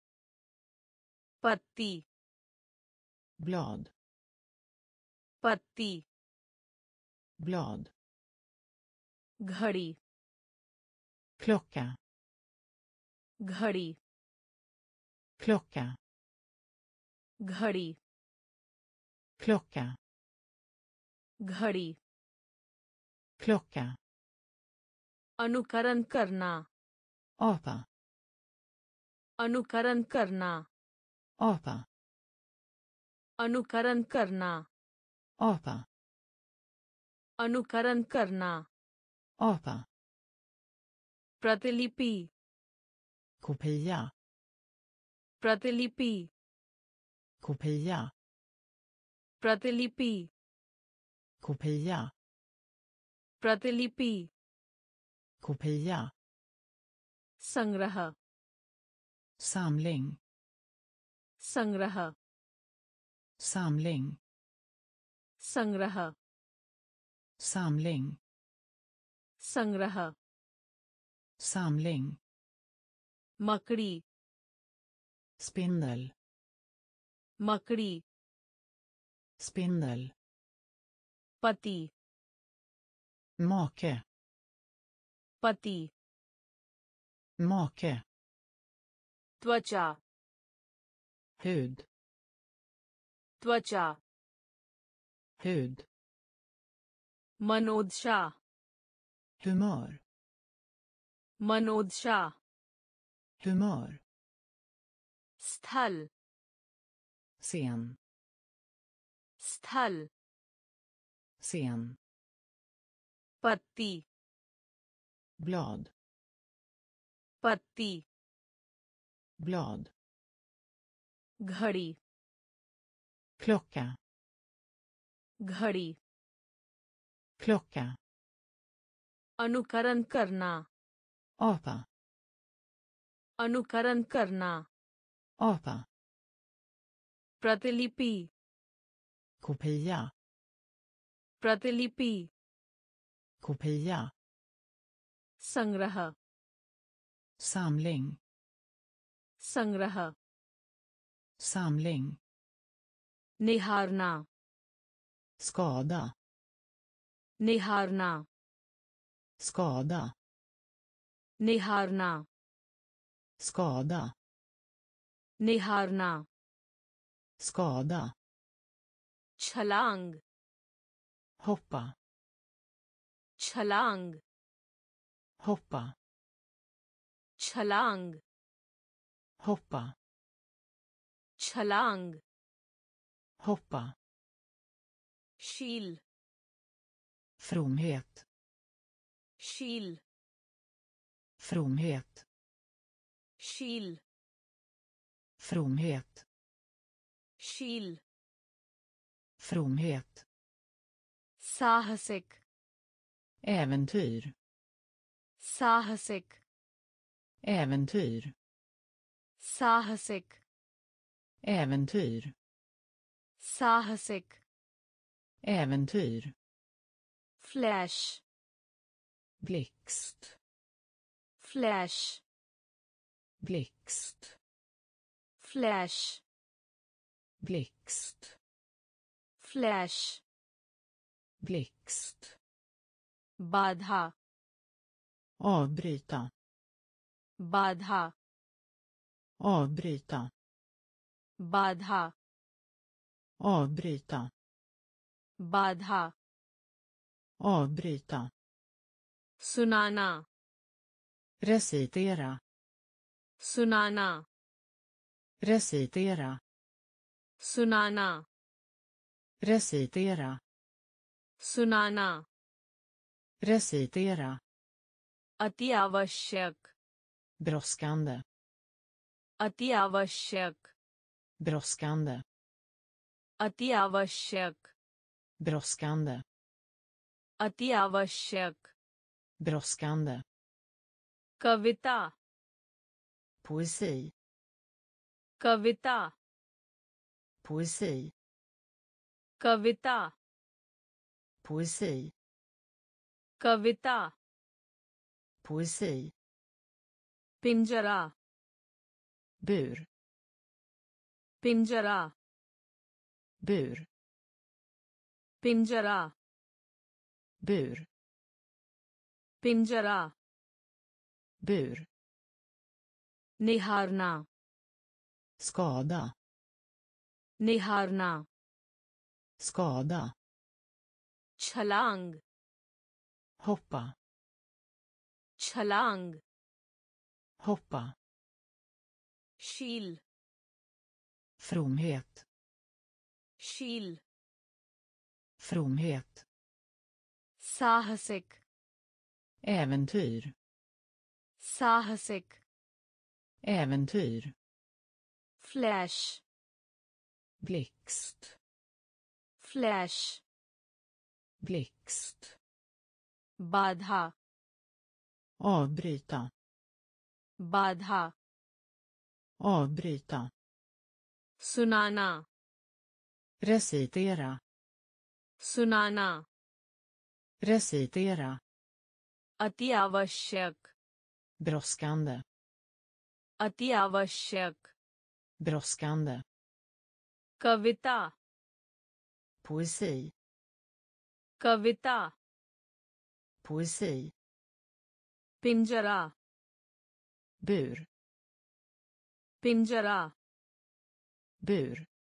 Patti. Blad. Patti. Blad. Ghadi. Klocka. Ghadi. Klocka. Ghadi. Klocka. Ghadi. Klocka. Anukaran karna. Apa. Anukaran karna. Apa. Anukaran karna. Apa. Anukaran karna. Apa. Pratilipi. Kopia. Pratilipi. Kopia. Pratilipi. Kopia. Pratilipi. Kopia. Sangraha. Samling. Sangraha. Samling. Sangraha. Samling. Sangraha. Samling. Makri. Spindel. Makri. Spindel. Pati. Make. Pati. Make. Tvacha. Hud. त्वचा hud मनोदशा humör मनोदशा humör स्थल scen स्थल scen पत्ती blad पत्ती blad घड़ी klocka घड़ी klocka अनुकरण करना apa अनुकरण करना apa प्रतिलिपि kopia प्रतिलिपि kopia संग्रह samling संग्रह samling निहारना skada निहारना skada निहारना skada निहारना skada छलांग hoppa छलांग hoppa छलांग hoppa छलांग hoppa kyl fromhet kyl fromhet kyl fromhet kyl fromhet sahasik äventyr sahasik äventyr sahasik äventyr sahasik äventyr flash blixt flash blixt flash blixt flash blixt badha avbryta badha avbryta badha avbryta badha avbryta sunana recitera sunana recitera sunana recitera sunana recitera अति आवश्यक brådskande अति आवश्यक brådskande अति आवश्यक brådskande अति आवश्यक brådskande कविता poesi कविता poesi कविता poesi कविता poesi pinjara bur pinjara bur pinjara bur pinjara bur niharna skada niharna skada chalang hoppa छलांग, hoppa, kyl, fromhet, kyl, fromhet, sahasik, äventyr, sahasik, äventyr, flash, blixt, flash, blixt, badha. Avbryta. Badha. Avbryta. Sunana. Recitera. Sunana. Recitera. Ati avashyak. Brådskande. Ati avashyak. Brådskande. Kavita. Poesi. Kavita. Poesi. Pinjara bur pinjara bur